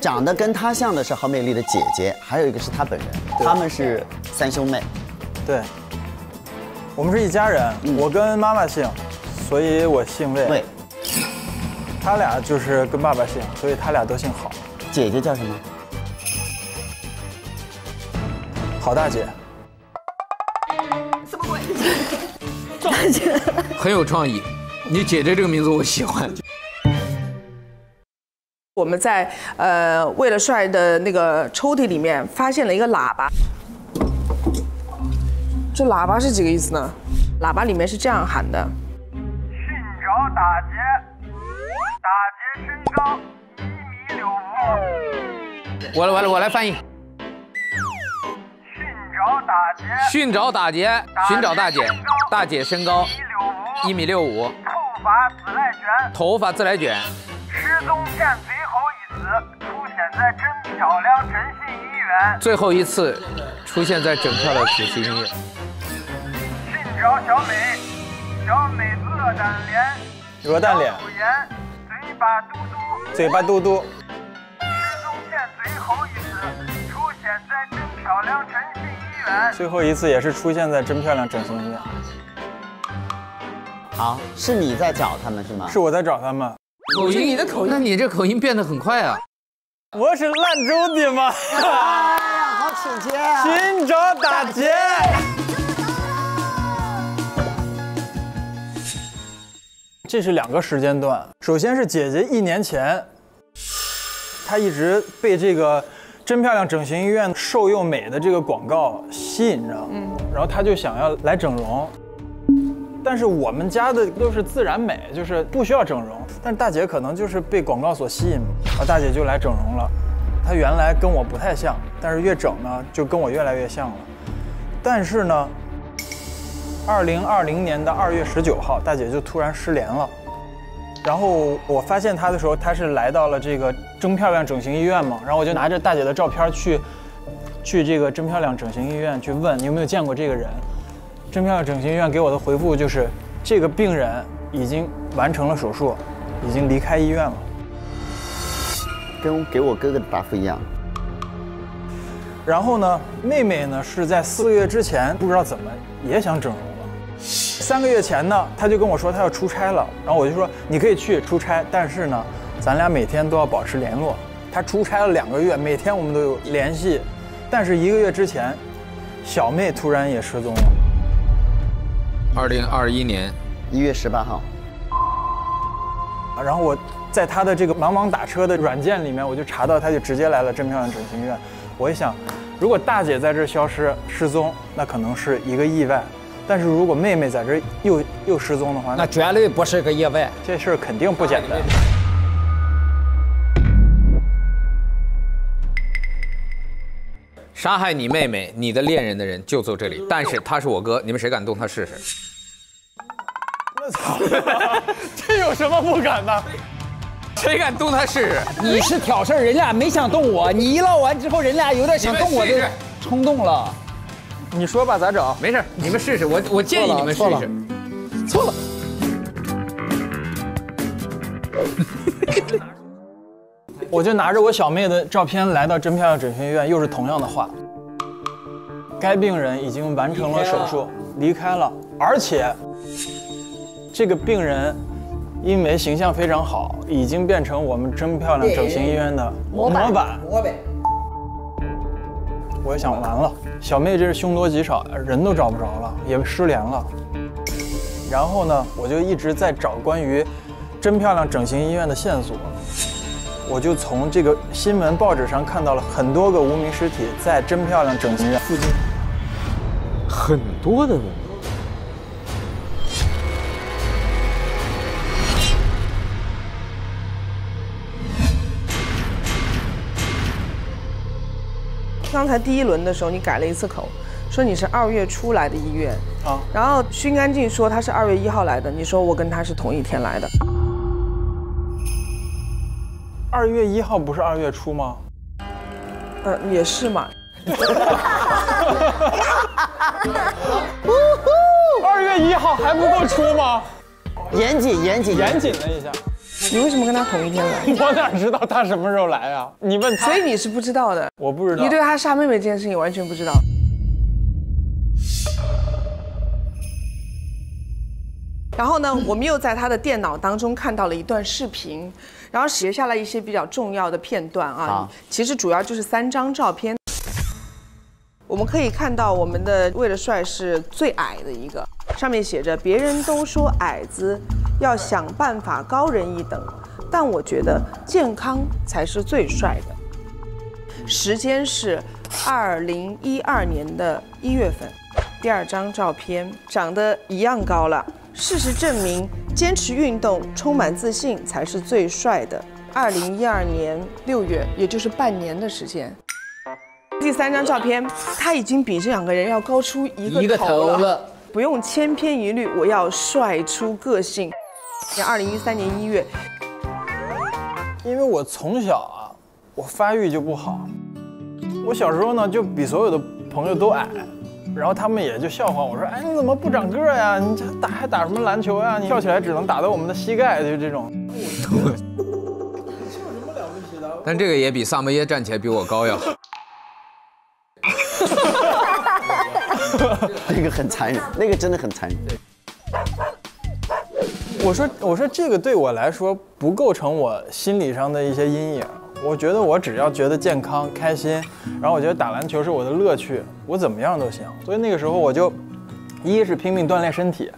长得跟她像的是郝美丽的姐姐，还有一个是她本人，她们是3兄妹。对，我们是一家人，我跟妈妈姓，所以我姓魏。他俩就是跟爸爸姓，所以他俩都姓郝。姐姐叫什么？ 郝大姐，什么鬼？大姐很有创意，你姐姐这个名字我喜欢。我们在为了帅的那个抽屉里面发现了一个喇叭，这喇叭是几个意思呢？喇叭里面是这样喊的：寻找大姐，大姐身高1.65米。我来翻译。 寻找大姐，寻找大姐，大姐身高1.65米，头发自来卷，失踪站最后一次出现在真漂亮真心医院，最后一次出现在真漂亮真心医院。寻找小美，小美鹅蛋脸，嘴巴嘟嘟，失踪站最后一次出现在真漂亮真心。 最后一次也是出现在真漂亮整形医院。好，是你在找他们是吗？是我在找他们。口音，你的口音，那你这口音变得很快啊！我是兰州的嘛。好亲切啊！寻找大姐。这是两个时间段。首先是姐姐1年前，她一直被这个真漂亮整形医院瘦又美的这个广告吸引着，然后她就想要来整容。 但是我们家的都是自然美，就是不需要整容。但是大姐可能就是被广告所吸引，而大姐就来整容了。她原来跟我不太像，但是越整呢就跟我越来越像了。但是呢，2020年的2月19号，大姐就突然失联了。然后我发现她的时候，她是来到了这个真漂亮整形医院嘛。然后我就拿着大姐的照片去这个真漂亮整形医院去问你有没有见过这个人。 真漂亮整形医院给我的回复就是，这个病人已经完成了手术，已经离开医院了。跟给我哥哥的答复一样。然后呢，妹妹呢是在4个月之前不知道怎么也想整容了。3个月前呢，她就跟我说她要出差了，然后我就说你可以去出差，但是呢，咱俩每天都要保持联络。她出差了2个月，每天我们都有联系，但是1个月之前，小妹突然也失踪了。 2021年1月18号，然后我在他的这个茫茫打车的软件里面，我就查到他就直接来了真漂亮整形医院。我一想，如果大姐在这消失失踪，那可能是一个意外；但是如果妹妹在这又失踪的话，那绝对不是个意外。这事儿肯定不简单。杀害你妹妹、你的恋人的人就坐这里，但是他是我哥，你们谁敢动他试试？我操！这有什么不敢的？谁敢动他试试？你是挑事儿，人俩没想动我，你一唠完之后，人俩有点想动我的冲动了。你说吧，咋整？没事，你们试试。我建议你们试试。错了。我就拿着我小妹的照片来到真漂亮整形医院，又是同样的话。该病人已经完成了手术，离开了，而且这个病人因为形象非常好，已经变成我们真漂亮整形医院的模板。我想完了，小妹这是凶多吉少，人都找不着了，也失联了。然后呢，我就一直在找关于真漂亮整形医院的线索。 我就从这个新闻报纸上看到了很多个无名尸体在真漂亮整形医院附近，很多的人。刚才第一轮的时候，你改了一次口，说你是2月初来的医院啊，然后熏干净说他是2月1号来的，你说我跟他是同一天来的。 2月1号不是2月初吗？也是嘛。2月1号还不够出吗？严谨了一下。你为什么跟他同一天来？我哪知道他什么时候来啊？你问他。所以你是不知道的。我不知道。你对他杀妹妹这件事情完全不知道。然后呢，我们又在他的电脑当中看到了一段视频。 然后写下来一些比较重要的片段啊，其实主要就是3张照片。我们可以看到我们的魏德帅是最矮的一个，上面写着“别人都说矮子要想办法高人一等，但我觉得健康才是最帅的”。时间是2012年的1月份，第2张照片长得一样高了。 事实证明，坚持运动、充满自信才是最帅的。2012年6月，也就是半年的时间。第3张照片，他已经比这2个人要高出一个头了。不用千篇一律，我要帅出个性。2013年1月，因为我从小啊，我发育就不好，我小时候呢就比所有的朋友都矮。 然后他们也就笑话我说：“哎，你怎么不长个呀？你这还打什么篮球呀？你跳起来只能打到我们的膝盖，就这种。”这有什么了不起的？但这个也比萨摩耶站起来比我高呀。那个很残忍，那个真的很残忍。我说这个对我来说不构成我心理上的一些阴影。 我觉得我只要觉得健康开心，然后我觉得打篮球是我的乐趣，我怎么样都行。所以那个时候我就，一是拼命锻炼身体，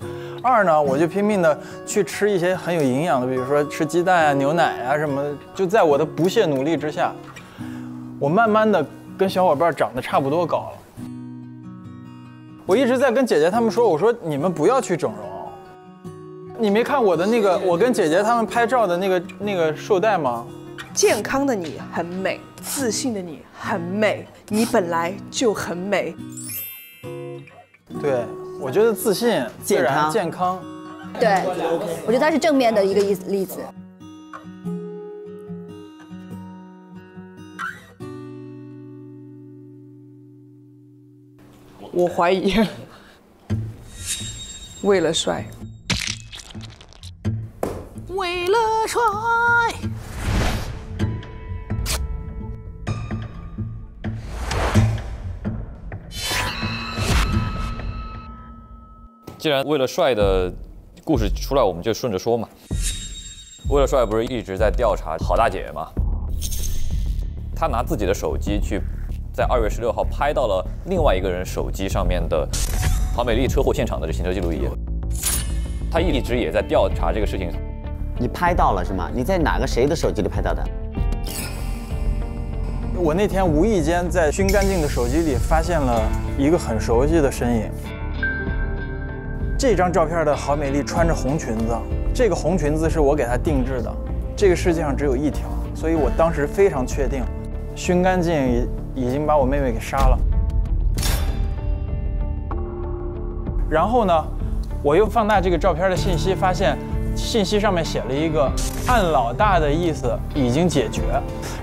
二呢，我就拼命的去吃一些很有营养的，比如说吃鸡蛋啊、牛奶啊什么的。就在我的不懈努力之下，我慢慢的跟小伙伴长得差不多高了。 我一直在跟姐姐他们说，我说你们不要去整容。你没看我的那个，我跟姐姐他们拍照的那个绶带吗？健康的你很美，自信的你很美，你本来就很美。对，我觉得自信、自然、健康。对，我觉得它是正面的一个例子。 我怀疑，为了帅，为了帅，既然为了帅的故事出来，我们就顺着说嘛。为了帅不是一直在调查好大姐吗？她拿自己的手机去。 在2月16号拍到了另外一个人手机上面的郝美丽车祸现场的这行车记录仪，他一直也在调查这个事情。你拍到了是吗？你在哪个谁的手机里拍到的？我那天无意间在熏干净的手机里发现了一个很熟悉的身影。这张照片的郝美丽穿着红裙子，这个红裙子是我给她定制的，这个世界上只有一条，所以我当时非常确定，熏干净。 已经把我妹妹给杀了，然后呢，我又放大这个照片的信息，发现信息上面写了一个“按老大的意思已经解决”，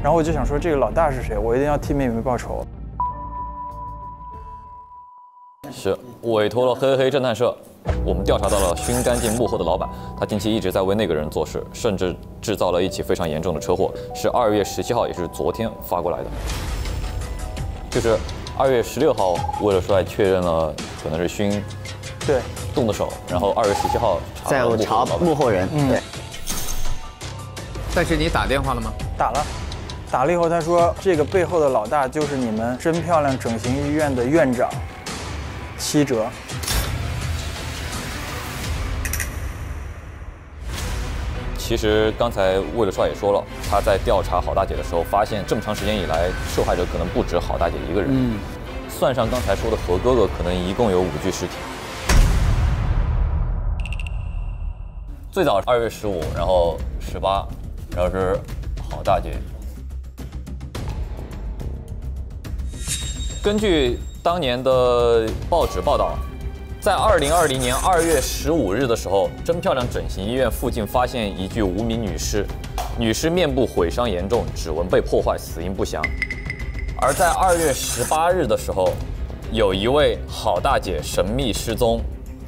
然后我就想说这个老大是谁，我一定要替妹妹报仇。是委托了黑黑侦探社，我们调查到了熏干净幕后的老板，他近期一直在为那个人做事，甚至制造了一起非常严重的车祸，是2月17号，也是昨天发过来的。 就是2月16号，为了帅确认了可能是熏，对，动的手，然后2月17号在我查幕后人，对。但是你打电话了吗？打了，打了以后他说这个背后的老大就是你们真漂亮整形医院的院长西哲。其实刚才魏德帅也说了，他在调查郝大姐的时候，发现这么长时间以来，受害者可能不止郝大姐一个人。算上刚才说的何哥哥，可能一共有5具尸体。最早2月15，然后18，然后是郝大姐。根据当年的报纸报道。 在2020年2月15日的时候，真漂亮整形医院附近发现一具无名女尸，女尸面部毁伤严重，指纹被破坏，死因不详。而在2月18日的时候，有一位郝大姐神秘失踪。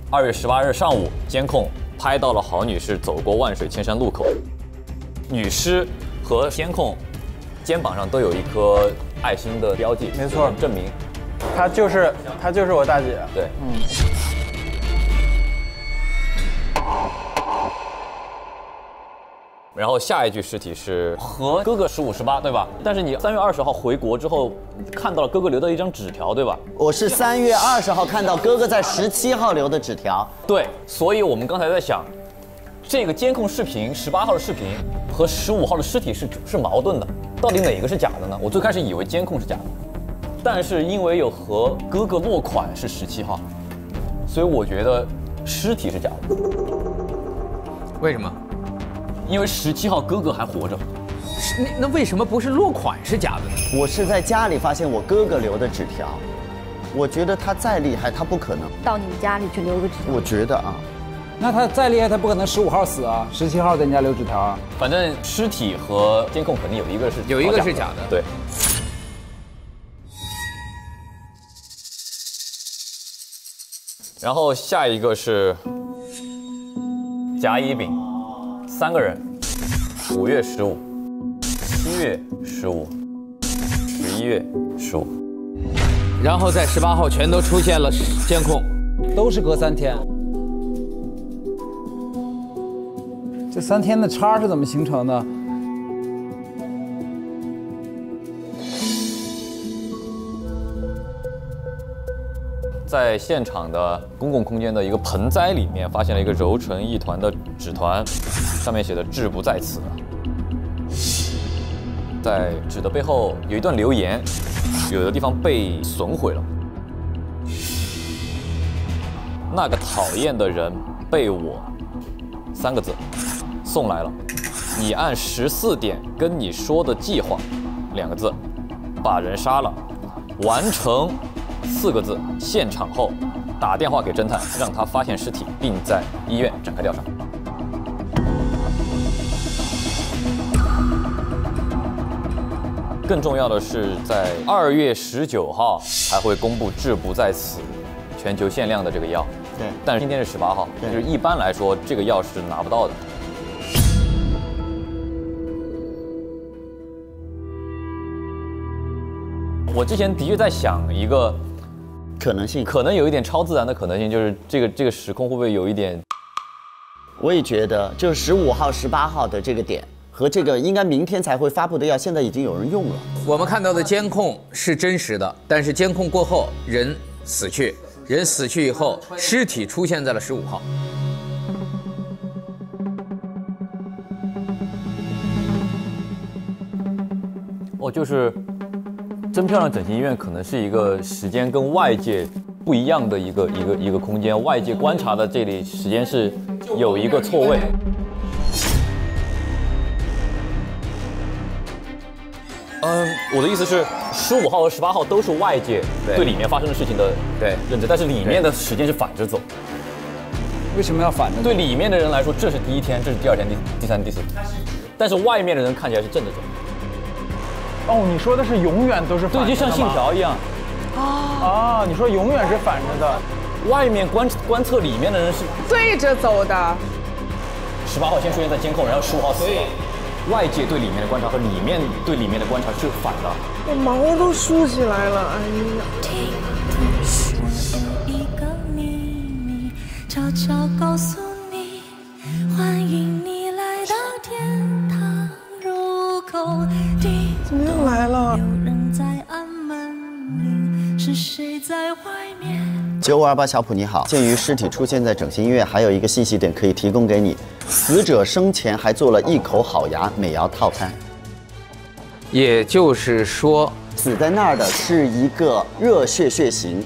2月18日上午，监控拍到了郝女士走过万水千山路口，女尸和监控肩膀上都有一颗爱心的标记，没错，证明。 她就是我大姐。对，然后下一具尸体是和哥哥15、18，对吧？但是你3月20号回国之后，看到了哥哥留的一张纸条，对吧？我是3月20号看到哥哥在17号留的纸条。对，所以我们刚才在想，这个监控视频18号的视频和15号的尸体是矛盾的，到底哪个是假的呢？我最开始以为监控是假的。 但是因为有和哥哥落款是17号，所以我觉得尸体是假的。为什么？因为17号哥哥还活着。那为什么不是落款是假的呢？我是在家里发现我哥哥留的纸条，我觉得他再厉害，他不可能到你们家里去留个纸条。我觉得啊，那他再厉害，他不可能15号死啊，17号在你家留纸条啊。反正尸体和监控肯定有一个是假的，对。 然后下一个是甲乙丙，3个人，5月15，7月15，11月15，然后在18号全都出现了监控，都是隔3天。这3天的差是怎么形成的？在现场的公共空间的一个盆栽里面，发现了一个揉成一团的纸团，上面写的“志不在此”。在纸的背后有一段留言，有的地方被损毁了。那个讨厌的人被我三个字送来了。你按14点跟你说的计划，两个字，把人杀了，完成。 4个字，现场后打电话给侦探，让他发现尸体，并在医院展开调查。更重要的是，在2月19号才会公布“志不在此”全球限量的这个药。对，但是今天是18号，就是一般来说这个药是拿不到的。 我之前的确在想一个可能性，可能有一点超自然的可能性，就是这个时空会不会有一点？我也觉得，就是15号、18号的这个点和这个应该明天才会发布的药，现在已经有人用了。我们看到的监控是真实的，但是监控过后人死去，人死去以后尸体出现在了15号。 哦，就是。 真漂亮整形医院可能是一个时间跟外界不一样的一个空间，外界观察的这里时间是有一个错位。我的意思是，15号和18号都是外界对里面发生的事情的认知，但是里面的时间是反着走。为什么要反着走？对里面的人来说，这是第一天，这是第二天，第三、第四，但是外面的人看起来是正着走。 哦，你说的是永远都是反着的，对，就像信条一样。啊，你说永远是反着的，外面观测里面的人是对着走的。18号先出现在监控，然后15号死了。外界对里面的观察和里面对里面的观察是反的。我毛都竖起来了，哎呀！一个秘密，悄悄告诉你，欢迎你来到天堂入口。 怎么又来了？9528小普你好，鉴于尸体出现在整形医院，还有一个信息点可以提供给你：死者生前还做了一口好牙美牙套餐。也就是说，死在那儿的是一个热血血型，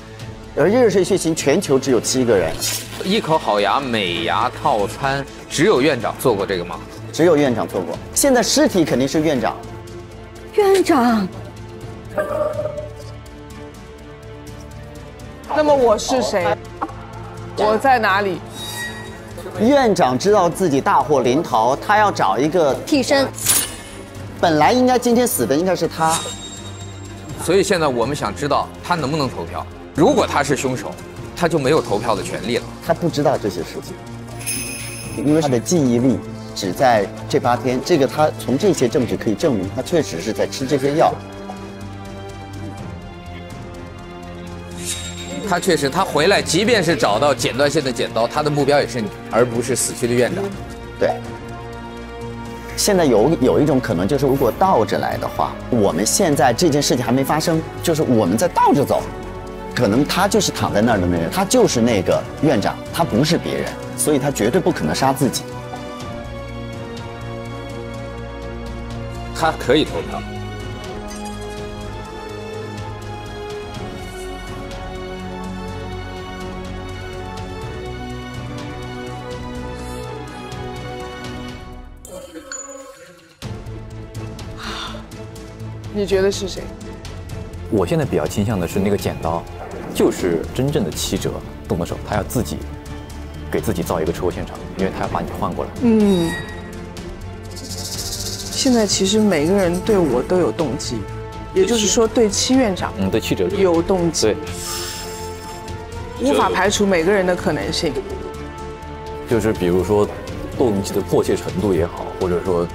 而热血血型全球只有7个人。一口好牙美牙套餐，只有院长做过这个吗？只有院长做过。现在尸体肯定是院长。 院长，那么我是谁？我在哪里？院长知道自己大祸临头，他要找一个替身。本来应该今天死的应该是他，所以现在我们想知道他能不能投票。如果他是凶手，他就没有投票的权利了。他不知道这些事情，因为他的记忆力。 只在这8天，这个他从这些证据可以证明，他确实是在吃这些药。他确实，他回来，即便是找到剪断线的剪刀，他的目标也是你，而不是死去的院长。对。现在有一种可能就是，如果倒着来的话，我们现在这件事情还没发生，就是我们在倒着走，可能他就是躺在那儿的那人，他就是那个院长，他不是别人，所以他绝对不可能杀自己。 他可以投票。你觉得是谁？我现在比较倾向的是那个剪刀，就是真正的七折动的手，他要自己给自己造一个车祸现场，因为他要把你换过来。嗯。 现在其实每个人对我都有动机，也就是说对戚院长，对戚哲有动机，无法排除每个人的可能性。就是比如说动机的迫切程度也好，或者说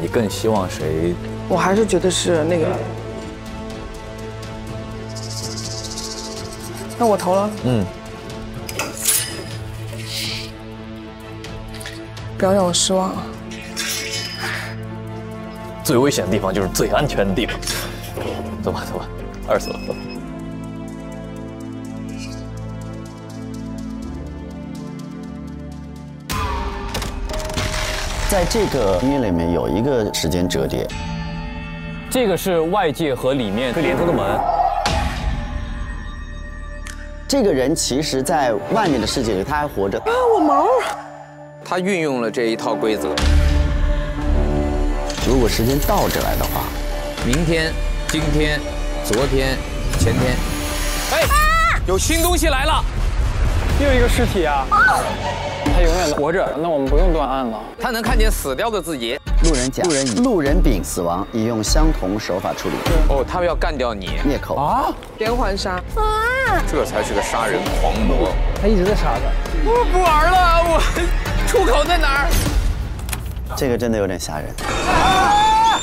你更希望谁？我还是觉得是那个。那我投了。嗯。不要让我失望啊！ 最危险的地方就是最安全的地方。走吧，走吧，饿死了。在这个音乐里面有一个时间折叠，这个是外界和里面可以连通的门。这个人其实，在外面的世界里，他还活着。啊，我毛！他运用了这一套规则。如果时间倒着来的话，明天、今天、昨天、前天，哎，有新东西来了，又一个尸体啊！他永远活着，那我们不用断案了。他能看见死掉的自己。路人甲、路人乙、路人丙死亡，也用相同手法处理。哦，他们要干掉你，灭口啊！连环杀啊！这才是个杀人狂魔。他一直在傻子。我不玩了，我出口在哪儿？这个真的有点吓人。啊！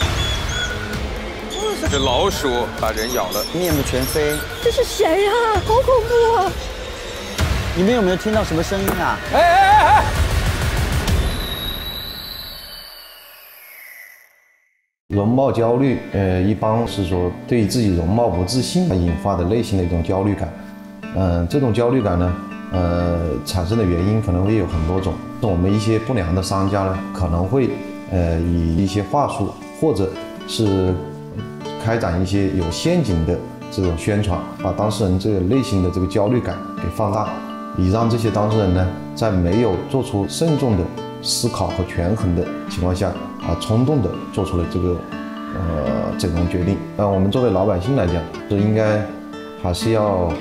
这老鼠把人咬了，面目全非。这是谁呀？好恐怖啊！你们有没有听到什么声音啊？哎哎哎哎！容貌焦虑，一般是说对自己容貌不自信引发的内心的一种焦虑感。这种焦虑感呢，产生的原因可能会有很多种。我们一些不良的商家呢，可能会以一些话术，或者是开展一些有陷阱的这种宣传，把当事人这个内心的这个焦虑感给放大。以让这些当事人呢，在没有做出慎重的思考和权衡的情况下，啊，冲动的做出了这个整容决定。那我们作为老百姓来讲，是应该还是要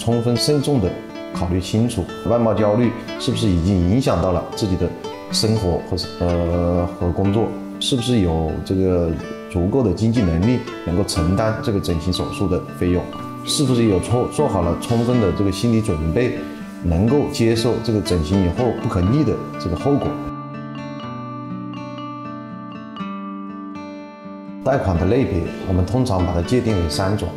充分慎重的考虑清楚，外貌焦虑是不是已经影响到了自己的生活和工作，是不是有这个足够的经济能力能够承担这个整形手术的费用。是不是有做好了充分的这个心理准备，能够接受这个整形以后不可逆的这个后果？贷款的类别，我们通常把它界定为3种：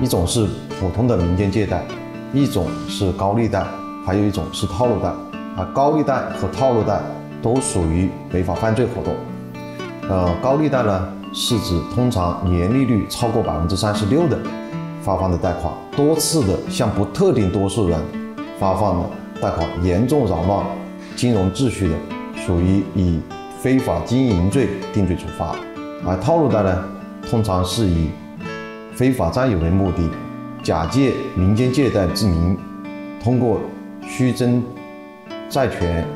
一种是普通的民间借贷，一种是高利贷，还有一种是套路贷。啊，高利贷和套路贷都属于违法犯罪活动。高利贷呢，是指通常年利率超过36%的。发放的贷款，多次的向不特定多数人发放的贷款，严重扰乱金融秩序的，属于以非法经营罪定罪处罚。而套路贷呢，通常是以非法占有为目的，假借民间借贷之名，通过虚增债权、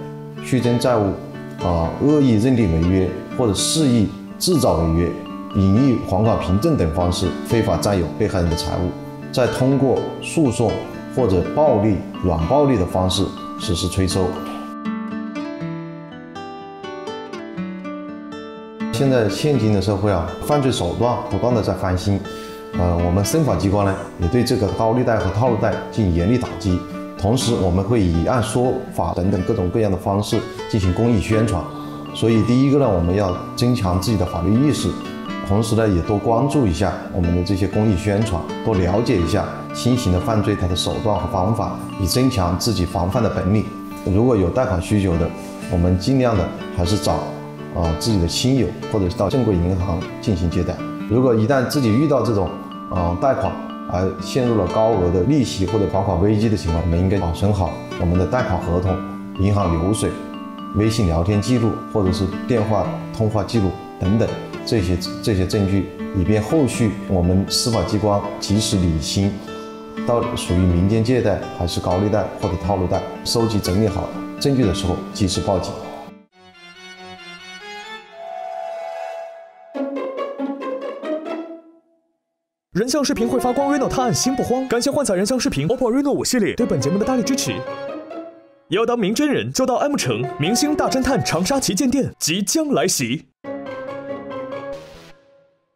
虚增债务，恶意认定违约或者肆意制造违约。隐匿还款凭证等方式非法占有被害人的财物，再通过诉讼或者暴力、软暴力的方式实施催收。现在现今的社会啊，犯罪手段不断的在翻新，我们司法机关呢也对这个高利贷和套路贷进行严厉打击，同时我们会以案说法等等各种各样的方式进行公益宣传。所以第一个呢，我们要增强自己的法律意识。同时呢，也多关注一下我们的这些公益宣传，多了解一下新型的犯罪它的手段和方法，以增强自己防范的本领。如果有贷款需求的，我们尽量的还是找自己的亲友或者到正规银行进行借贷。如果一旦自己遇到这种贷款而陷入了高额的利息或者还款危机的情况，我们应该保存好我们的贷款合同、银行流水、微信聊天记录或者是电话通话记录等等。这些证据，以便后续我们司法机关及时理清，到底属于民间借贷还是高利贷或者套路贷，收集整理好证据的时候及时报警。人像视频会发光 ，Reno 探案心不慌。感谢幻彩人像视频 OPPO Reno 5系列对本节目的大力支持。要当名真人，就到 M 城明星大侦探长沙旗舰店即将来袭。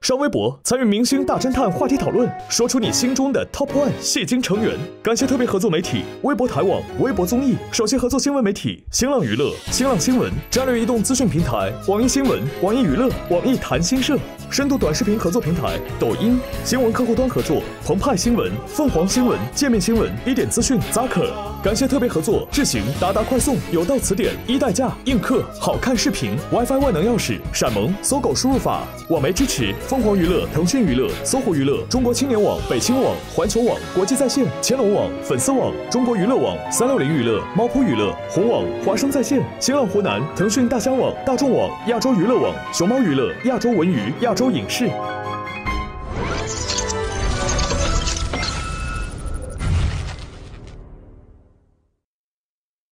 上微博参与明星大侦探话题讨论，说出你心中的 Top 1戏精成员。感谢特别合作媒体微博台网、微博综艺，首席合作新闻媒体新浪娱乐、新浪新闻，战略移动资讯平台网易新闻、网易娱乐、网易谈新社，深度短视频合作平台抖音，新闻客户端合作澎湃新闻、凤凰新闻、界面新闻、一点资讯、Zacker。感谢特别合作：智行、达达快送、有道词典、一代驾、映客、好看视频、WiFi 万能钥匙、闪萌、搜狗输入法、网媒支持：疯狂娱乐、腾讯娱乐、搜狐娱乐、中国青年网、北青网、环球网、国际在线、乾隆网、粉丝网、中国娱乐网、360娱乐、猫扑娱乐、红网、华生在线、新浪湖南、腾讯大乡网、大众网、亚洲娱乐网、熊猫娱乐、亚洲文娱、亚洲影视。